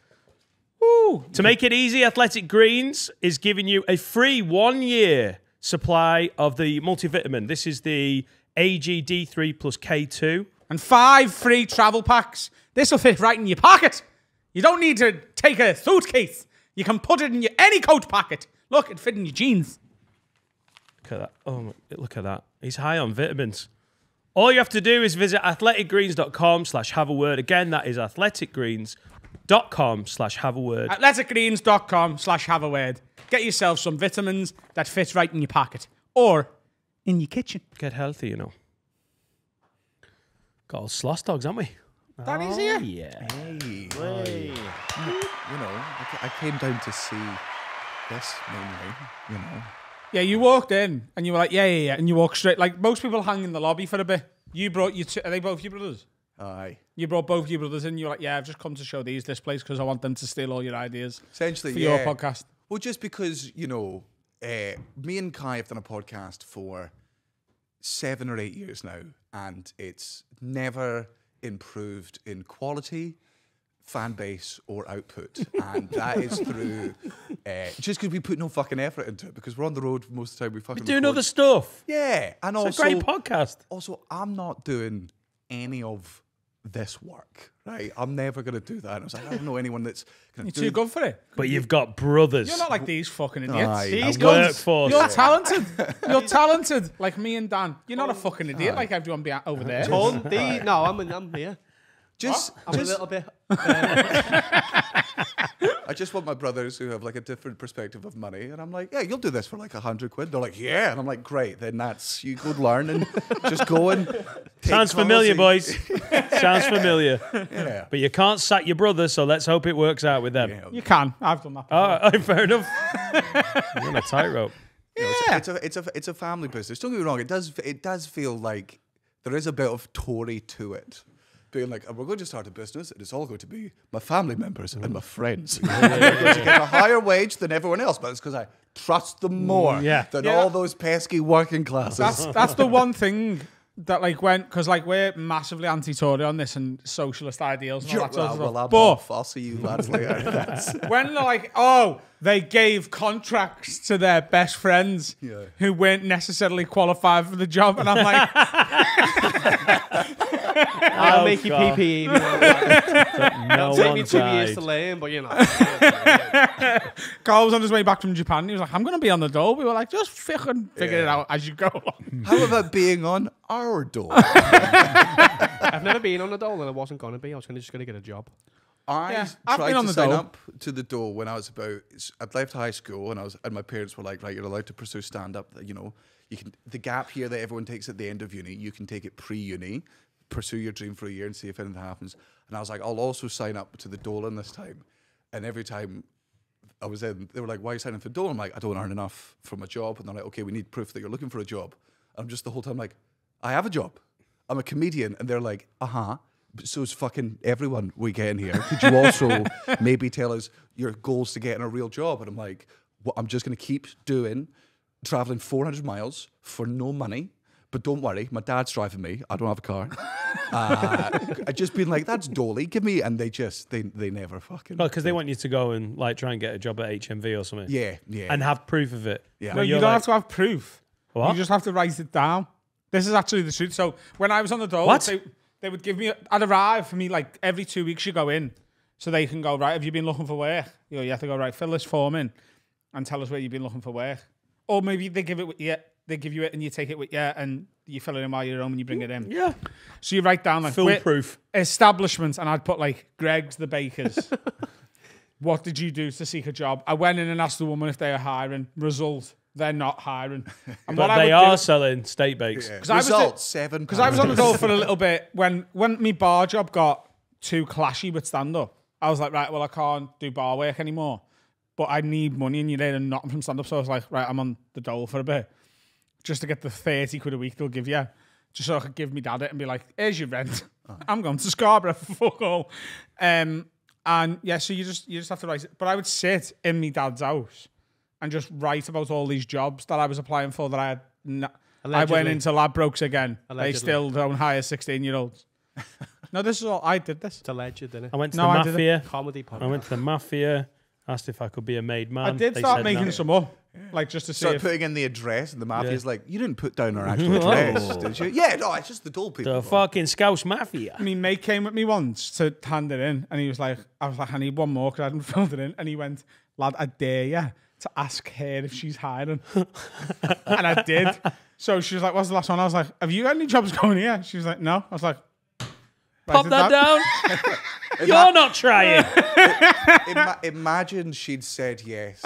Ooh. To make it easy, Athletic Greens is giving you a free one-year supply of the multivitamin. This is the A G D three plus K two. And five free travel packs. This will fit right in your pocket. You don't need to take a suitcase. You can put it in your any coat pocket. Look, it fit in your jeans. Look at that. Oh, my, look at that. He's high on vitamins. All you have to do is visit athletic greens dot com slash have a word. Again, that is athletic greens dot com. Dot com slash have a word. athletic greens dot com slash have a word. Get yourself some vitamins that fit right in your pocket or in your kitchen. Get healthy, you know. Got all sloss dogs, haven't we? Danny's oh, here. Yeah. Hey. Hey. You know, I came down to see this mainly, you know. Yeah, you walked in and you were like, yeah, yeah, yeah, and you walked straight. Like, most people hang in the lobby for a bit. You brought your two, are they both your brothers? Aye. You brought both your brothers in. You were like, yeah, I've just come to show these this place because I want them to steal all your ideas. Essentially, for yeah. your podcast. Well, just because, you know, uh, me and Kai have done a podcast for seven or eight years now, and it's never improved in quality, fan base, or output. And that is through uh, just because we put no fucking effort into it, because we're on the road most of the time. We fucking doing other stuff. Yeah, and it's also a great podcast. Also, I'm not doing any of this work, right? I'm never going to do that. And I was like, I don't know anyone that's going to do it. You're too good for it. But you've got brothers. You're not like these fucking idiots. Aye, these guys. You're talented. You're talented, like me and Dan. You're not a fucking idiot, aye. Like everyone over there. Tony, no, I'm in, I'm here. Just, I'm just a little bit. I just want my brothers who have like a different perspective of money, and I'm like, yeah, you'll do this for like a hundred quid. They're like, yeah, and I'm like, great. Then that's you go learn and just go and sounds familiar, boys. Sounds familiar. Yeah. But you can't sack your brother, so let's hope it works out with them. Yeah, okay. You can. I've done that. Oh, oh, fair enough. You're on a tightrope. Yeah, you know, it's, a, it's a it's a it's a family business. Don't get me wrong. It does it does feel like there is a bit of Tory to it. Being like, oh, we're going to start a business, and it's all going to be my family members mm. and my friends. We're going to get a higher wage than everyone else, but it's because I trust them more mm, yeah. than yeah. all those pesky working classes. That's, that's the one thing that, like, when, because, like, we're massively anti-Tory on this and socialist ideals and all that sort of stuff. Well, but I'll see you lads later. When they're like, oh, they gave contracts to their best friends yeah. who weren't necessarily qualified for the job, and I'm like... I'll oh make God. you P P E. No, it'll take me two died. years to learn, but you know. Carl was on his way back from Japan. He was like, I'm going to be on the dole. We were like, just fucking figure yeah. it out as you go along. How about being on our dole? I've never been on a dole and I wasn't going to be. I was gonna, just going to get a job. I yeah, tried to sign dole. up to the dole when I was about, I'd left high school and I was, and my parents were like, right, you're allowed to pursue stand-up, you know. You can, the gap here that everyone takes at the end of uni, you can take it pre-uni. Pursue your dream for a year and see if anything happens. And I was like, I'll also sign up to the Dolan this time. And every time I was in, they were like, why are you signing up for Dolan? I'm like, I don't earn enough for my job. And they're like, okay, we need proof that you're looking for a job. And I'm just the whole time like, I have a job. I'm a comedian. And they're like, uh-huh. So is fucking everyone we get in here. Could you also maybe tell us your goals to get in a real job? And I'm like, well, I'm just going to keep doing, traveling four hundred miles for no money. But don't worry, my dad's driving me. I don't have a car. uh, I've just been like, that's dolly, give me. And they just, they they never fucking... Because they want you to go and like try and get a job at H M V or something. Yeah, yeah. And have proof of it. Yeah. No, you don't like, have to have proof. What? You just have to write it down. This is actually the truth. So when I was on the dole, they, they would give me... I'd arrive for me like every two weeks you go in. So they can go, right, have you been looking for work? You know, you have to go, right, fill this form in and tell us where you've been looking for work. Or maybe they give it... yeah. They give you it and you take it with you and you fill it in while you're home and you bring it in. Yeah. So you write down like... foolproof. Establishments. And I'd put like, Greg's the Bakers. What did you do to seek a job? I went in and asked the woman if they were hiring. Result, they're not hiring. And but they are do, selling steak bakes. Yeah. Result, seven. Because I was on the dole for a little bit. When, when my bar job got too clashy with stand-up, I was like, right, well, I can't do bar work anymore. But I need money and you need nothing from stand-up. So I was like, right, I'm on the dole for a bit. Just to get the thirty quid a week they'll give you. Just so I could give me dad it and be like, here's your rent. Oh. I'm going to Scarborough for fuck all. Um, and yeah, so you just you just have to write it. But I would sit in my dad's house and just write about all these jobs that I was applying for that I had. No, I went into Ladbrokes again. Allegedly. They still don't hire sixteen year olds. No, this is all, I did this. It's alleged, didn't it? I went to no, the Mafia. Comedy podcast. I went to the Mafia, asked if I could be a made man. I did they start making no. some up. Like just to see start putting in the address and the Mafia's yeah. like, you didn't put down our actual address, did you? Yeah, no, it's just the dole people. The fucking Scouse Mafia. I mean, mate came with me once to hand it in and he was like, I was like, I need one more because I hadn't filled it in. And he went, lad, I dare you to ask her if she's hiring. And I did. So she was like, what's the last one? I was like, have you got any jobs going here? She was like, no. I was like, pop that down. You're Ima not trying. Ima imagine she'd said yes.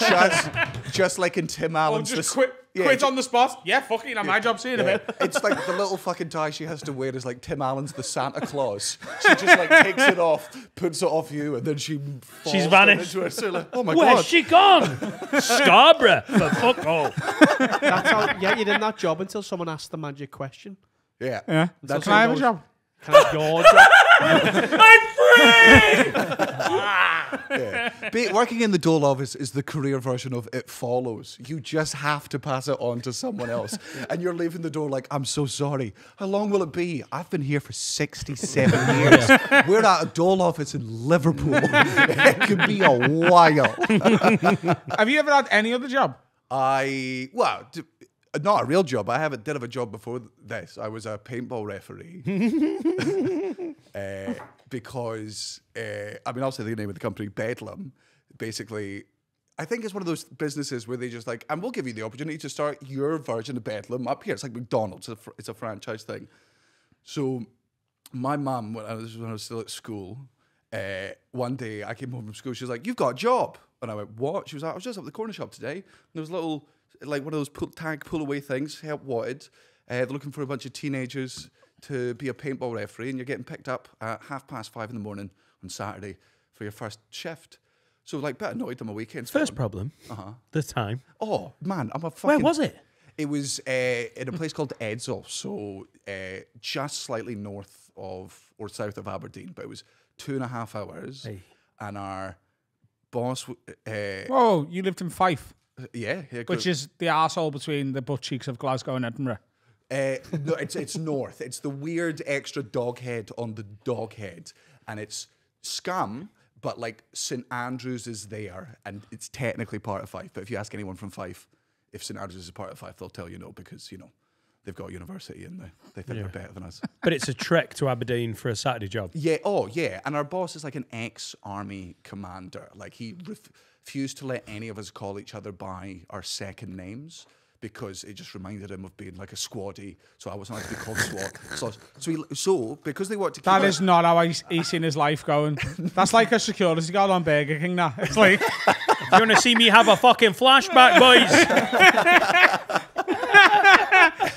Just, just like in Tim Allen's. Oh, just quit, yeah, quit on the spot. Yeah, fuck it, you know, yeah, my job's seeing yeah. a bit. It's like the little fucking tie she has to wear is like Tim Allen's the Santa Claus. She just like takes it off, puts it off you, and then she falls she's vanished. Into her, so like, oh my Where's god, where's she gone? Scarborough, for fuck all. That's how, yeah, you're in that job until someone asks the magic question. Yeah, yeah. That's can I have goes, a job? Can I have your job? I'm free! Yeah. Be, working in the dole office is the career version of It Follows. You just have to pass it on to someone else. Yeah. And you're leaving the door like, I'm so sorry. How long will it be? I've been here for sixty-seven years. Yeah. We're at a dole office in Liverpool. It could be a while. Have you ever had any other job? I, well... Not a real job. I have a, did have a job before this. I was a paintball referee. uh, because, uh, I mean, I'll say the name of the company, Bedlam. Basically, I think it's one of those businesses where they just like, and we'll give you the opportunity to start your version of Bedlam up here. It's like McDonald's. It's a, fr it's a franchise thing. So my mum, when I was, when I was still at school, uh, one day I came home from school. She was like, you've got a job. And I went, what? She was like, I was just up at the corner shop today. And there was a little... like one of those pull, tag pull away things, help wanted. Uh, they're looking for a bunch of teenagers to be a paintball referee, and you're getting picked up at half past five in the morning on Saturday for your first shift. So like, bit annoyed on my weekends. First gone. Problem. Uh huh. The time. Oh man, I'm a fucking. Where was it? It was uh, in a place called Edsel, so uh, just slightly north of or south of Aberdeen, but it was two and a half hours. Hey. And our boss. Uh, Whoa, you lived in Fife. Yeah, yeah, which is the arsehole between the butt cheeks of Glasgow and Edinburgh. Uh, no, it's it's north. It's the weird extra dog head on the dog head, and it's scum. But like Saint Andrews is there, and it's technically part of Fife. But if you ask anyone from Fife if Saint Andrews is part of Fife, they'll tell you no because you know they've got a university and they they think yeah. they're better than us. But it's a trek to Aberdeen for a Saturday job. Yeah. Oh yeah. And our boss is like an ex-army commander. Like he. Ref refused to let any of us call each other by our second names because it just reminded him of being like a squaddy. So I wasn't like to be called SWAT. So, so, he, so because they worked together... That is not how he's, he's seen his life going. That's like a security guard on Burger King now. It's like, you want to see me have a fucking flashback, boys?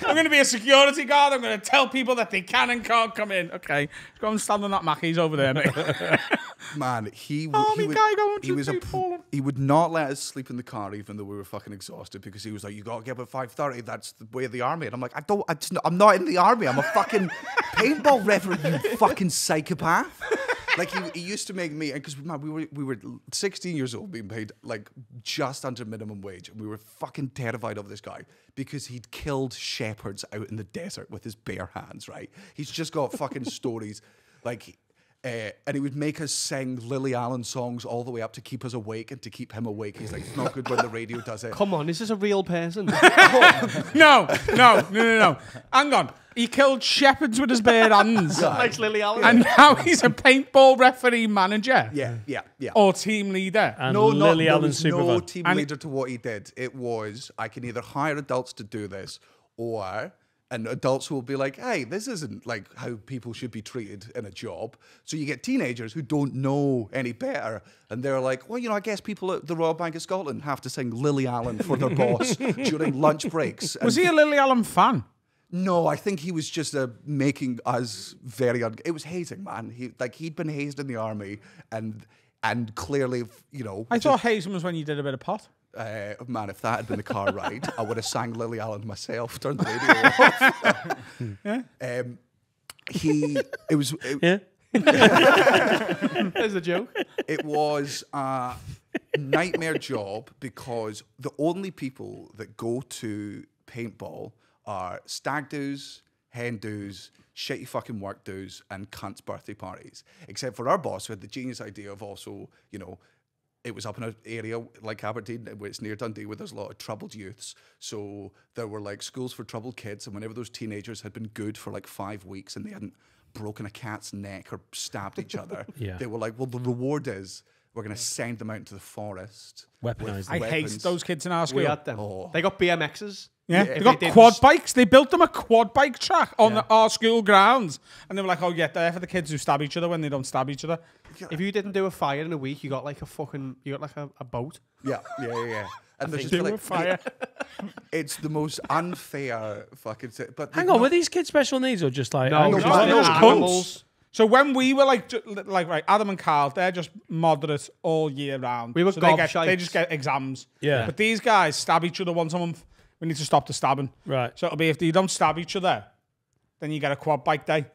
I'm going to be a security guard. I'm going to tell people that they can and can't come in. Okay, go and stand on that Mackey's over there, mate. Man, he, oh, he, would, guy, he was a he would not let us sleep in the car even though we were fucking exhausted because he was like, "You got to get up at five thirty. That's the way of the army." And I'm like, "I don't. I just, I'm not in the army. I'm a fucking paintball referee. You fucking psychopath." Like he, he used to make me, because we were we were sixteen years old, being paid like just under minimum wage, and we were fucking terrified of this guy because he'd killed shepherds out in the desert with his bare hands. Right? He's just got fucking stories, like, uh, and he would make us sing Lily Allen songs all the way up to keep us awake and to keep him awake. He's like, it's not good when the radio does it. Come on, is this a real person? no, no, no, no, no. Hang on. He killed shepherds with his bare hands. Like Lily Allen. And now he's a paintball referee manager. Yeah, yeah, yeah. Or team leader. And no, Lily not, Allen there was no team and leader to what he did. It was, I can either hire adults to do this or... And adults who will be like, hey, this isn't like how people should be treated in a job. So you get teenagers who don't know any better. And they're like, well, you know, I guess people at the Royal Bank of Scotland have to sing Lily Allen for their boss during lunch breaks. Was he a Lily Allen fan? No, I think he was just uh, making us very... Un it was hazing, man. He, like, he'd been hazed in the army and and clearly, you know... I thought hazing was when you did a bit of pot. Uh, man, if that had been the car ride, I would have sang Lily Allen myself. Turned the radio off. Yeah. Um, he, it was. It, yeah. There's a joke. It was a nightmare job because the only people that go to paintball are stag do's, hen do's, shitty fucking work do's, and cunt's birthday parties. Except for our boss, who had the genius idea of also, you know. It was up in an area like Aberdeen, where it's near Dundee, where there's a lot of troubled youths. So there were like schools for troubled kids. And whenever those teenagers had been good for like five weeks and they hadn't broken a cat's neck or stabbed each other, yeah. they were like, well, the reward is we're going to send them out into the forest. Weaponized. I hate those kids in our school. We had them. Oh. They got B M Xs. Yeah, yeah, they got they quad bikes. They built them a quad bike track on yeah. the, our school grounds. And they were like, oh, yeah, they're for the kids who stab each other when they don't stab each other. If you didn't do a fire in a week, you got like a fucking, you got like a, a boat. Yeah, yeah, yeah. And there's just like, fire. It's the most unfair fucking. But hang on, not... were these kids special needs or just like no, no, no, no, animals? So when we were like, like right, Adam and Carl, they're just moderate all year round. We were so they, get, they just get exams. Yeah. But these guys stab each other once a month. We need to stop the stabbing. Right. So it'll be if you don't stab each other, then you get a quad bike day.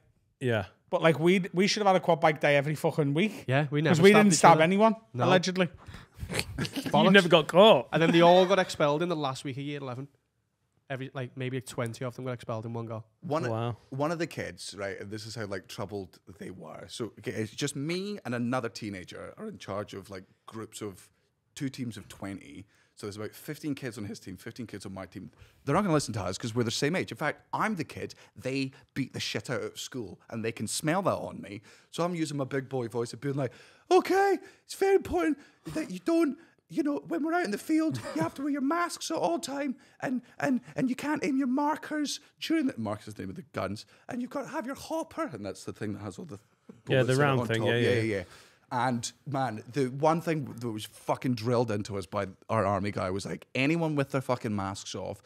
Yeah. But like we we should have had a quad bike day every fucking week. Yeah, we never. Because we didn't stab other. anyone no. allegedly. You never got caught. And then they all got expelled in the last week of year eleven. Every like maybe like twenty of them got expelled in one go. One, wow. One of the kids, right, and this is how like troubled they were. So okay, it's just me and another teenager are in charge of like groups of two teams of twenty. So there's about fifteen kids on his team, fifteen kids on my team. They're not going to listen to us because we're the same age. In fact, I'm the kid they beat the shit out of school, and they can smell that on me. So I'm using my big boy voice of being like, okay, it's very important that you don't, you know, when we're out in the field, you have to wear your masks at all time, and and and you can't aim your markers during the markers. Name of the guns, and you've got to have your hopper, and that's the thing that has all the yeah, the round thing, yeah, yeah, yeah, yeah. And man, the one thing that was fucking drilled into us by our army guy was like, anyone with their fucking masks off,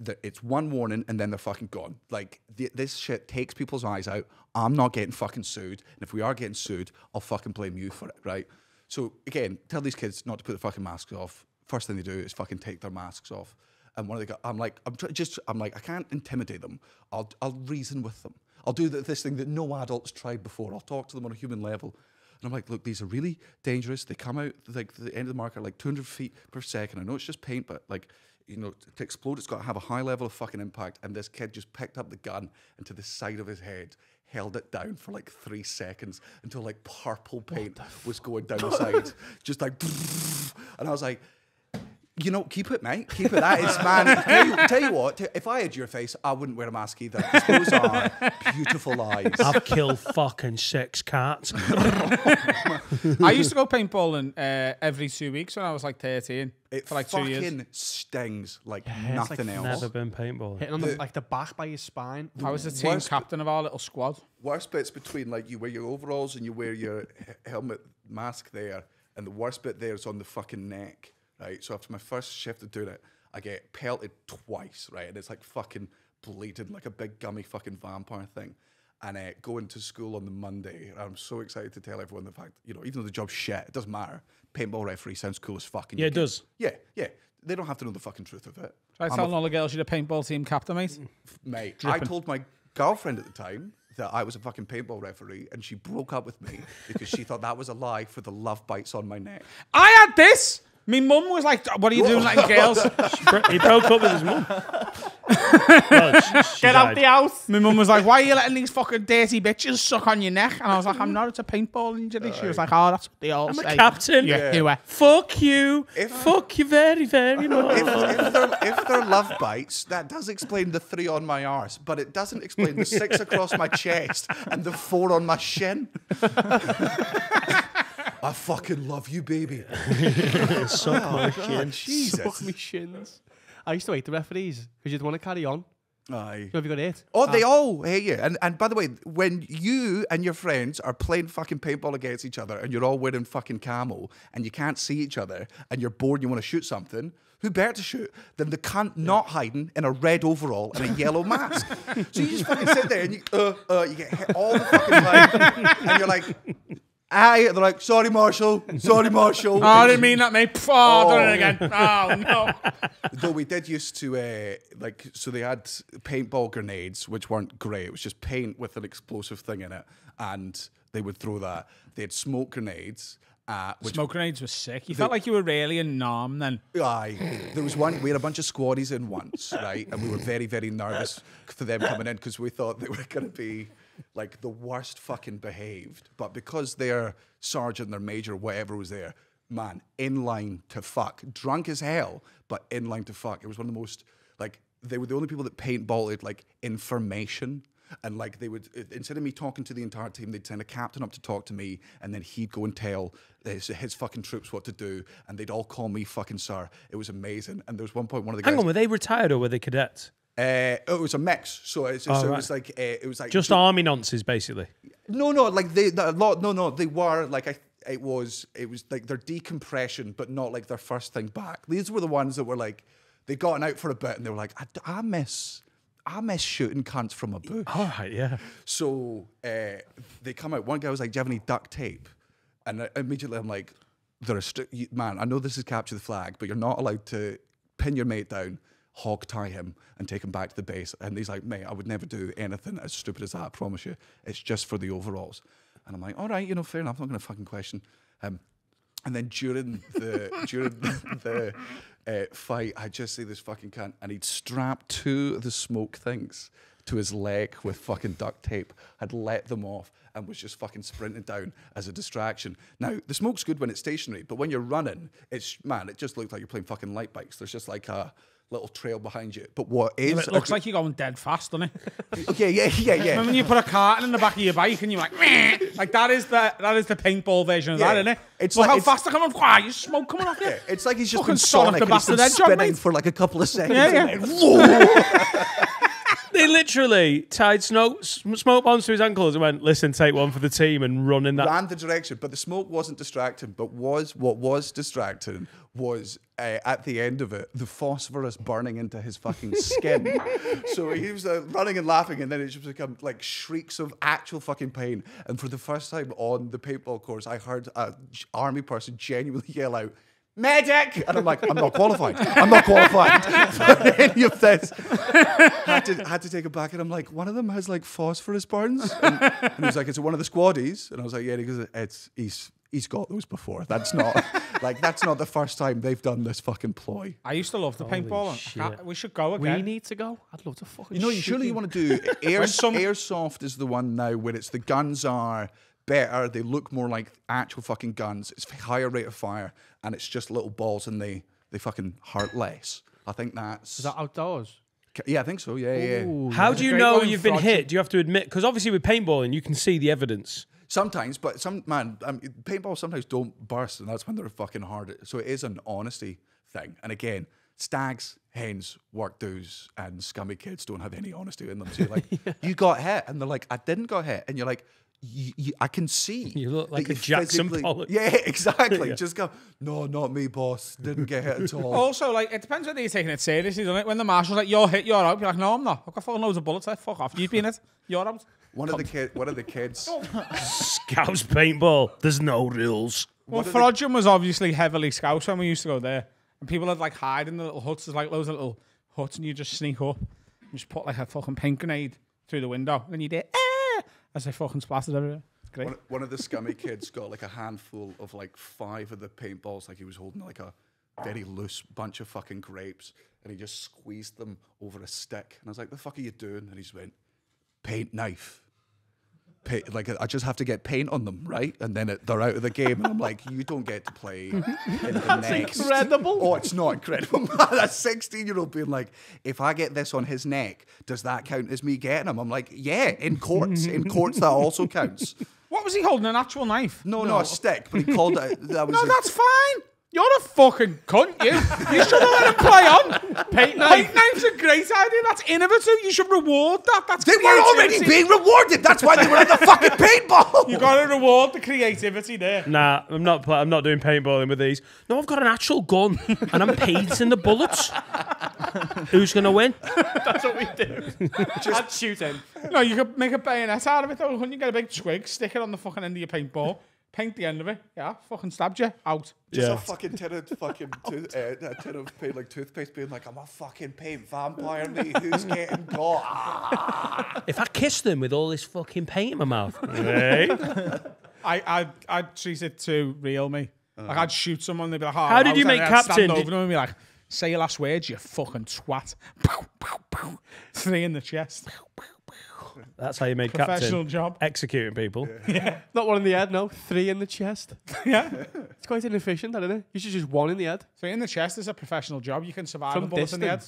that it's one warning, and then they're fucking gone. Like th this shit takes people's eyes out. I'm not getting fucking sued, and if we are getting sued, I'll fucking blame you for it, right? So again, tell these kids not to put their fucking masks off. First thing they do is fucking take their masks off. And one of the guys, I'm like, I'm just, I'm like, I can't intimidate them. I'll, I'll reason with them. I'll do the, this thing that no adult's tried before. I'll talk to them on a human level. And I'm like, look, these are really dangerous. They come out like the end of the market, like two hundred feet per second. I know it's just paint, but like, you know, to explode, it's got to have a high level of fucking impact. And this kid just picked up the gun and to the side of his head, held it down for like three seconds until like purple paint was going down the sides. Just like, and I was like, you know, keep it, mate. Keep it. That is, man. Tell you, tell you what, if I had your face, I wouldn't wear a mask either. Those are beautiful lies. I've killed fucking six cats. I used to go paintballing uh, every two weeks when I was like thirteen. It for like fucking two years. Stings like yeah, nothing like else. Never been paintballing. Hitting on the, the, like the back by your spine. I was the team captain of our little squad. Worst bit's between like you wear your overalls and you wear your helmet mask there, and the worst bit there is on the fucking neck. Right, so after my first shift of doing it, I get pelted twice, right? And it's like fucking bleeding, like a big gummy fucking vampire thing. And uh, going to school on the Monday, I'm so excited to tell everyone the fact, you know, even though the job's shit, it doesn't matter. Paintball referee sounds cool as fucking. Yeah, it does. Yeah, yeah. They don't have to know the fucking truth of it. Try telling all the girls you're the paintball team captain, mate. Mate, Dripping. I told my girlfriend at the time that I was a fucking paintball referee, and she broke up with me because she thought that was a lie for the love bites on my neck. I had this! My mum was like, what are you doing like girls? He broke up with his mum. Well, she, she Get died. out the house. My mum was like, why are you letting these fucking dirty bitches suck on your neck? And I was like, I'm not, it's a paintball injury. All she right. was like, oh, that's what they all I'm say. I'm a captain. Yeah. Yeah. Fuck you. If, Fuck you very, very much. If, if, they're, if they're love bites, that does explain the three on my arse, but it doesn't explain the six across my chest and the four on my shin. I fucking love you, baby. Suck oh, my shins. Jesus. Suck me shins. I used to hate the referees because you'd want to carry on. Aye. So have you got eight? Oh, ah. they all hate you. And and by the way, when you and your friends are playing fucking paintball against each other and you're all wearing fucking camo and you can't see each other and you're bored and you want to shoot something, who better to shoot than the cunt yeah. not hiding in a red overall and a yellow mask? So you just fucking sit there and you, uh, uh, you get hit all the fucking time and you're like... Aye, they're like, sorry, Marshall. Sorry, Marshall. Oh, I didn't mean that, mate. Oh, oh. Done it again. Oh, no. Though we did used to, uh, like, so they had paintball grenades, which weren't great. It was just paint with an explosive thing in it, and they would throw that. They had smoke grenades. Uh, which smoke grenades were sick. You they, felt like you were really in Nam then. Aye. There was one, we had a bunch of squaddies in once, right? And we were very, very nervous for them coming in because we thought they were going to be... like the worst fucking behaved, but because their sergeant, their major, whatever was there, man, in line to fuck, drunk as hell, but in line to fuck. It was one of the most, like, they were the only people that paintballed, like, information. And like they would, instead of me talking to the entire team, they'd send a captain up to talk to me, and then he'd go and tell his, his fucking troops what to do, and they'd all call me fucking sir. It was amazing. And there was one point, one of the guys. Hang on, were they retired or were they cadets? Uh, it was a mix, so, it's, oh, so right. it was like uh, it was like just army nonces, basically. No, no, like they a lot. No, no, they were like I, it was it was like their decompression, but not like their first thing back. These were the ones that were like, they'd gotten out for a bit and they were like, I, I miss I miss shooting cunts from a bush. All right, yeah. So uh, they come out. One guy was like, do you have any duct tape? And I, immediately I'm like, they're a man, I know this is capture the flag, but you're not allowed to pin your mate down, hog tie him and take him back to the base. And he's like, mate, I would never do anything as stupid as that, I promise you. It's just for the overalls. And I'm like, all right, you know, fair enough. I'm not going to fucking question him. And then during the during the uh, fight, I just see this fucking cunt, and he'd strapped two of the smoke things to his leg with fucking duct tape, had let them off, and was just fucking sprinting down as a distraction. Now, the smoke's good when it's stationary, but when you're running, it's, man, it just looks like you're playing fucking light bikes. There's just like a little trail behind you. But what is... Well, it looks like you're going dead fast, doesn't it? Okay, yeah, yeah, yeah. Remember when you put a carton in the back of your bike and you're like, meh! Like, that is the, that is the paintball version of yeah. that, isn't it? It's well, like, how it's, fast they're coming. Wow, you smoke coming off you. Yeah, it's like he's just fucking been Sonic and he's been head, spinning for like a couple of seconds. Yeah, yeah. Then, they literally tied smoke, smoke bombs to his ankles and went, listen, take one for the team, and run in that. Ran the direction, but the smoke wasn't distracting, but was what was distracting was uh, at the end of it, the phosphorus burning into his fucking skin. So he was uh, running and laughing, and then it just became like shrieks of actual fucking pain. And for the first time on the paintball course, I heard an army person genuinely yell out, medic! And I'm like, I'm not qualified. I'm not qualified for any of this. Had to, had to take it back. And I'm like, one of them has like phosphorus burns. And, and he was like, it's one of the squaddies. And I was like, yeah, because it's, he's, he's got those before. That's not, like, that's not the first time they've done this fucking ploy. I used to love the paintball. We should go again. We need to go. I'd love to fucking You know, shoot surely you want to do, air, Airsoft is the one now where it's the guns are better, they look more like actual fucking guns, it's higher rate of fire, and it's just little balls and they they fucking hurt less. I think that's... Is that outdoors? Yeah, I think so, yeah, Ooh, yeah. How do you know you've been hit? Do you have to admit? Because obviously with paintballing, you can see the evidence. Sometimes, but some, man, um, paintballs sometimes don't burst, and that's when they're fucking hard. So it is an honesty thing. And again, stags, hens, work dudes, and scummy kids don't have any honesty in them. So you're like, yeah. you got hit, and they're like, I didn't got hit. And you're like, You, you, I can see you look like a Jackson Pollock. Yeah, exactly. Yeah. Just go, no, not me, boss. Didn't get hit at all. Also, like, it depends whether you're taking it seriously, doesn't it? When the marshal's like, you're hit, you're out. You're like, no, I'm not. I've got fucking loads of bullets left. Fuck off. You've been hit. You're out. One Come. of the kids. One of the kids. Scouse paintball. There's no rules. Well, Frodsham was obviously heavily Scouse when we used to go there, and people had like hide in the little huts. There's like loads of little huts, and you just sneak up and just put like a fucking paint grenade through the window, and you did. As I fucking splattered everywhere. Great. One, one of the scummy kids got like a handful of like five of the paintballs, like he was holding like a very loose bunch of fucking grapes, and he just squeezed them over a stick. And I was like, the fuck are you doing? And he just went, paint knife. Paint, like, I just have to get paint on them, right? And then it, they're out of the game. And I'm like, you don't get to play in the That's next. Incredible. Oh, it's not incredible. That sixteen-year-old being like, if I get this on his neck, does that count as me getting him? I'm like, yeah, in courts. In courts, that also counts. What was he holding, an actual knife? No, no, no a stick, but he called it... That was no, that's fine. You're a fucking cunt, you. You should have let him play on. Paint knife. Paint knife's a great idea. That's innovative. You should reward that. That's They creativity. were already being rewarded. That's why they were at the fucking paintball. You got to reward the creativity there. Nah, I'm not I'm not doing paintballing with these. No, I've got an actual gun and I'm painting the bullets. Who's going to win? That's what we do. Just I'd shoot him. No, you could make a bayonet out of it though. Wouldn't you get a big twig, stick it on the fucking end of your paintball? Paint the end of it, yeah. Fucking stabbed you out. Just yeah. a fucking tin of fucking tooth, uh, a tin of paint, like toothpaste, being like, I'm a fucking paint vampire, mate. Who's getting caught? Ah. If I kissed them with all this fucking paint in my mouth, right? I I I'd treat it to real me. Uh. Like I'd shoot someone, they'd be like, oh, how did you make captain? Stand over them and be like, say your last words, you fucking twat. Pow, pow, pow. Three in the chest. Pow, pow. That's how you made captain. Professional job. Executing people. Yeah. Yeah. Not one in the head, no. Three in the chest. Yeah. It's quite inefficient, isn't it? You should just one in the head. Three in the chest is a professional job. You can survive From a bullet distance. in the head.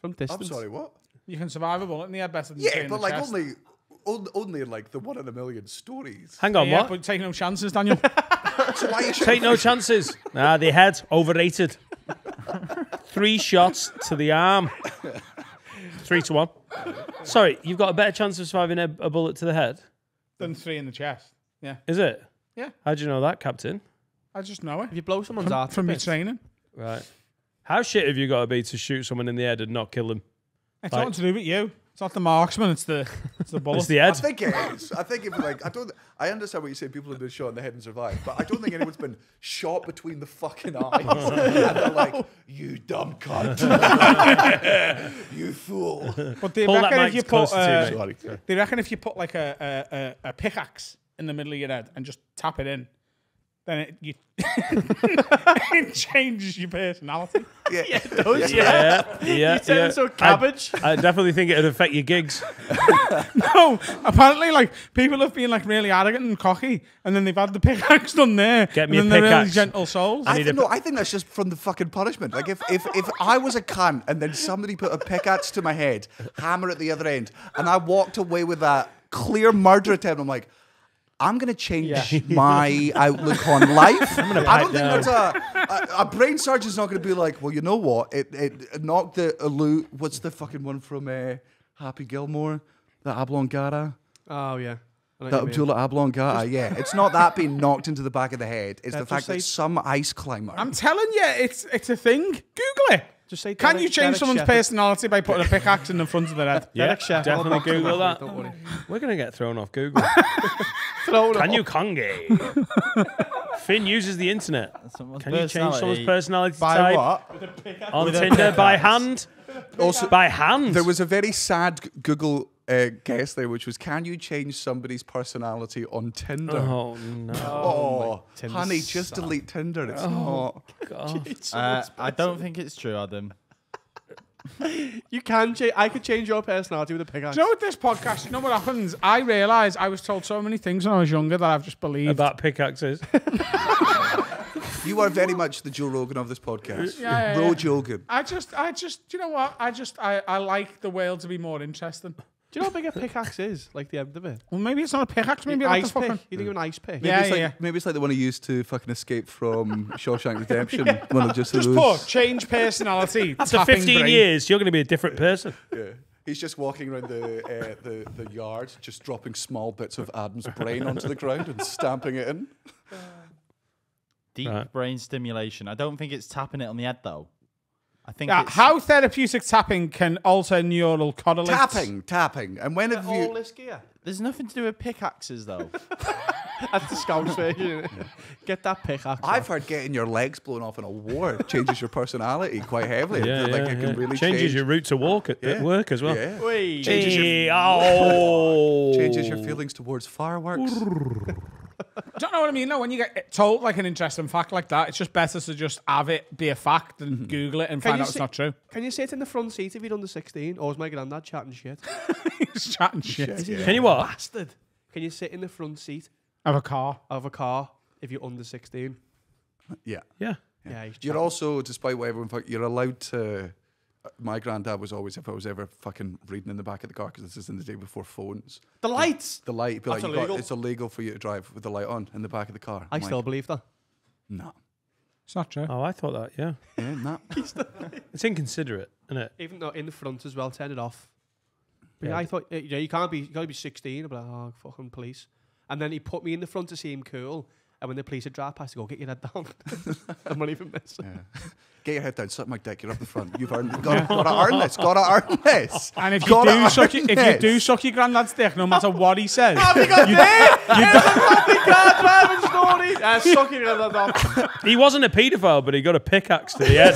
From distance. I'm sorry, what? You can survive a bullet in the head better than yeah, three in the like chest. Yeah, but like only, only like the one in a million stories. Hang on, yeah, what? But take no chances, Daniel. So why you take no chances. Nah, the head, overrated. Three shots to the arm. Three to one. Sorry, you've got a better chance of surviving a, a bullet to the head than three in the chest. Yeah. Is it? Yeah. How'd you know that, Captain? I just know it. You blow someone's heart from your training. Right. How shit have you got to be to shoot someone in the head and not kill them? It's like, nothing to do with you. It's not the marksman. It's the it's the bullet. It's the head. I think it is. I think it, like I don't. I understand what you say. People have been shot in the head and survived, but I don't think anyone's been shot between the fucking eyes. And they're like, you dumb cunt, you fool. But they Hold reckon if you put, uh, Sorry. they reckon if you put like a, a a pickaxe in the middle of your head and just tap it in, then it, you it changes your personality. Yeah, yeah it does. Yeah, yeah. yeah you turn yeah. into a cabbage. I, I definitely think it would affect your gigs. No, apparently, like people have been like really arrogant and cocky, and then they've had the pickaxe done there. Get me and then a pickaxe. Really gentle souls. I I th no, I think that's just from the fucking punishment. Like if if if I was a cunt and then somebody put a pickaxe to my head, hammer at the other end, and I walked away with that clear murder attempt, I'm like, I'm going to change yeah. my outlook on life. I'm gonna I don't think down. that's a, a... A brain surgeon's not going to be like, well, you know what? It, it, it knocked the... Allu what's the fucking one from uh, Happy Gilmore? The Oblongata? Oh, yeah. The Abdullah Oblongata, yeah. It's not that being knocked into the back of the head. It's the fact that some ice climber... I'm telling you, it's it's a thing. Google it. Just say Can you change Derek someone's Shepherd. personality by putting a pickaxe in the front of their head? Yeah, Derek definitely Google that. Don't worry. We're going to get thrown off Google. thrown Can off. you conge? Finn uses the internet. Someone's Can you change someone's personality by type? What? On With Tinder by hand? Also, by hand? There was a very sad Google... Uh, guess there, which was, can you change somebody's personality on Tinder? Oh no! Oh, oh honey, just sad. delete Tinder. It's oh, not. God. Uh, I don't think it's true, Adam. You can change. I could change your personality with a pickaxe. Do you know what this podcast? You know what happens? I realise I was told so many things when I was younger that I've just believed about pickaxes. You are very much the Joe Rogan of this podcast. Yeah, yeah, Bro yeah. Jogan. I just, I just, do you know what? I just, I, I like the world to be more interesting. Do you know how big a pickaxe is? Like the end of it. Well, maybe it's not a pickaxe. Maybe an like ice fucking... pick. You think of an ice pick? Maybe yeah, it's yeah, like, yeah. Maybe it's like the one I used to fucking escape from Shawshank Redemption. yeah. One of just just poor. Change personality. After fifteen brain. years, you're going to be a different person. Yeah. He's just walking around the, uh, the the yard, just dropping small bits of Adam's brain onto the ground and stamping it in. Deep right. brain stimulation. I don't think it's tapping it on the head though. I think uh, how therapeutic tapping can alter neural correlates. Tapping, tapping, and when have you? All this gear. There's nothing to do with pickaxes though. That's the Scouse version. Yeah. Get that pickaxe. I've off. heard getting your legs blown off in a war changes your personality quite heavily. Yeah, like yeah, it can yeah. really changes change. your route to walk at, yeah. at work as well. Yeah. Wee. Changes your oh. changes your feelings towards fireworks. Don't know what I mean though. When you get told like an interesting fact like that, it's just better to just have it be a fact than mm-hmm. Google it and can find out it's not true. Can you sit in the front seat if you're under sixteen? Or is my granddad chatting shit? He's chatting shit. shit yeah. Can you what? Bastard. Can you sit in the front seat of a car? Of a car if you're under sixteen? Yeah. Yeah. Yeah. yeah you're also, despite what everyone, you're allowed to. My granddad was always, if I was ever fucking reading in the back of the car, because this is in the day before phones. The lights! The, the light. Be like, illegal. Got, it's illegal for you to drive with the light on in the back of the car. I I'm still like, believe that. No. It's not true. Oh, I thought that, yeah. Yeah, nah. It's inconsiderate, isn't it? Even though in the front as well, turn it off. But yeah. Yeah, I thought, yeah, you, know, you can't be, you gotta be sixteen. I'm like, oh, fucking police. And then he put me in the front to seem cool. And when the police had drive past, they go, get your head down. I'm not even missing. Yeah. Get your head down, suck my dick, you're up the front. You've earned, gotta, gotta earn this, gotta earn this. And if you, do suck, you, if you do suck your granddad's dick, no matter what he says. Have you got this? Here's a lovely car driving story. Uh, suck your granddad's off. He wasn't a paedophile, but he got a pickaxe to the head.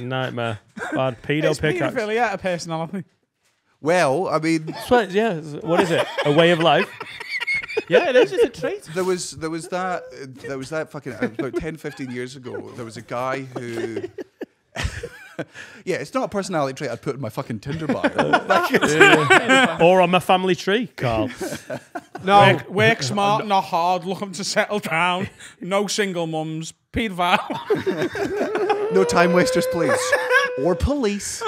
Nightmare. Bad pedo it's pickaxe. It's paedophilia, a personality. Well, I mean. But, yeah, what is it? A way of life. Yeah, it is. It's a trait. There was there was that uh, there was that fucking uh, about ten, fifteen years ago. There was a guy who, yeah, it's not a personality trait I'd put in my fucking Tinder bio, like yeah. or on my family tree, Carl. No, work, work smart, not hard. Looking to settle down. No single mums. Paedophile. No time wasters, please. Or police.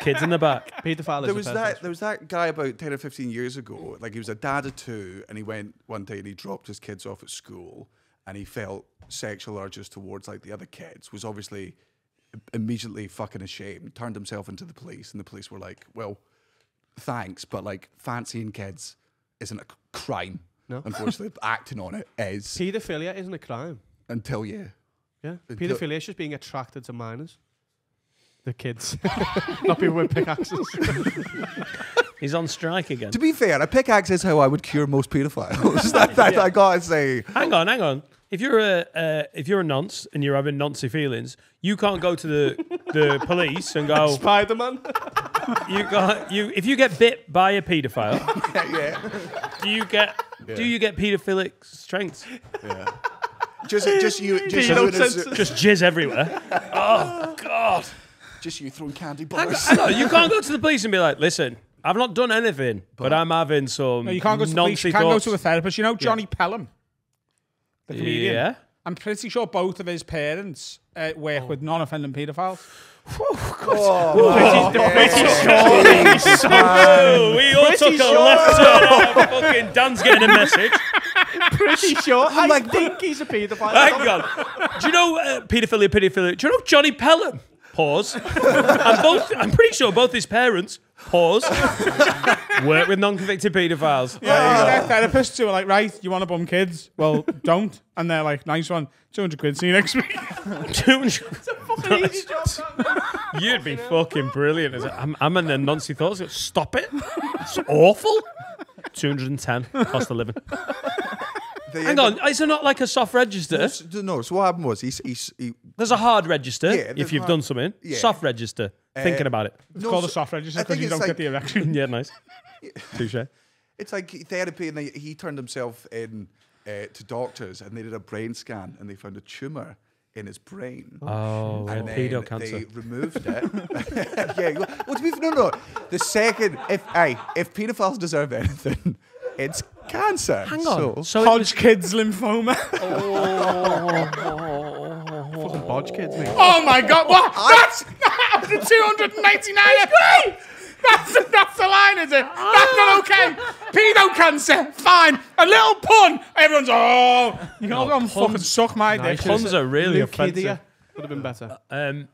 Kids in the back. Paedophile. There was that. There was that guy about ten or fifteen years ago. Like he was a dad of two, and he went one day and he dropped his kids off at school, and he felt sexual urges towards like the other kids. Was obviously immediately fucking ashamed. Turned himself into the police, and the police were like, "Well, thanks, but like fancying kids isn't a crime." No. Unfortunately, acting on it is... Paedophilia isn't a crime. Until you... Yeah. Until Paedophilia is just being attracted to minors. The kids. Not people with pickaxes. He's on strike again. To be fair, a pickaxe is how I would cure most paedophiles. that, that, yeah. I gotta say. Hang on, hang on. If you're a uh, if you're a nonce and you're having noncey feelings, you can't go to the the police and go Spider-Man. You got you. If you get bit by a paedophile, yeah. do you get yeah. do you get paedophilic strengths? Yeah. Just just you just you just jizz everywhere. Oh God. Just you throwing candy bars. Hang on, hang on. You can't go to the police and be like, listen. I've not done anything, but, but I'm having some. No, you can't go to the police. You can't go to a therapist. You know Johnny yeah. Pelham, the comedian. Yeah, I'm pretty sure both of his parents uh, work oh. with non-offending paedophiles. Oh, God. Oh, British, the British British so we all British took a left turn. Fucking Dan's getting a message. Pretty sure. I like, think he's a paedophile. Hang on. Do you know uh, paedophilia? Paedophilia. Do you know Johnny Pelham? Pause. And both, I'm pretty sure both his parents. Pause. Work with non-convicted paedophiles. Yeah, their therapists who are like, right, you want to bum kids? Well, don't. And they're like, nice one. two hundred quid. See you next week. two hundred. It's a fucking easy job. You'd be fucking brilliant. As I'm, I'm in the Nancy thoughts. Stop it. It's awful. two hundred and ten. Cost a living. They Hang on, is there not like a soft register? No, so what happened was he's, he's, he... There's a hard register, yeah, if you've hard, done something. Yeah. Soft register, uh, thinking about it. It's no, called so a soft register because you don't like, get the erection. Yeah, nice. Touche. It's like therapy, and they, he turned himself in uh, to doctors, and they did a brain scan, and they found a tumour in his brain. Oh, and then pedo cancer. They removed it. Yeah, well, to be, no, no. The second, if, aye, if paedophiles deserve anything... It's cancer. Hang on. So, so Hodgkin's lymphoma. Oh. Fucking Hodgkin's. Oh my God. What? I... That's not the two hundred and ninety-nine. That's, that's the line, is it? Oh. That's not okay. Pedo cancer. Fine. A little pun. Everyone's, oh. You can't go and fucking suck my dick. Puns are really offensive. Could have been better. Um.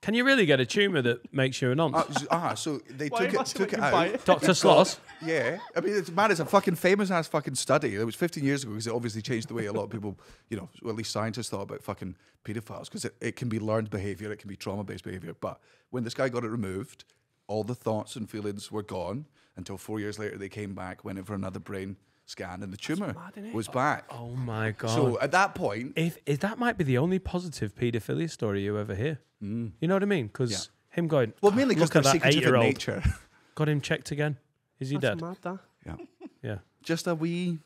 Can you really get a tumour that makes you a nonce? Uh, ah, so they took it, took it out. Doctor Sloss. Yeah. I mean, it's, man, it's a fucking famous-ass fucking study. It was fifteen years ago because it obviously changed the way a lot of people, you know, well, at least scientists thought about fucking paedophiles because it, it can be learned behaviour, it can be trauma-based behaviour. But when this guy got it removed, all the thoughts and feelings were gone until four years later they came back, went in for another brain scan, and the tumour was back. Oh, oh, my God. So at that point... If, if that might be the only positive paedophilia story you ever hear. Mm. You know what I mean? Because yeah. him going, well, mainly because that eight-year-old nature. Got him checked again. Is he That's dead? Mad, that. Yeah, yeah. Just a wee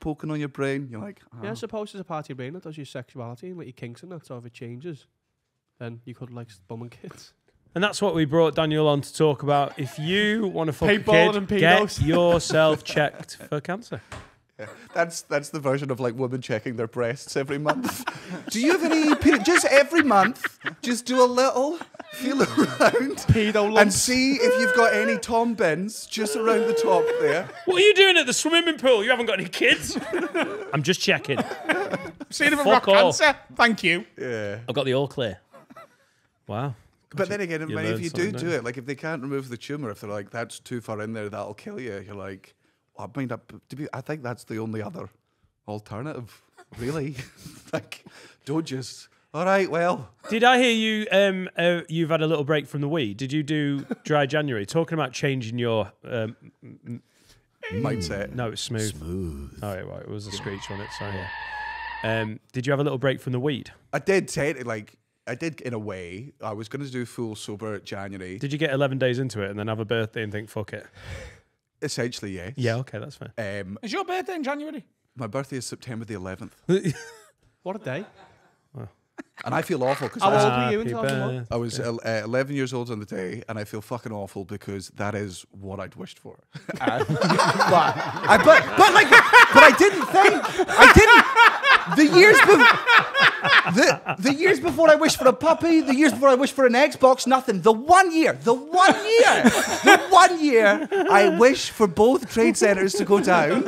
poking on your brain. You're like, oh. yeah. I suppose there's a part of your brain that does your sexuality and like your kinks and that. So if it changes, then you could like bumming kids. And that's what we brought Daniel on to talk about. If you want to fuck a kid, get yourself checked for cancer. Yeah. That's that's the version of like women checking their breasts every month. Do you have any pedo? Just every month, just do a little feel around pedo and see if you've got any Tom Bens just around the top there. What are you doing at the swimming pool? You haven't got any kids. I'm just checking. Seeing if I've got cancer. Thank you. Yeah, I've got the all clear. Wow. Got but you, then again, you if you do do it, like if they can't remove the tumour, if they're like that's too far in there, that'll kill you. You're like. I mean, I think that's the only other alternative, really. Like, don't just. All right, well. Did I hear you? Um, uh, you've had a little break from the weed. Did you do Dry January? Talking about changing your um, mindset. No, it's smooth. Smooth. All right, well, it was a screech on it. So yeah. Um, did you have a little break from the weed? I did. Like, I did in a way. I was going to do full sober January. Did you get eleven days into it and then have a birthday and think, fuck it? Essentially, yes. Yeah, okay, that's fine. Um, Is your birthday in January? My birthday is September the eleventh. What a day. Well. And I feel awful because I, uh, I was uh, eleven years old on the day, and I feel fucking awful because that is what I'd wished for. but, I, but, but, like, but I didn't think, I didn't... The years, the, the years before I wished for a puppy, the years before I wished for an Xbox, nothing. The one year, the one year, the one year I wish for both trade centres to go down.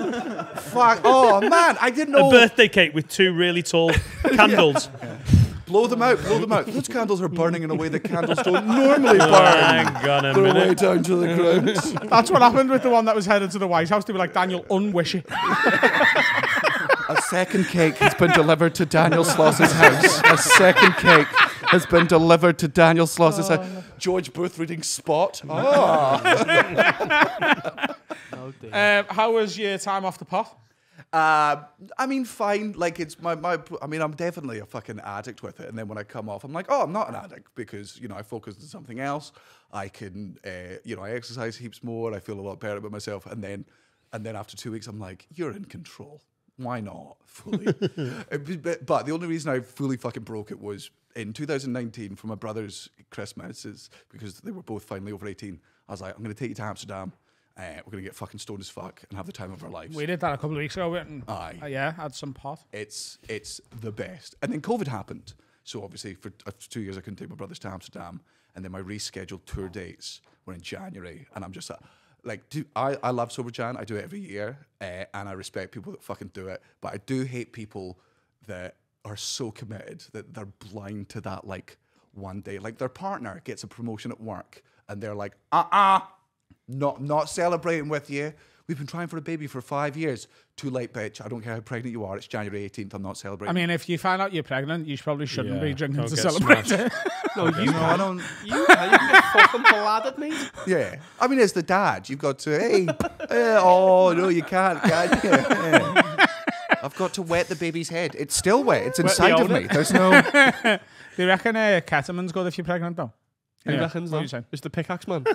Fuck, oh man, I didn't know. A birthday cake with two really tall candles. Yeah. Blow them out, blow them out. Those candles are burning in a way that candles don't normally burn. Hang on a minute. They're way down to the ground. That's what happened with the one that was headed to the White House. They were like, Daniel, unwish it. A second cake has been delivered to Daniel Sloss's house. A second cake has been delivered to Daniel Sloss's house. Oh. George Booth reading Spot. Oh. Oh dear. Um, how was your time off the pot? Uh, I mean, fine. Like, it's my, my, I mean, I'm definitely a fucking addict with it. And then when I come off, I'm like, oh, I'm not an addict because, you know, I focus on something else. I can, uh, you know, I exercise heaps more. I feel a lot better about myself. And then, and then after two weeks, I'm like, you're in control. Why not fully? But the only reason I fully fucking broke it was in two thousand nineteen for my brother's Christmas, is because they were both finally over eighteen. I was like, I'm going to take you to Amsterdam. Uh, we're going to get fucking stoned as fuck and have the time of our lives. We did that a couple of weeks ago. And, Aye. Uh, yeah, had some pot. It's, it's the best. And then COVID happened. So obviously for uh, two years I couldn't take my brothers to Amsterdam. And then my rescheduled tour dates were in January. And I'm just... Uh, Like, do I, I love Sober Jan. I do it every year, uh, and I respect people that fucking do it. But I do hate people that are so committed that they're blind to that, like, one day. Like, their partner gets a promotion at work, and they're like, uh-uh, not, not celebrating with you. We've been trying for a baby for five years. Too late, bitch. I don't care how pregnant you are. It's January eighteenth. I'm not celebrating. I mean, if you find out you're pregnant, you probably shouldn't yeah, be drinking to celebrate it. No, you know, I don't. You, you can fucking glad at me. Yeah. I mean, as the dad, you've got to, hey, uh, oh, no, you can't, can you? Yeah. I've got to wet the baby's head. It's still wet. It's inside wet the of me. There's no. Do you reckon uh, Catamans good if you're pregnant, though? Who yeah. reckons that? It's the pickaxe man.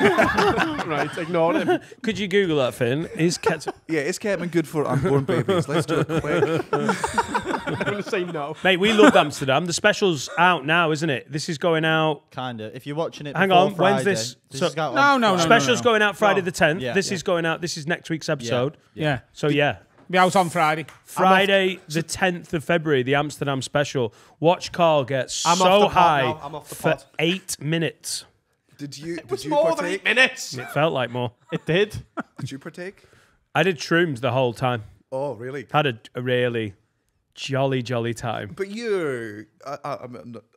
Right, ignore him. Could you Google that, Finn? Is ket yeah, is Ketman good for unborn babies? Let's do it quick. I'm going to say no. Mate, we loved Amsterdam. The special's out now, isn't it? This is going out... Kind of. If you're watching it Hang on, Friday, when's this? this so, is no, no, no, no. Special's no, no. going out Friday the tenth. Yeah, this yeah. is going out... This is next week's episode. Yeah. yeah. So, yeah. Be out on Friday. Friday, the tenth of February, the Amsterdam special. Watch Carl get so high for eight minutes. Did you? It was more than eight minutes. It felt like more. It did. Did you partake? I did shrooms the whole time. Oh, really? Had a, a really jolly, jolly time. But you, I, I,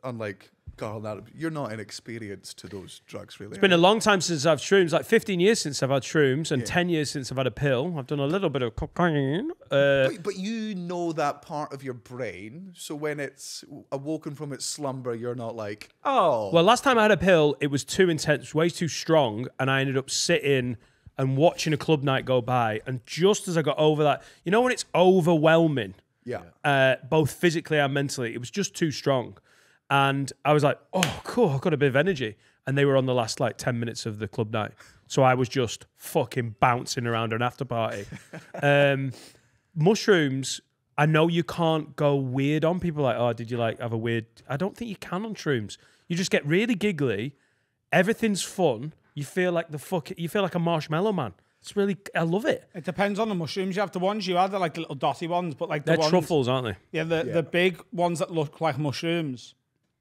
unlike Carl, you're not inexperienced to those drugs, really. It's been a long time since I've shrooms, like fifteen years since I've had shrooms and yeah. ten years since I've had a pill. I've done a little bit of cocaine. Uh, but, but you know that part of your brain, so when it's awoken from its slumber, you're not like, oh. Well, last time I had a pill, it was too intense, way too strong, and I ended up sitting and watching a club night go by. And just as I got over that, you know when it's overwhelming? Yeah. Uh, both physically and mentally. It was just too strong. And I was like, oh, cool, I've got a bit of energy. And they were on the last, like, ten minutes of the club night. So I was just fucking bouncing around an after party. um, mushrooms, I know you can't go weird on people. Like, oh, did you, like, have a weird... I don't think you can on shrooms. You just get really giggly. Everything's fun. You feel like the fuck... You feel like a marshmallow man. It's really... I love it. It depends on the mushrooms you have. The ones you had, they're, like, little dotty ones, but, like, the They're ones, truffles, aren't they? Yeah, the, yeah, the big ones that look like mushrooms...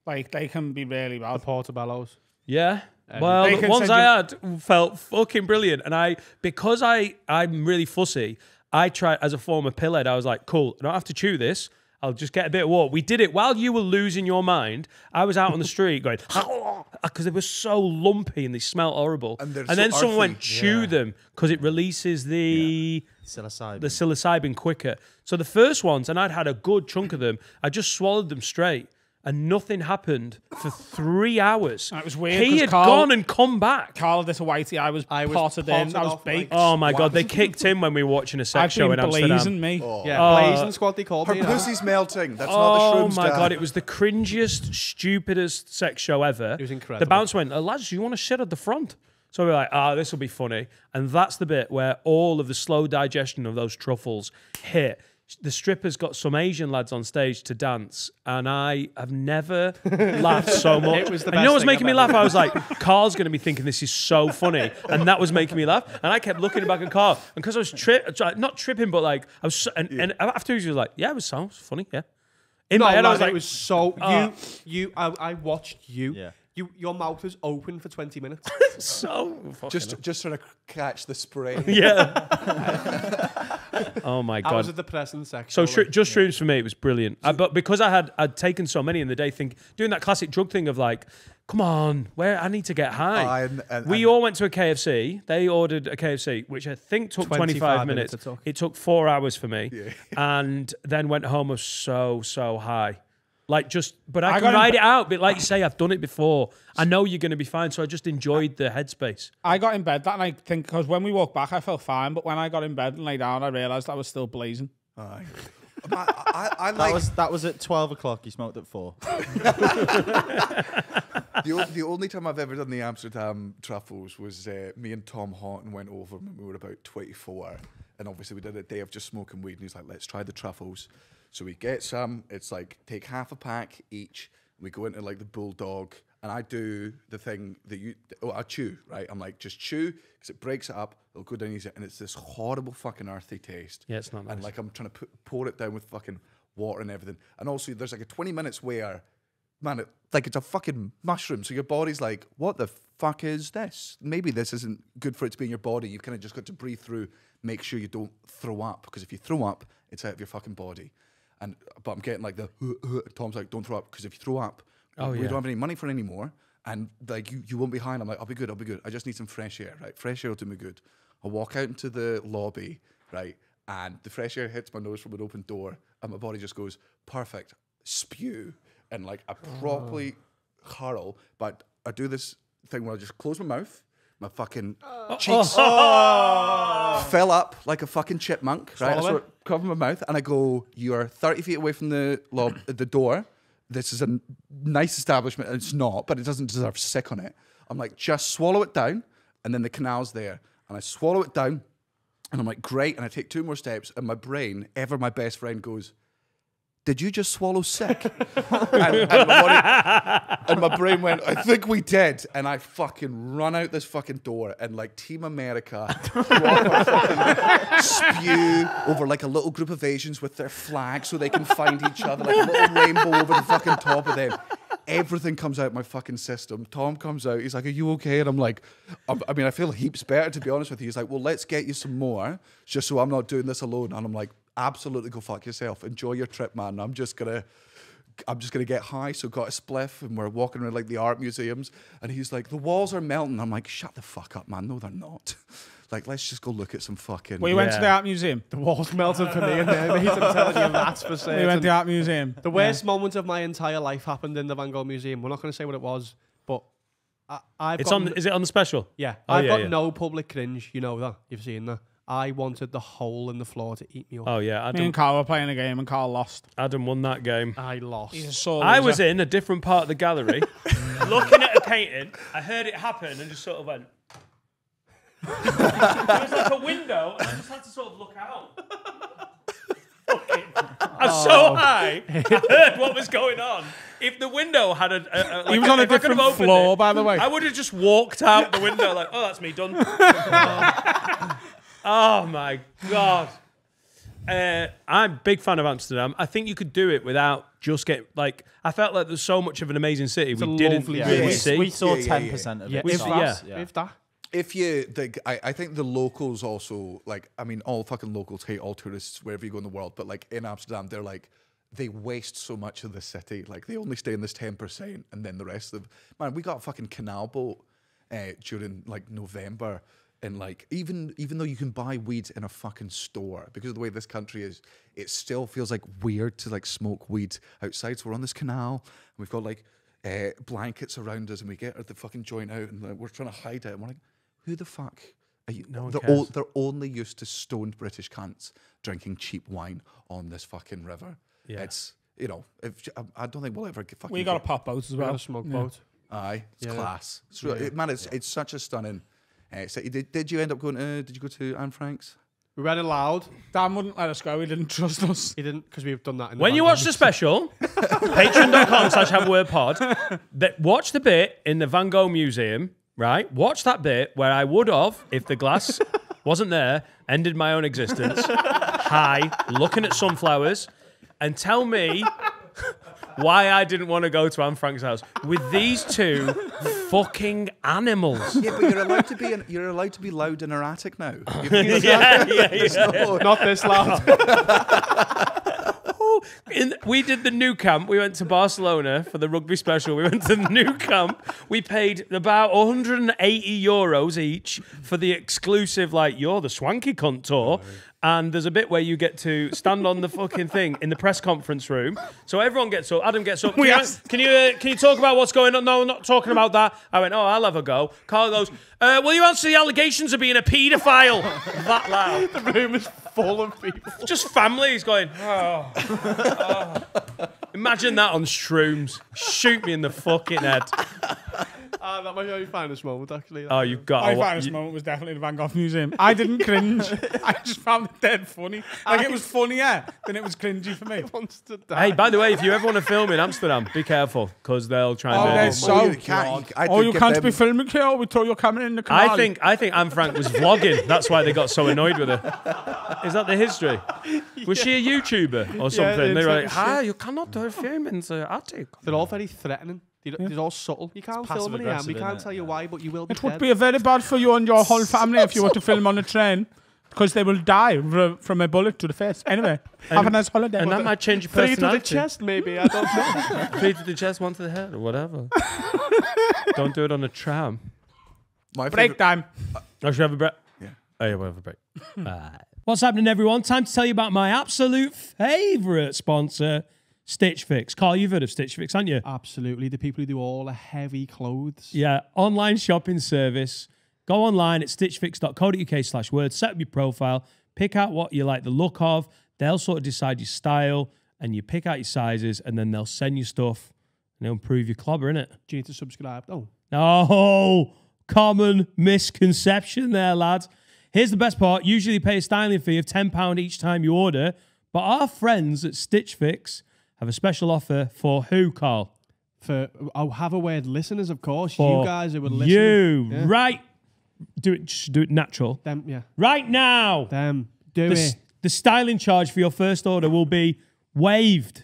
Like, they can be really bad. The portobellos. Yeah. Um, well, the ones I had felt fucking brilliant. And I, because I, I'm really fussy, I tried, as a former pillhead, I was like, cool, I don't have to chew this. I'll just get a bit of water. We did it while you were losing your mind. I was out on the street going, because they were so lumpy and they smelled horrible. And, and so then someone went, chew yeah. them, because it releases the... Yeah. Psilocybin. The psilocybin quicker. So the first ones, and I'd had a good chunk of them, I just swallowed them straight. And nothing happened for three hours. That was weird. He had Carl, gone and come back. Carl, this whitey, I was I was potted in. I was baked. Like, oh my God, they kicked in when we were watching a sex I've show in Amsterdam. Blazing me. Oh. Yeah, uh, blazing squad they called her me. Her pussy's that. melting. That's oh not the shrooms. Oh my dad. God, it was the cringiest, stupidest sex show ever. It was incredible. The bouncer went, oh, lads, you want to shit at the front? So we were like, ah, oh, this will be funny. And that's the bit where all of the slow digestion of those truffles hit. The strippers got some Asian lads on stage to dance, and I have never laughed so much. It was the best and you know what's making me laugh? I was like, Carl's going to be thinking this is so funny, and that was making me laugh. And I kept looking back at Carl, and because I was tripping, not tripping, but like I was. So, and, yeah. and afterwards, he was like, "Yeah, it was so it was funny." Yeah, in no, my head, like, I was like, "It was so uh, you, you." I, I watched you. Yeah. You, your mouth is open for twenty minutes. So fucking just, up. just trying to catch the spray. Yeah. Oh my god! I was at the present section. So like, just shrooms yeah. for me, it was brilliant. So, I, but because I had I'd taken so many in the day, think doing that classic drug thing of like, come on, where I need to get high. And, and, we and all went to a K F C. They ordered a K F C, which I think took twenty-five minutes. minutes to it took four hours for me, yeah. and then went home. I was so so high. Like just, but I, I can ride it out. But like you say, I've done it before. I know you're going to be fine. So I just enjoyed the headspace. I got in bed that night, I think, because when we walked back, I felt fine. But when I got in bed and lay down, I realised I was still blazing. Aye. I, I, I like... that, was, that was at twelve o'clock. You smoked at four. the, the only time I've ever done the Amsterdam truffles was uh, me and Tom Horton went over when we were about twenty-four. And obviously we did a day of just smoking weed. And he's like, let's try the truffles. So we get some, it's like, take half a pack each, we go into like the bulldog, and I do the thing that you, oh, I chew, right? I'm like, just chew, because it breaks it up, it'll go down easy, and it's this horrible fucking earthy taste. Yeah, it's not nice. And like, I'm trying to put, pour it down with fucking water and everything. And also, there's like a twenty minutes where, man, it, like it's a fucking mushroom, so your body's like, what the fuck is this? Maybe this isn't good for it to be in your body, you've kind of just got to breathe through, make sure you don't throw up, because if you throw up, it's out of your fucking body. And, but I'm getting like the, uh, uh, Tom's like, don't throw up, because if you throw up, oh, we yeah. don't have any money for it anymore, and like you, you won't be high. And I'm like, I'll be good, I'll be good. I just need some fresh air, right? Fresh air will do me good. I walk out into the lobby, right? And the fresh air hits my nose from an open door, and my body just goes, perfect, spew. And like I properly oh. hurl, but I do this thing where I just close my mouth, my fucking oh. cheeks oh. Oh. fell up like a fucking chipmunk, right? Swallow it. Cover my mouth, and I go, you are thirty feet away from the lob the door. This is a nice establishment. It's not, but it doesn't deserve sick on it. I'm like, just swallow it down, and then the canal's there. And I swallow it down, and I'm like, great. And I take two more steps, and my brain, ever my best friend, goes, did you just swallow sick? and, and, my body, and my brain went, I think we did. And I fucking run out this fucking door and like Team America spew over like a little group of Asians with their flag so they can find each other, like a little rainbow over the fucking top of them. Everything comes out my fucking system. Tom comes out, he's like, are you okay? And I'm like, I mean, I feel heaps better, to be honest with you. He's like, well, let's get you some more just so I'm not doing this alone. And I'm like, absolutely, go fuck yourself. Enjoy your trip, man. I'm just gonna, I'm just gonna get high. So got a spliff, and we're walking around like the art museums. And he's like, "The walls are melting." I'm like, "Shut the fuck up, man. No, they're not. Like, let's just go look at some fucking." We yeah. went to the art museum. The walls melted for me, and I'm telling you, that's for certain. We went to the art museum. The worst yeah. moment of my entire life happened in the Van Gogh Museum. We're not gonna say what it was, but I, I've. It's on. Is it on the special? Yeah, oh, I've yeah, got yeah. no public cringe. You know that. You've seen that. I wanted the hole in the floor to eat me up. Oh, yeah. Adam, me and Carl were playing a game and Carl lost. Adam won that game. I lost. I was in a different part of the gallery, looking at a painting. I heard it happen and just sort of went... There was like a window and I just had to sort of look out. Okay. I'm oh. so high, I heard what was going on. If the window had a... a, a like, he was on a different floor, it, by the way. I would have just walked out the window like, oh, that's me, done. Oh my god! Uh, I'm a big fan of Amsterdam. I think you could do it without just getting like. I felt like there's so much of an amazing city it's we didn't yeah. really we, see. We saw ten yeah, yeah, percent yeah. of yeah. it. If that, yeah. if that, if you, the, I, I think the locals also like. I mean, all fucking locals hate all tourists wherever you go in the world, but like in Amsterdam, they're like. They waste so much of the city. Like they only stay in this ten percent, and then the rest of man. We got a fucking canal boat uh, during like November. And like, even even though you can buy weeds in a fucking store, because of the way this country is, it still feels like weird to like smoke weed outside. So we're on this canal, and we've got like uh, blankets around us, and we get the fucking joint out, and like, we're trying to hide it. And we're like, who the fuck are you? No one cares. They're only used to stoned British cunts drinking cheap wine on this fucking river. Yeah. It's, you know, if, I don't think we'll ever get fucking... We got a pop boat as well. We got a smoke yeah. boat. Aye, it's yeah. class. It's really, yeah. it, man, it's, yeah. it's such a stunning... Uh, so did, did you end up going to, did you go to Anne Frank's? We read it loud. Dan wouldn't let us go. He didn't trust us. He didn't, because we've done that. In when you watch the special, patreon.com slash have a word pod, that watch the bit in the Van Gogh Museum, right? Watch that bit where I would have, if the glass wasn't there, ended my own existence, high, looking at sunflowers, and tell me why I didn't want to go to Anne Frank's house with these two fucking animals. Yeah, but you're allowed to be an, you're allowed to be loud and erratic now. yeah, yeah, yeah. No, not this loud. In, we did the new camp. We went to Barcelona for the rugby special. We went to the new camp. We paid about one hundred and eighty euros each for the exclusive, like, you're the swanky cunt tour. And there's a bit where you get to stand on the fucking thing in the press conference room. So everyone gets up. Adam gets up. Can, yes. you, can, you, uh, can you talk about what's going on? No, I'm not talking about that. I went, oh, I'll have a go. Carl goes, uh, will you answer the allegations of being a paedophile? That loud. The room is full of people. Just families going, oh, oh. Imagine that on shrooms. Shoot me in the fucking head. Uh, that might be your finest moment, actually. Oh, you've got my finest moment was definitely the Van Gogh Museum. I didn't cringe. I just found it dead funny. Like, I... it was funnier than it was cringy for me. I wanted to die. Hey, by the way, if you ever want to film in Amsterdam, be careful, because they'll try and... Oh, they're so... You can't, you, oh, you can't them... be filming here, or we throw your camera in the canal. I think, I think Anne Frank was vlogging. That's why they got so annoyed with her. Is that the history? Was yeah. she a YouTuber or something? Yeah, they were like, hi, ah, you cannot film in the attic. They're all very threatening. They're yeah. all subtle. You can't film on the hand. We can't tell you why, but you will be It dead. would be very bad for you and your whole family if you were to film on a train, because they will die from a bullet to the face. Anyway, and have a nice holiday. And that might change your personality. Three to the chest, maybe. I don't know. Three to the chest, one to the head, or whatever. Don't do it on a tram. My break time. Uh, I should have a break. Yeah. Oh, yeah, we'll have a break. uh, What's happening, everyone? Time to tell you about my absolute favourite sponsor, Stitch Fix. Carl, you've heard of Stitch Fix, haven't you? Absolutely. The people who do all the heavy clothes. Yeah, online shopping service. Go online at stitch fix dot co dot U K slash word. Set up your profile. Pick out what you like the look of. They'll sort of decide your style, and you pick out your sizes, and then they'll send you stuff, and they'll improve your clobber, innit? Do you need to subscribe? Oh. No. Common misconception there, lads. Here's the best part. Usually pay a styling fee of ten pounds each time you order, but our friends at Stitch Fix have a special offer for who, Carl? For oh, Have A Word listeners, of course. For you guys who were listening. You, yeah. right. Do it, just do it natural. Them, yeah. Right now. Them, do the, it. The styling charge for your first order will be waived.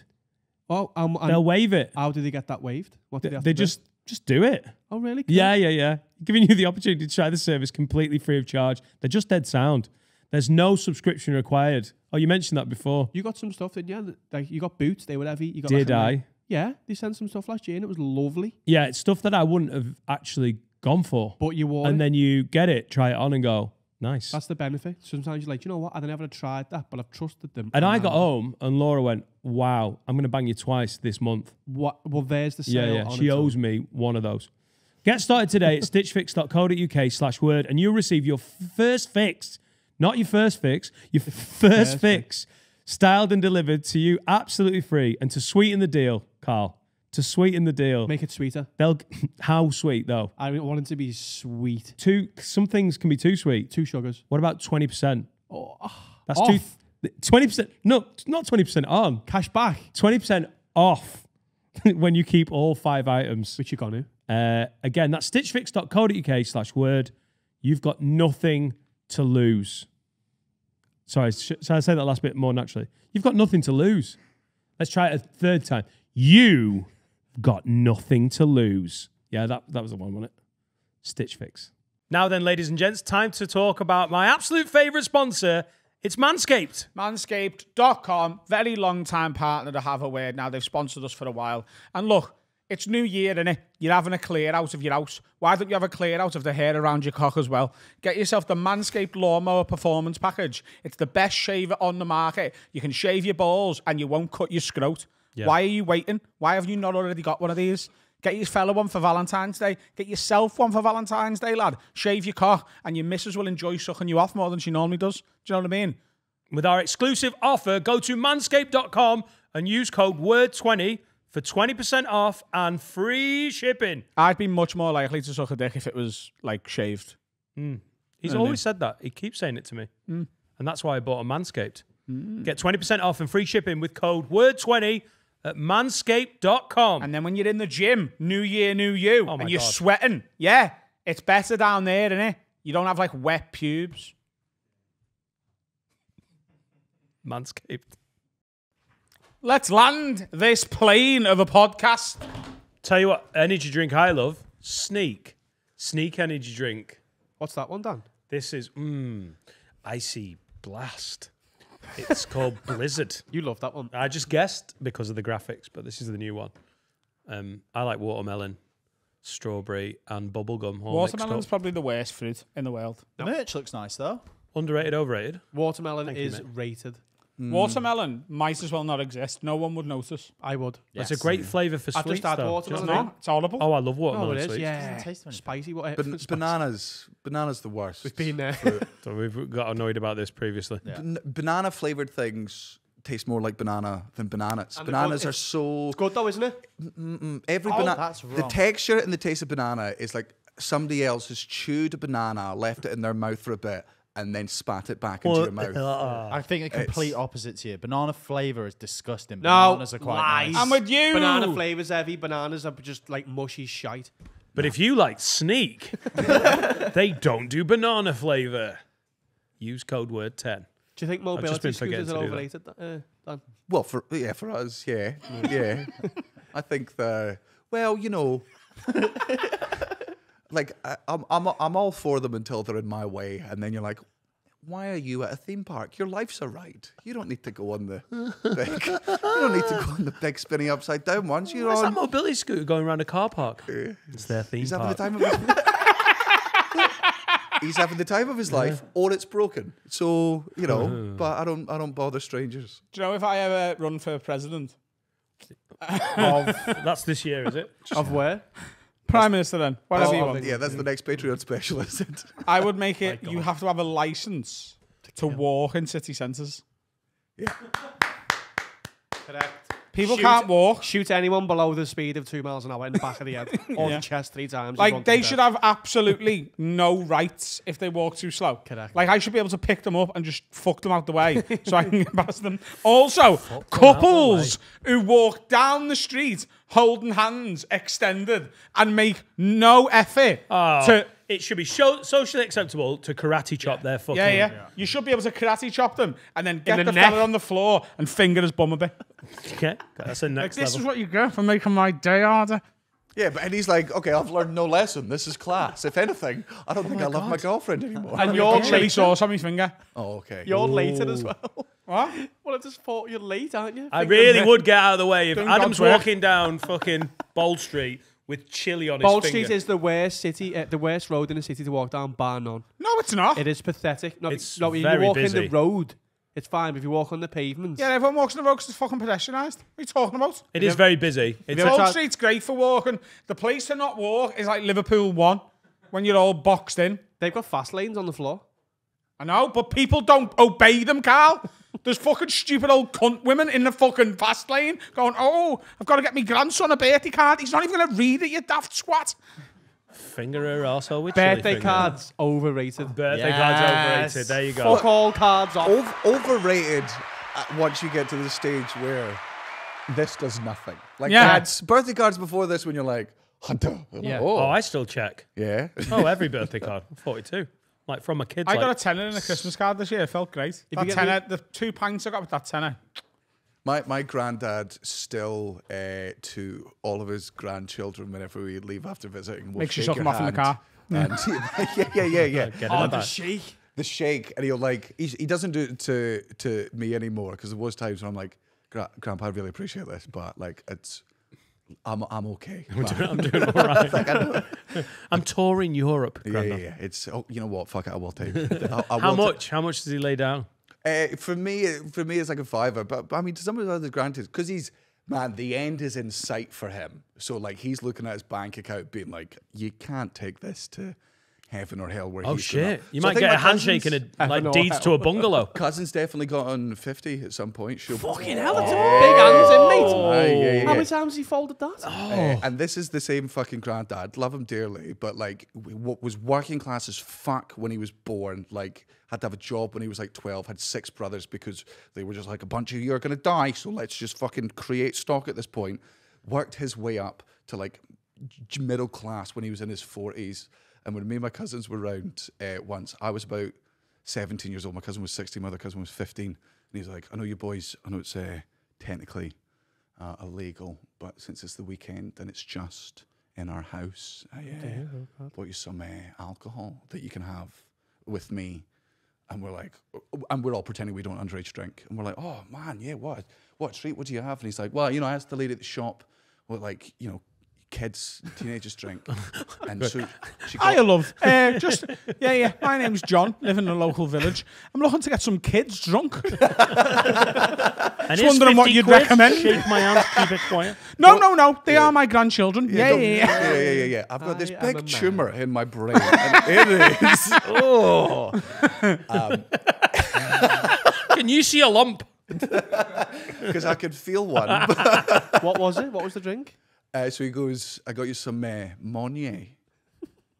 Oh, um, They'll waive it. How do they get that waived? What do they have they to just, do? Just do it. Oh, really? Cool. Yeah, yeah, yeah. Giving you the opportunity to try the service completely free of charge. They're just dead sound. There's no subscription required. Oh, you mentioned that before. You got some stuff, didn't you? Like, you got boots, they were heavy. You got Did like I? Like, yeah, they sent some stuff last year and it was lovely. Yeah, it's stuff that I wouldn't have actually gone for. But you wore And it. then you get it, try it on and go, nice. That's the benefit. Sometimes you're like, you know what? I'd never have tried that, but I've trusted them. And, and I got home and Laura went, wow, I'm going to bang you twice this month. What? Well, there's the sale. Yeah, yeah. On she owes own. me one of those. Get started today at stitch fix dot co dot U K slash word and you'll receive your first fix. Not your first fix, your first fix, fix, styled and delivered to you absolutely free. And to sweeten the deal, Carl, to sweeten the deal. Make it sweeter. They'll How sweet, though? I want it to be sweet. Two, some things can be too sweet. Two sugars. What about twenty percent? Oh, That's off. Two, twenty percent. No, not twenty percent on. Cash back. twenty percent off when you keep all five items. Which you're going to. Uh, again, that's stitch fix dot co dot U K slash word. You've got nothing to lose. Sorry, shall I say that last bit more naturally? You've got nothing to lose. Let's try it a third time. You got nothing to lose. Yeah, that, that was the one, wasn't it? Stitch Fix. Now then, ladies and gents, time to talk about my absolute favourite sponsor. It's Manscaped. Manscaped dot com, very long-time partner to Have A Word. Now, they've sponsored us for a while. And look, it's new year, innit? You're having a clear out of your house. Why don't you have a clear out of the hair around your cock as well? Get yourself the Manscaped Lawnmower Performance Package. It's the best shaver on the market. You can shave your balls and you won't cut your scrot. Yeah. Why are you waiting? Why have you not already got one of these? Get your fella one for Valentine's Day. Get yourself one for Valentine's Day, lad. Shave your cock and your missus will enjoy sucking you off more than she normally does. Do you know what I mean? With our exclusive offer, go to manscaped dot com and use code word twenty for twenty percent off and free shipping. I'd be much more likely to suck a dick if it was, like, shaved. Mm. He's always know. said that. He keeps saying it to me. Mm. And that's why I bought a Manscaped. Mm. Get twenty percent off and free shipping with code word twenty at manscaped dot com. And then when you're in the gym, new year, new you, oh and you're God. sweating. Yeah, it's better down there, isn't it? You don't have, like, wet pubes. Manscaped. Let's land this plane of a podcast. Tell you what, energy drink I love, Sneak. Sneak energy drink. What's that one, Dan? This is, mmm, Icy Blast. It's called Blizzard. You love that one. I just guessed because of the graphics, but this is the new one. Um, I like watermelon, strawberry, and bubblegum. Watermelon's probably the worst fruit in the world. The no. merch looks nice, though. Underrated, overrated? Watermelon Thank is you, rated. Mm. Watermelon might as well not exist. No one would notice. I would. Yes. It's a great flavour for sweets. I just add though. watermelon. You know I mean? It's horrible. Oh, I love watermelon. No, it is. Sweet. Yeah, it doesn't taste spicy. What ba spicy. Bananas. Bananas the worst. We've been there. So we've got annoyed about this previously. Yeah. Ban banana flavoured things taste more like banana than bananas. And bananas are so. It's good though, isn't it? Mm -mm. Every oh, banana. The texture and the taste of banana is like somebody else has chewed a banana, left it in their mouth for a bit, and then spat it back into what your mouth. Uh, I think the complete opposite's here. Banana flavour is disgusting. No, bananas are quite lies. nice. I'm with you. Banana flavour's heavy. Bananas are just like mushy shite. But no. if you like Sneak, they don't do banana flavour. Use code word ten. Do you think mobility scooters are overrated? Uh, Dan? Well, for, yeah, for us, yeah. yeah. I think the... Well, you know... Like, I, I'm, I'm, I'm all for them until they're in my way. And then you're like, why are you at a theme park? Your life's a ride. You don't need to go on the big, you don't need to go on the big spinning upside down ones. You're Why on. Is that mobility scooter going around a car park? Uh, it's their theme he's park. Having the time of his he's having the time of his life, yeah. or it's broken. So, you know, oh. but I don't, I don't bother strangers. Do you know if I ever run for president? of, that's this year, is it? Just of where? Prime Minister then, whatever oh, you want. Yeah, that's the next Patreon special, isn't it? I would make it, you have to have a licence to walk in city centres. Yeah. Correct. People shoot, can't walk. Shoot anyone below the speed of two miles an hour in the back of the head or yeah. the chest three times. Like, they should have absolutely no rights if they walk too slow. Correct. Like, I should be able to pick them up and just fuck them out the way so I can get past them. Also, fuck couples them who walk down the street holding hands extended and make no effort. Oh, to it should be so socially acceptable to karate chop yeah. their fucking... Yeah, yeah, yeah. You should be able to karate chop them and then get in the, the fella on the floor and finger his bum a bit. Okay, that's the next like, This level. is what you get for making my day harder. Yeah, but and he's like, okay, I've learned no lesson. This is class. If anything, I don't oh think I God. love my girlfriend anymore. And your chili sauce on my finger. Oh, okay. You're late as well. What? Well, I just thought you're late, aren't you? I Think really would get out of the way if Doing Adam's walking down fucking Bold Street with chili on Bold his finger. Bold Street is the worst city, uh, the worst road in the city to walk down, bar none. No, it's not. It is pathetic. No, it's no, very you walk busy. in the road. It's fine, but if you walk on the pavement. Yeah, everyone walks on the road because it's fucking pedestrianised. What are you talking about? It is very busy. It's Bold Street's great for walking. The place to not walk is like Liverpool one when you're all boxed in. They've got fast lanes on the floor. I know, but people don't obey them, Carl. There's fucking stupid old cunt women in the fucking fast lane going, oh, I've got to get my grandson a birthday card. He's not even going to read it, you daft squat. Finger her arsehole with birthday chili finger. cards overrated. Birthday yes. cards overrated. There you go. Fuck all cards off. O overrated once you get to the stage where this does nothing. Like yeah. that's birthday cards before this when you're like, Hunter. Yeah. Oh. oh, I still check. Yeah. Oh, every birthday card. forty-two. Like from a kid. I like, got a tenner in a Christmas card this year. It felt great. That tenner, the, the two pints I got with that tenner. My my granddad still uh, to all of his grandchildren whenever we leave after visiting. We'll Make sure you shut them off in the car. And, yeah, yeah, yeah, yeah. Get oh, the that. shake, the shake, and he'll like he, he doesn't do it to to me anymore because there was times when I'm like, Grandpa, I really appreciate this, but like it's. I'm I'm okay. I'm doing, I'm doing all right. like I I'm touring Europe. Yeah, yeah, yeah. It's oh, you know what? Fuck it, I will take. I, I How will much? How much does he lay down? Uh, for me, for me, it's like a fiver. But, but I mean, to some of the other granted, because he's man, the end is in sight for him. So like, he's looking at his bank account, being like, you can't take this to heaven or hell where oh, he's shit. You so might get a handshake and a, like deeds hell. to a bungalow. Cousin's definitely got on fifty at some point. She'll Fucking hell, that's oh. a big hands in, mate. Oh. Yeah, yeah, yeah. How many times has he folded that? Oh. Uh, and this is the same fucking granddad. Love him dearly, but like what was working class as fuck when he was born. Like had to have a job when he was like twelve, had six brothers because they were just like a bunch of you are going to die. So let's just fucking create stock at this point. Worked his way up to like middle class when he was in his forties. And when me and my cousins were round uh, once, I was about seventeen years old. My cousin was sixteen, my other cousin was fifteen. And he's like, I know you boys, I know it's uh, technically uh, illegal, but since it's the weekend and it's just in our house, I uh, bought you some uh, alcohol that you can have with me. And we're like, and we're all pretending we don't underage drink. And we're like, oh man, yeah, what, what treat? What do you have? And he's like, well, you know, I asked the lady at the shop what, like, you know, kids, teenagers drink. And so she got, I love, uh, just, yeah, yeah, my name's John, living in a local village. I'm looking to get some kids drunk. Just wondering what you'd quid? recommend. Shake my aunt, keep it quiet. No, well, no, no, they yeah. are my grandchildren. Yeah, yeah, yeah, yeah, yeah, yeah, yeah. I've got I this big tumour in my brain. And it is. Oh. Um. Can you see a lump? Because I could feel one. What was it? What was the drink? Uh, so he goes, I got you some uh, Monier.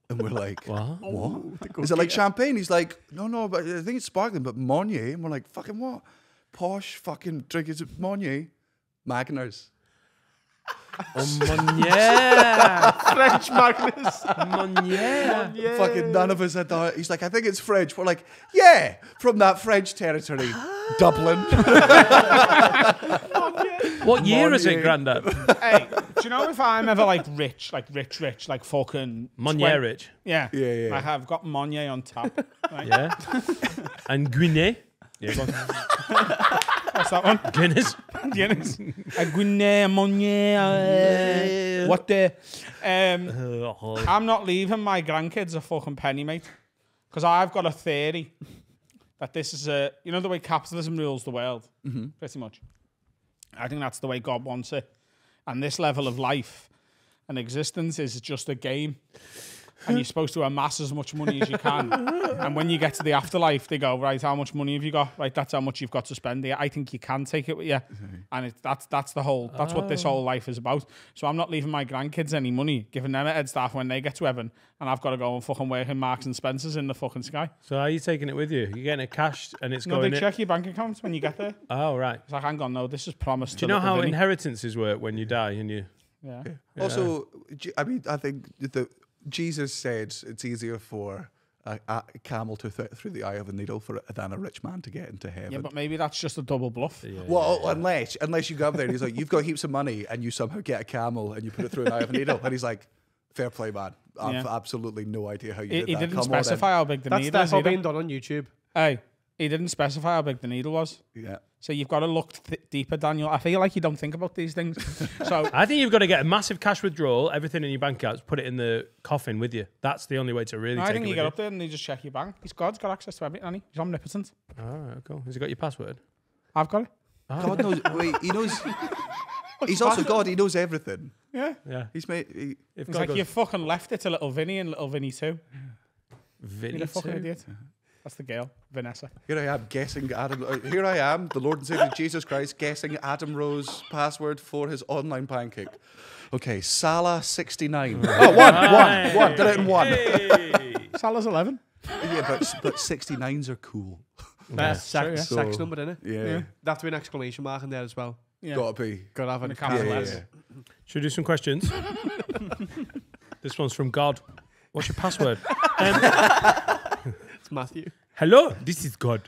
And we're like, what? what? Is it like champagne? He's like, no, no, but I think it's sparkling, but Monier. And we're like, fucking what? Posh fucking drink. Is it Monier? Magners. Oh, Monier. French Magners. Monier. Monier. Fucking none of us had that. He's like, I think it's French. We're like, yeah, from that French territory, Dublin. What year Monier. is it, Grandad? Hey, do you know if I'm ever like rich, like rich, rich, like fucking Monier rich? Yeah. Yeah, yeah. I have got Monier on tap. Right? Yeah. And Guinness. Yeah. What's that one? Guinness. Guinness. A Guinness, a Monier. Uh, what the? Um, I'm not leaving my grandkids a fucking penny, mate. Because I've got a theory that this is a, you know the way capitalism rules the world? Mm-hmm. Pretty much. I think that's the way God wants it. And this level of life and existence is just a game. And you're supposed to amass as much money as you can. And when you get to the afterlife, they go, right, how much money have you got? Right, that's how much you've got to spend. I think you can take it with you. And it, that's that's the whole, that's oh. what this whole life is about. So I'm not leaving my grandkids any money, giving them a head start when they get to heaven. And I've got to go and fucking work in Marks and Spencer's in the fucking sky. So are you taking it with you? You're getting it cashed and it's no, going... No, they check your bank accounts when you get there. Oh, right. It's like, hang on, no, this is promised. Do you know how inheritances work when you die and you... Yeah. yeah. Also, I mean, I think the... Jesus said it's easier for a, a camel to th through the eye of a needle for a, than a rich man to get into heaven. Yeah, but maybe that's just a double bluff. Yeah, well, yeah. unless unless you go up there and he's like, you've got heaps of money and you somehow get a camel and you put it through an eye of a needle. yeah. And he's like, fair play, man. I've yeah. absolutely no idea how you he, did he that. He didn't Come specify how big the that's needle was. That's all being done on YouTube. Hey, he didn't specify how big the needle was. Yeah. So you've got to look th deeper, Daniel. I feel like you don't think about these things. So I think you've got to get a massive cash withdrawal, everything in your bank account, put it in the coffin with you. That's the only way to really no, take it I think it you get you. up there and they just check your bank. He's God's got access to everything, hasn't he? He's omnipotent. All right, cool. Has he got your password? I've got it. Oh. God knows. Wait, he knows... He's also God. He knows everything. Yeah. Yeah. He's made... He, if it's God like goes, you fucking left it to little Vinny and little Vinny too. Vinny You're a fucking too? idiot. That's the girl, Vanessa. Here I am guessing Adam. Here I am, the Lord and Savior Jesus Christ, guessing Adam Rose's password for his online pancake. Okay, Salah sixty-nine. Oh, one, one, one. Did it in one. Hey. Salah's eleven. Yeah, but but sixty-nines are cool. That's yeah. sex, so, sex number, isn't it? Yeah. yeah. That's an exclamation mark in there as well. Yeah. Gotta be. Gotta have an account. Yeah, yeah. Should we do some questions? This one's from God. What's your password? um, Matthew. Hello, this is God.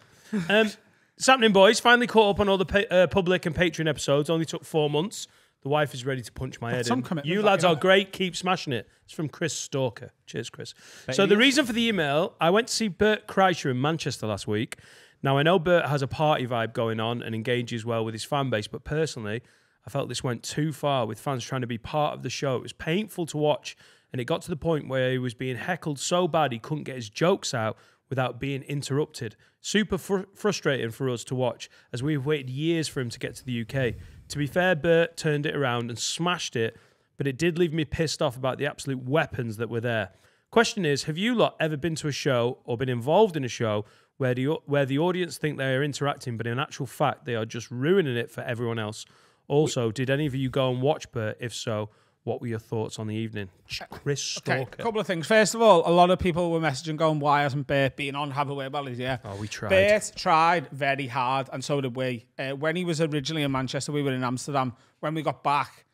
Um, Sapling boys, finally caught up on all the pa uh, public and Patreon episodes. Only took four months. The wife is ready to punch my That's head in. You lads are great. Keep smashing it. It's from Chris Stalker. Cheers, Chris. But so the reason for the email, I went to see Bert Kreischer in Manchester last week. Now, I know Bert has a party vibe going on and engages well with his fan base, but personally, I felt this went too far with fans trying to be part of the show. It was painful to watch, and it got to the point where he was being heckled so bad he couldn't get his jokes out without being interrupted. Super fr frustrating for us to watch, as we've waited years for him to get to the U K. To be fair, Bert turned it around and smashed it, but it did leave me pissed off about the absolute weapons that were there. Question is, have you lot ever been to a show or been involved in a show where the, where the audience think they are interacting, but in actual fact, they are just ruining it for everyone else? Also, did any of you go and watch Bert? If so, what were your thoughts on the evening? Chris okay, Stalker. A couple of things. First of all, a lot of people were messaging going, why hasn't Bert been on Have A Word? Well, yeah. Oh, we tried. Bert tried very hard, and so did we. Uh, when he was originally in Manchester, we were in Amsterdam. When we got back,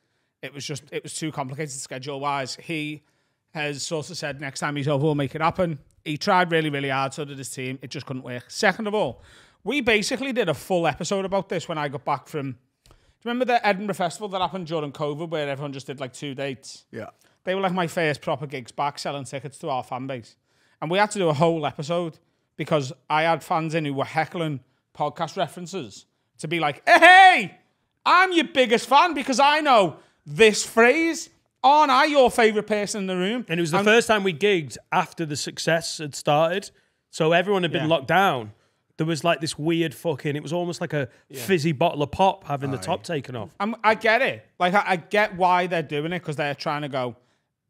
it was just, it was too complicated schedule-wise. He has sort of said, next time he's over, we'll make it happen. He tried really, really hard, so did his team. It just couldn't work. Second of all, we basically did a full episode about this when I got back from Do you remember the Edinburgh Festival that happened during COVID where everyone just did like two dates? Yeah. They were like my first proper gigs back, selling tickets to our fan base. And we had to do a whole episode because I had fans in who were heckling podcast references to be like, hey, I'm your biggest fan because I know this phrase. Aren't I your favourite person in the room? And it was the and first time we gigged after the success had started. So everyone had been yeah. locked down. There was like this weird fucking, it was almost like a yeah. fizzy bottle of pop having Aye. the top taken off. I'm, I get it. Like, I, I get why they're doing it because they're trying to go,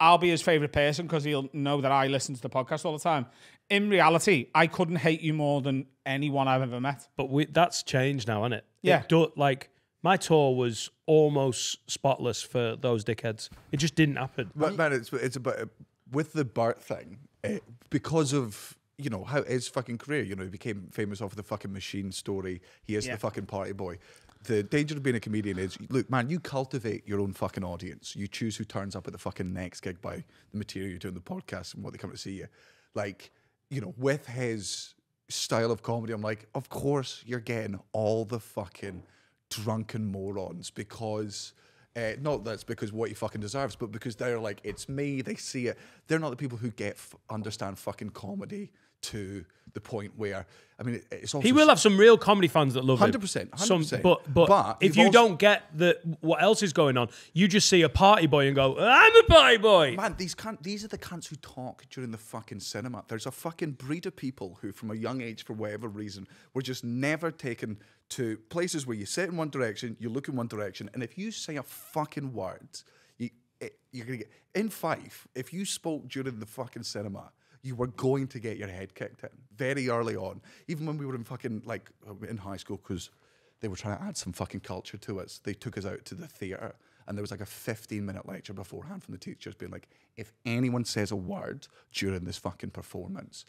I'll be his favourite person because he'll know that I listen to the podcast all the time. In reality, I couldn't hate you more than anyone I've ever met. But we, that's changed now, isn't it? Yeah. It do, like, my tour was almost spotless for those dickheads. It just didn't happen. But, man, it's, it's about, with the Bart thing, it, because of... you know, how his fucking career, you know, he became famous off the fucking Machine story. He is yeah. the fucking party boy. The danger of being a comedian is, look, man, you cultivate your own fucking audience. You choose who turns up at the fucking next gig by the material you do in the podcast and what they come to see you. Like, you know, with his style of comedy, I'm like, of course you're getting all the fucking drunken morons because... Uh, not that's because what he fucking deserves, but because they're like, it's me, they see it. They're not the people who get f understand fucking comedy to the point where, I mean, it, it's also... He will have some real comedy fans that love one hundred percent, him. one hundred percent. Some, but, but, but if you don't get the, what else is going on, you just see a party boy and go, I'm a party boy! Man, these, cunt, these are the cunts who talk during the fucking cinema. There's a fucking breed of people who, from a young age, for whatever reason, were just never taken... to places where you sit in one direction, you look in one direction, and if you say a fucking word, you, it, you're going to get... In Fife, if you spoke during the fucking cinema, you were going to get your head kicked in very early on. Even when we were in fucking, like, in high school, because they were trying to add some fucking culture to us. They took us out to the theatre, and there was like a fifteen-minute lecture beforehand from the teachers being like, if anyone says a word during this fucking performance,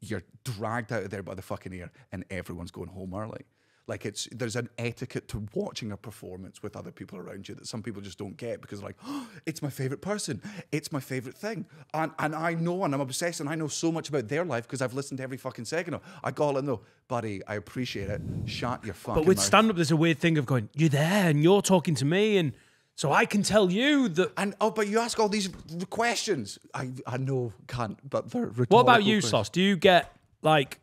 you're dragged out of there by the fucking ear, and everyone's going home early. Like, it's, there's an etiquette to watching a performance with other people around you that some people just don't get because they're like, oh, it's my favorite person. It's my favorite thing. And, and I know, and I'm obsessed, and I know so much about their life because I've listened to every fucking second of it. I got it, though. Buddy, I appreciate it. Shut your fucking mouth. But with stand-up, there's a weird thing of going, you're there, and you're talking to me, and so I can tell you that... And, oh, but you ask all these questions. I, I know, can't, but they're rhetorical. What about you, Sloss? Do you get, like,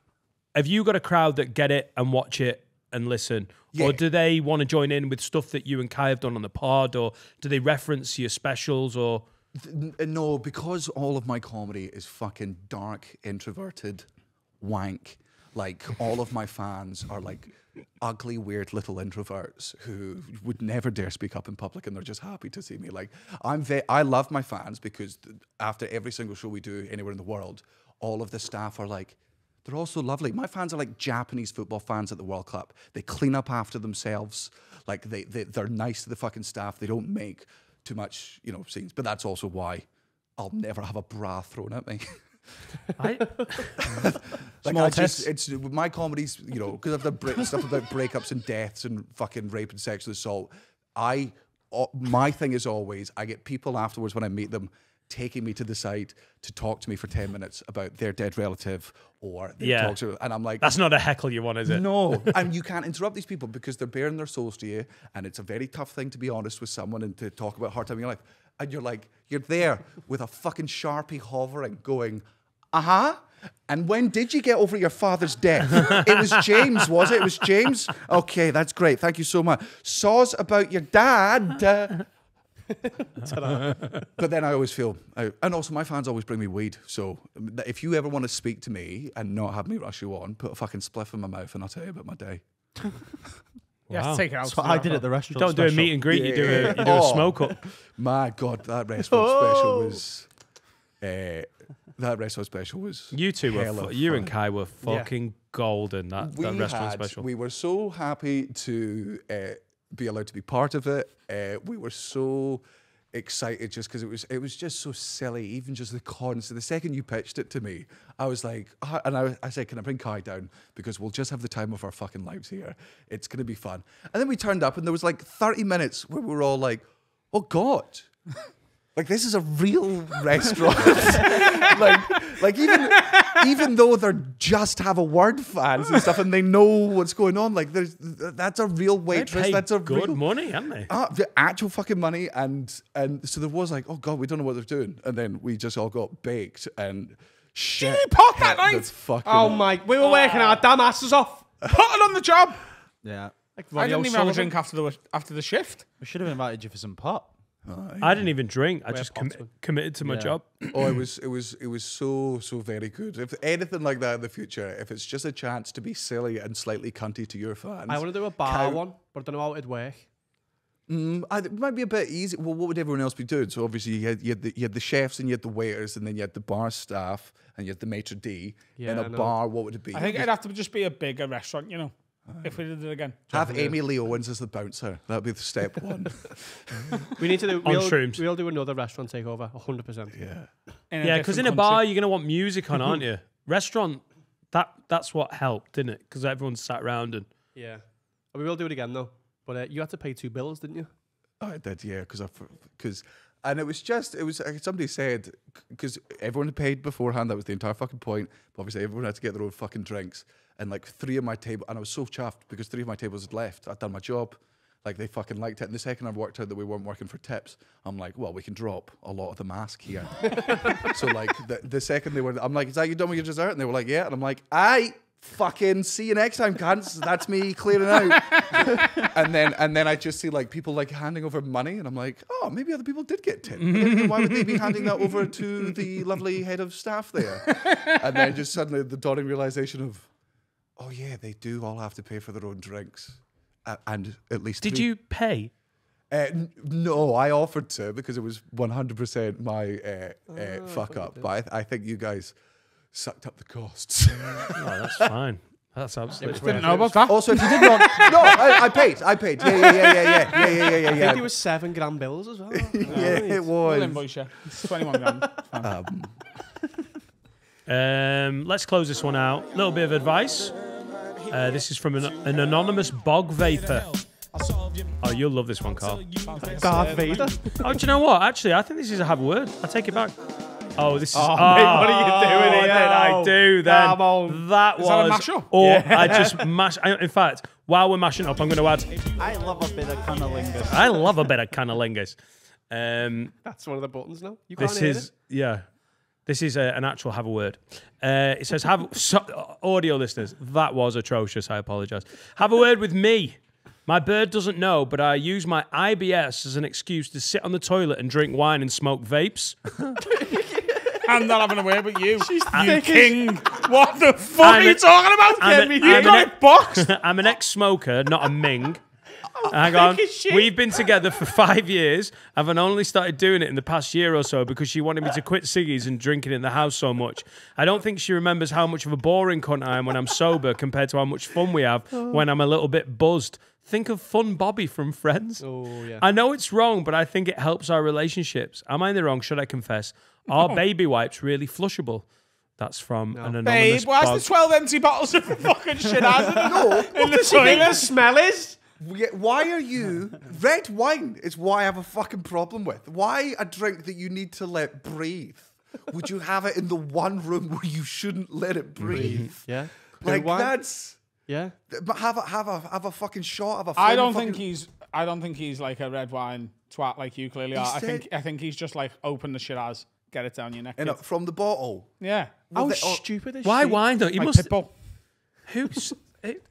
have you got a crowd that get it and watch it and listen, yeah. or do they want to join in with stuff that you and Kai have done on the pod, or do they reference your specials, or... No, because all of my comedy is fucking dark, introverted, wank. Like, all of my fans are like ugly, weird little introverts who would never dare speak up in public, and they're just happy to see me. Like, I'm ve I love my fans because after every single show we do anywhere in the world, all of the staff are like, they're all so lovely. My fans are like Japanese football fans at the World Cup. They clean up after themselves. Like, they, they, they're nice to the fucking staff. They don't make too much, you know, scenes. But that's also why I'll never have a bra thrown at me. I, like Small I test. Just, it's, my comedy's, you know, because I've done break, stuff about breakups and deaths and fucking rape and sexual assault. I, my thing is always, I get people afterwards when I meet them taking me to the side to talk to me for ten minutes about their dead relative or their yeah. talk to, and I'm like... That's not a heckle you want, is it? No. And you can't interrupt these people because they're bearing their souls to you, and it's a very tough thing to be honest with someone and to talk about hard time in your life. And you're like, you're there with a fucking Sharpie hovering going, uh-huh, and when did you get over your father's death? It was James, was it? It was James? Okay, that's great. Thank you so much. Saws about your dad... Uh, but then I always feel I, and also my fans always bring me weed, so if you ever want to speak to me and not have me rush you on, put a fucking spliff in my mouth and I'll tell you about my day. Wow. You have to take it out. So I did at the restaurant. You don't special. do a meet and greet, yeah. you do a, you do oh, a smoke up. My God, that restaurant oh. special was uh, that restaurant special was you two were you and Kai were fucking yeah. golden. That, we that restaurant had, special we were so happy to uh, be allowed to be part of it. Uh, we were so excited just because it was it was just so silly, even just the cons. The second you pitched it to me, I was like, oh, and I, I said, can I bring Kai down? Because we'll just have the time of our fucking lives here. It's going to be fun. And then we turned up and there was like thirty minutes where we were all like, oh God, Like, this is a real restaurant. like, like even even though they're just Have A Word fans and stuff, and they know what's going on, like, there's that's a real waitress. That's a good real, money, aren't they? Uh, the actual fucking money, and and so there was like, oh god, we don't know what they're doing, and then we just all got baked and shit. Did you pot that night? Oh my, we were oh. working our damn asses off, putting on the job. Yeah, like, I didn't even have a drink after the after the shift. We should have invited you for some pot. I didn't even drink. I We're just com committed to my yeah. job. Oh, it was, it was, it was so, so very good. If anything like that in the future, if it's just a chance to be silly and slightly cunty to your fans, I want to do a bar count. one, but I don't know how it'd work. Mm, I, it might be a bit easy. Well, what would everyone else be doing? So obviously you had, you had the you had the chefs and you had the waiters and then you had the bar staff and you had the maitre d'. Yeah, in a bar, what would it be? I think it'd have to just be a bigger restaurant, you know. If we did it again, have Amy Lee Owens as the bouncer. That'd be the step one. we need to do. We'll, we'll do another restaurant takeover, hundred percent. Yeah, yeah. Because in a country. bar, you're gonna want music on, aren't you? Restaurant, that that's what helped, didn't it? Because everyone sat around and yeah. We will do it again though. But uh, you had to pay two bills, didn't you? Oh, I did, yeah. Because I because and it was just it was somebody said because everyone paid beforehand. That was the entire fucking point. But obviously, everyone had to get their own fucking drinks. And like three of my table, and I was so chuffed because three of my tables had left. I'd done my job. Like they fucking liked it. And the second I worked out that we weren't working for tips, I'm like, well, we can drop a lot of the mask here. So like the, the second they were, I'm like, is that you done with your dessert? And they were like, yeah. And I'm like, I fucking see you next time, cunts. That's me clearing out. and then and then I just see like people like handing over money. And I'm like, oh, maybe other people did get tipped. Why would they be handing that over to the lovely head of staff there? And then just suddenly the dawning realization of, oh yeah, they do all have to pay for their own drinks, uh, and at least. Did three. you pay? Uh, n no, I offered to because it was one hundred percent my uh, oh, uh, fuck I up. But I, th I think you guys sucked up the costs. No, that's fine. That's absolutely. Didn't know about that. Also, if you did not, no, I, I paid. I paid. Yeah, yeah, yeah, yeah, yeah, yeah, yeah, yeah. yeah I think yeah. it was seven grand bills as well. yeah, right. It was. We'll invoice you. Twenty-one grand. Um. Um, let's close this one out. A little bit of advice. Uh, this is from an, an anonymous bog vapor. Oh, you'll love this one, Carl. Darth Vader. Oh, do you know what? Actually, I think this is a Have A Word. I'll take it back. Oh, this is. Oh, oh mate, what are you doing here? Oh, I do then. Come on. That was. Is that a mash up? Or yeah. I just mash. I, in fact, while we're mashing up, I'm going to add. I love a bit of cunnilingus. I love a bit of cunnilingus. Um, That's one of the buttons now. You can't this hear is, it. Yeah. This is a, an actual Have A Word. Uh, it says, "Have so, audio listeners, that was atrocious. I apologise. Have a word with me. My bird doesn't know, but I use my I B S as an excuse to sit on the toilet and drink wine and smoke vapes. I'm not having a word with you. She's you king. What the fuck I'm are you a, talking about? I'm an, you got boxed. I'm an ex-smoker, not a ming." Hang on. We've been together for five years. I've only started doing it in the past year or so because she wanted me to quit ciggies and drinking in the house so much. I don't think she remembers how much of a boring cunt I am when I'm sober compared to how much fun we have when I'm a little bit buzzed. Think of Fun Bobby from Friends. Oh, yeah. I know it's wrong, but I think it helps our relationships. Am I in the wrong? Should I confess? Are no. baby wipes really flushable? That's from no. an anonymous Babe, where's the twelve empty bottles of fucking shit out of the, in the toilet? The smell is... Why are you... Red wine is why I have a fucking problem with. Why a drink that you need to let breathe? Would you have it in the one room where you shouldn't let it breathe? Yeah. Like, wine. that's... Yeah. But have a, have a, have a fucking shot of a... I don't fucking... think he's... I don't think he's like a red wine twat like you clearly he are. Said... I think I think he's just like, open the shiraz, get it down your neck. And from the bottle? Yeah. How well, oh, stupid is Why she? wine though? You like must... Pitbull. Who's...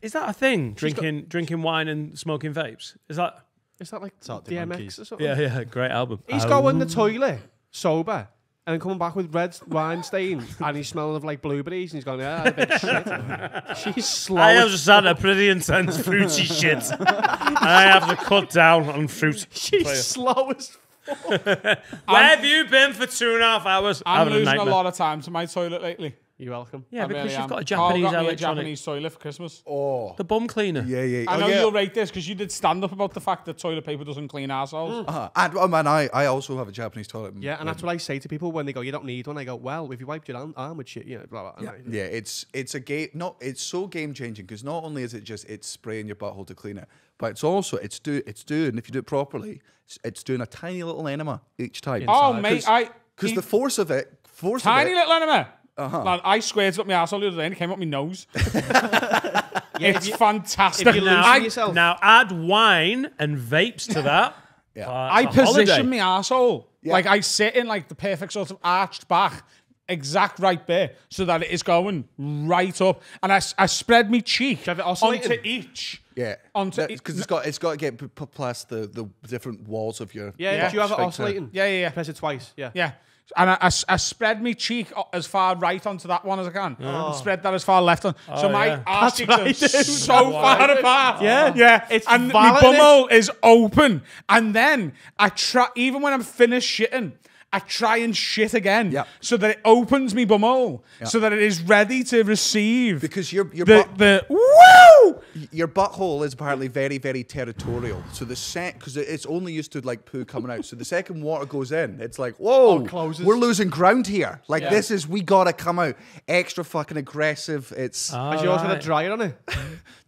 Is that a thing? Drinking, got, drinking wine and smoking vapes. Is that? Is that like D M X or something? Yeah, yeah. Great album. He's um. going to the toilet sober and then coming back with red wine stain and he's smelling of like blueberries and he's going, yeah, oh, shit. She's slow. I have just had a pretty intense fruity shit. And I have to cut down on fruit. She's player. slow as fuck. Where I'm, have you been for two and a half hours? I'm losing a, a lot of time to my toilet lately. You're welcome. Yeah, I because really you've am. got a Japanese Carl got me a Japanese toilet for Christmas. Oh, the bum cleaner. Yeah, yeah. I know oh, yeah. you'll rate this because you did stand up about the fact that toilet paper doesn't clean assholes. Mm. Uh-huh. And oh man, I I also have a Japanese toilet. Yeah, and, and that's what I say to people when they go, "You don't need one." I go, "Well, if you wiped your arm with shit, you know, blah blah." Yeah, right. yeah. It's it's a game. Not it's so game changing because not only is it just it's spraying your butthole to clean it, but it's also it's do it's doing if you do it properly, it's, it's doing a tiny little enema each time. Inside. Oh mate, Cause, I because the force of it, force tiny of it, little enema. Uh-huh. Lad, I squared up my asshole the other day and it came up my nose. yeah, it's you, fantastic. You now, I, now add wine and vapes to that. yeah. uh, I position holiday. my asshole yeah. like I sit in like the perfect sort of arched back, exact right bit, so that it is going right up. And I, I spread my cheek onto each. Yeah, because it's got it's got to get past the the different walls of your. Yeah, yeah. Do you have it oscillating? Yeah, yeah, yeah. Press it twice. Yeah, yeah. And I, I, I spread my cheek as far right onto that one as I can, oh. and spread that as far left on. Oh, so my yeah. arse cheeks right, are so far apart. Yeah, yeah. It's and my bumhole is open. And then I try, even when I'm finished shitting, I try and shit again, yep. so that it opens me bumhole, yep. so that it is ready to receive. Because your your the, the woo, your butthole is apparently very very territorial. So the sec because it's only used to like poo coming out. So the second water goes in, it's like whoa, it closes. We're losing ground here. Like yeah. this is we gotta come out extra fucking aggressive. It's oh, has yours right. had a dryer on it?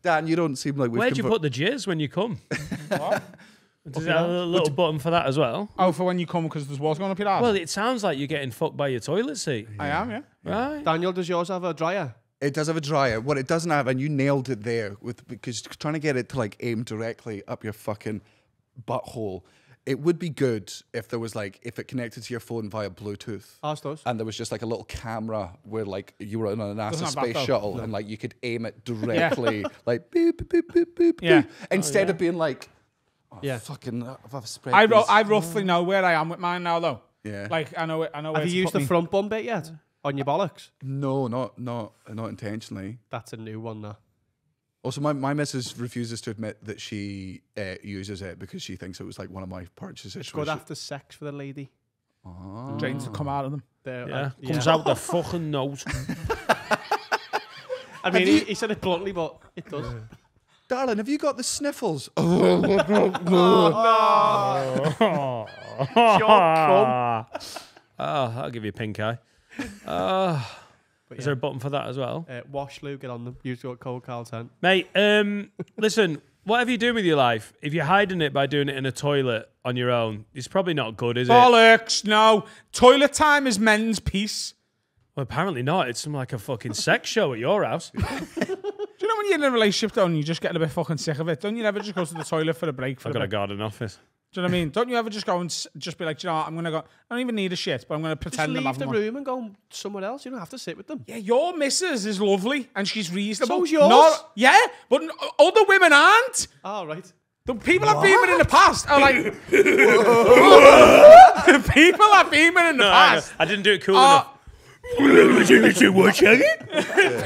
Dan, you don't seem like we've where'd you put the jizz when you come? What? Does it have a little button for that as well? Oh, for when you come because there's water going up your ass? Well, it sounds like you're getting fucked by your toilet seat. Yeah. I am, yeah. yeah. Right. Daniel, does yours have a dryer? It does have a dryer. What it doesn't have, and you nailed it there, with because trying to get it to like aim directly up your fucking butthole. It would be good if there was like, if it connected to your phone via Bluetooth. Ask those. And there was just like a little camera where like you were on a NASA space bad, shuttle no. and like you could aim it directly, yeah. like beep, beep, beep, beep, yeah. beep. Instead oh, yeah. of being like, Oh, yeah, fucking. I've, I've spread I, ro I roughly know where I am with mine now, though. Yeah, like I know. It, I know. Have where you used the me. front bum bit yet on your bollocks? No, not not not intentionally. That's a new one now. Also, my my missus refuses to admit that she uh, uses it because she thinks it was like one of my purchases. It's good after sex for the lady. Oh. Drains to come out of them. They're, yeah, uh, comes yeah. out the fucking nose. I mean, he, he said it bluntly, but it does. Yeah. Darling, have you got the sniffles? Oh, no. Oh, no. It's your crumb. Oh, that'll give you a pink eye. Uh, is yeah. there a button for that as well? Uh, wash, Lou, get on them. Use your cold Carl tent. Mate, um, listen, whatever you do with your life, if you're hiding it by doing it in a toilet on your own, it's probably not good, is Bollocks, it? Bollocks, no. Toilet time is men's peace. Well, apparently not. It's like a fucking sex show at your house. Do you know when you're in a relationship, though, and you're just getting a bit fucking sick of it? Don't you ever just go to the toilet for a break? For I've a got break? a garden office. Do you know what I mean? Don't you ever just go and just be like, do you know what? I'm going to go, I don't even need a shit, but I'm going to pretend I'm having one. Just leave the room and go somewhere else. You don't have to sit with them. Yeah, your missus is lovely and she's reasonable. So's yours. Not, yeah, but other women aren't. Oh, right. The people I've been with in the past are like... the people I've been with in the no, past... I, I didn't do it cool uh, enough.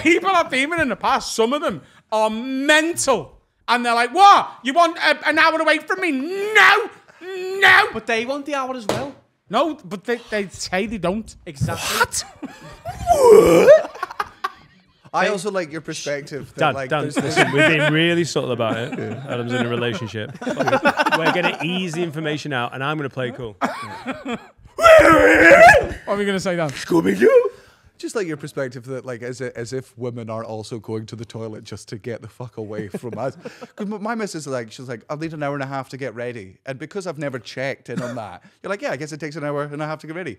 People are beaming in the past. Some of them are mental, and they're like, "What? You want a, an hour away from me? No, no." But they want the hour as well. No, but they, they say they don't. Exactly. What? What? I also like your perspective. That Dan, like, Dan, listen, we're being really subtle about it. Yeah. Adam's in a relationship. We're going to ease the information out, and I'm going to play cool. Yeah. What are we going to say now? Scooby-Doo! Just like your perspective that like as, a, as if women are also going to the toilet just to get the fuck away from us. Because my missus is like, she's like, I'll need an hour and a half to get ready. And because I've never checked in on that, you're like, yeah, I guess it takes an hour and a half to get ready.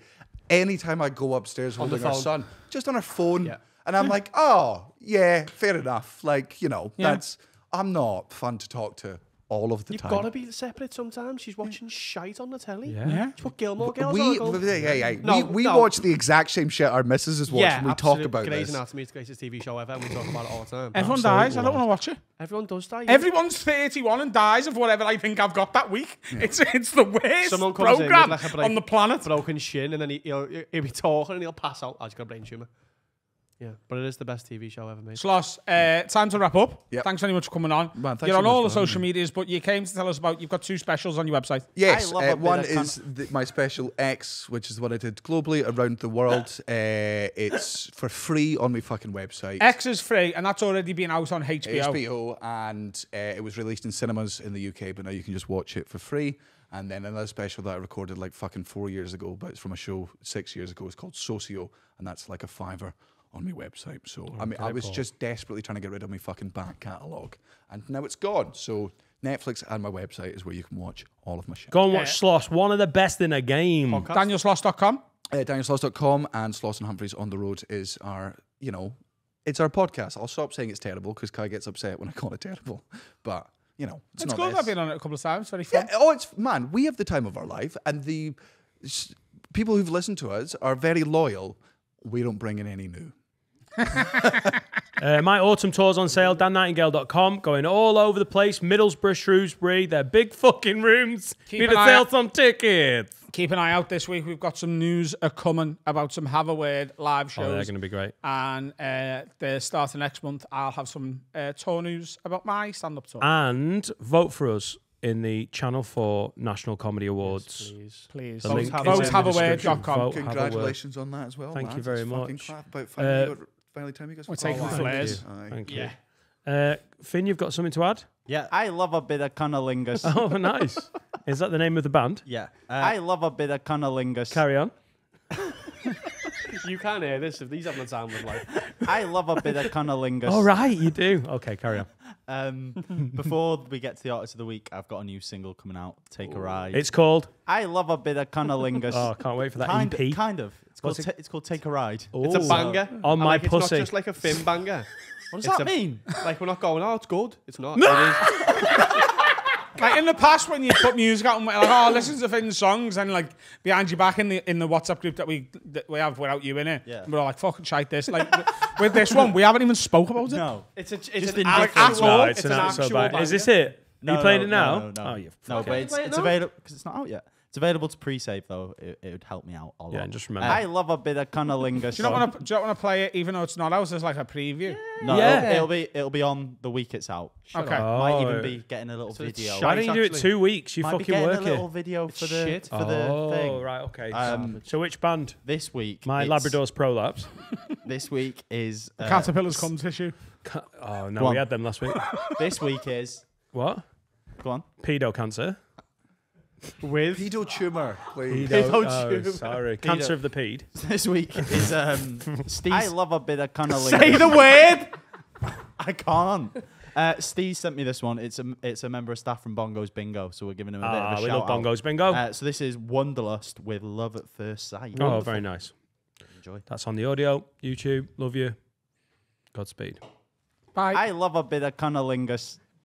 Anytime I go upstairs holding her son, just on her phone. Yeah. And I'm like, oh, yeah, fair enough. Like, you know, yeah. that's, I'm not fun to talk to. All of the You've time. You've got to be separate sometimes. She's watching shite on the telly. Yeah. yeah. She's what Gilmore Girls we, on. Hey, hey, hey. No, we we no. watch the exact same shit our missus is watching. Yeah, we absolute. talk about Grey's this. Grey's Anatomy is the greatest T V show ever. We talk about it all the time. Everyone dies. I don't want to watch it. Everyone does die. Yeah. Everyone's thirty-one and dies of whatever I think I've got that week. Yeah. It's it's the worst Someone comes program in with like a break, on the planet. Broken shin and then he, he'll, he'll be talking and he'll pass out. Oh, he's got a brain tumour. Yeah, but it is the best T V show ever made. Sloss, uh, time to wrap up. Yep. Thanks very much for coming on. Man, You're on so all the social me. medias, but you came to tell us about, you've got two specials on your website. Yes, uh, one is the, my special X, which is what I did globally around the world. Uh, it's for free on my fucking website. X is free, and that's already been out on H B O. H B O, and uh, it was released in cinemas in the U K, but now you can just watch it for free. And then another special that I recorded like fucking four years ago, but it's from a show six years ago. It's called Socio, and that's like a fiver on my website. So oh, I mean, I was cool. just desperately trying to get rid of my fucking back catalogue, and now it's gone. So Netflix and my website is where you can watch all of my shit. Go and watch yeah. Sloss, one of the best in a game. Daniel Sloss dot com, uh, Daniel Sloss dot com, and Sloss and Humphreys on the Road is our, you know, it's our podcast. I'll stop saying it's terrible because Kai gets upset when I call it terrible, but you know, it's, it's not cool. I've been on it a couple of times. Very fun. Yeah, oh, it's man, we have the time of our life, and the people who've listened to us are very loyal. We don't bring in any new. uh, my autumn tour's on sale, dan nightingale dot com, going all over the place, Middlesbrough, Shrewsbury, they're big fucking rooms. Need to sell some tickets. Keep an eye out this week, we've got some news are coming about some Have A Word live shows. Oh, they're going to be great. And uh, they're starting next month. I'll have some uh, tour news about my stand-up tour. And vote for us in the Channel four National Comedy Awards. Yes, please. please. vote have a word dot com. Congratulations on that as well. Thank man. you very it's much. About uh, Finally, time you guys. We're taking the flares. Thank you. Thank you. Yeah. Uh, Finn, you've got something to add? Yeah, I love a bit of cunnilingus. Oh, nice. Is that the name of the band? Yeah. Uh, I love a bit of cunnilingus. Carry on. You can't hear this if these haven't sounded like. I love a bit of cunnilingus. All right, you do. Okay, carry on. Um, before we get to the artist of the week, I've got a new single coming out. Take Ooh. a ride. It's called I Love a Bit of Cunnilingus. Oh, I can't wait for that kind, E P. Kind of. It's called, it? it's called Take a Ride. Ooh. It's a banger. On my like, pussy. It's not just like a Finn banger. What does it's that a, mean? Like we're not going, oh, it's good. It's not. No. It is. Like in the past, when you put music out and we're like, oh, listen to Finn's songs, and like behind your back in the in the WhatsApp group that we that we have without you in it, yeah. we're all like, fucking shite this. Like with this one, we haven't even spoke about it. No, it's a, it's just an actual. No, it's, it's an, an actual. Band. Is this it? No, Are you playing no, it now? No, no, no. Oh, you've no, okay. but it's, it's available because it's not out yet. It's available to pre-save though. It, it would help me out a lot. Yeah, just remember. I love a bit of cunnilingus. Do you not want to? Do you not want to play it even though it's not out? There's like a preview. Yeah. No, yeah. It'll, it'll be it'll be on the week it's out. Shut okay, up. Might even be getting a little so video. Why don't you do it two weeks? You might fucking be getting work a little it. video for the Shit. for the oh, thing. Oh right, okay. Um, so which band this week? My Labrador's Prolapse. This week is uh, Caterpillar's Cum Tissue. Ca oh no, Go we on. had them last week. This week is what? Go on. Pedo cancer. With pedo tumor, please. Pedo, pedo tumor. Oh, sorry, cancer pedo. of the peed. This week is um. I love a bit of cunnilingus. Say the word. I can't. Uh, Steve sent me this one. It's a it's a member of staff from Bongo's Bingo, so we're giving him a ah, bit of a we shout love Bongo's out. Bingo. Uh, so this is Wonderlust with Love at First Sight. Oh, Wonderful. Very nice. Enjoy. That's on the audio YouTube. Love you. Godspeed. Bye. I love a bit of cunnilingus.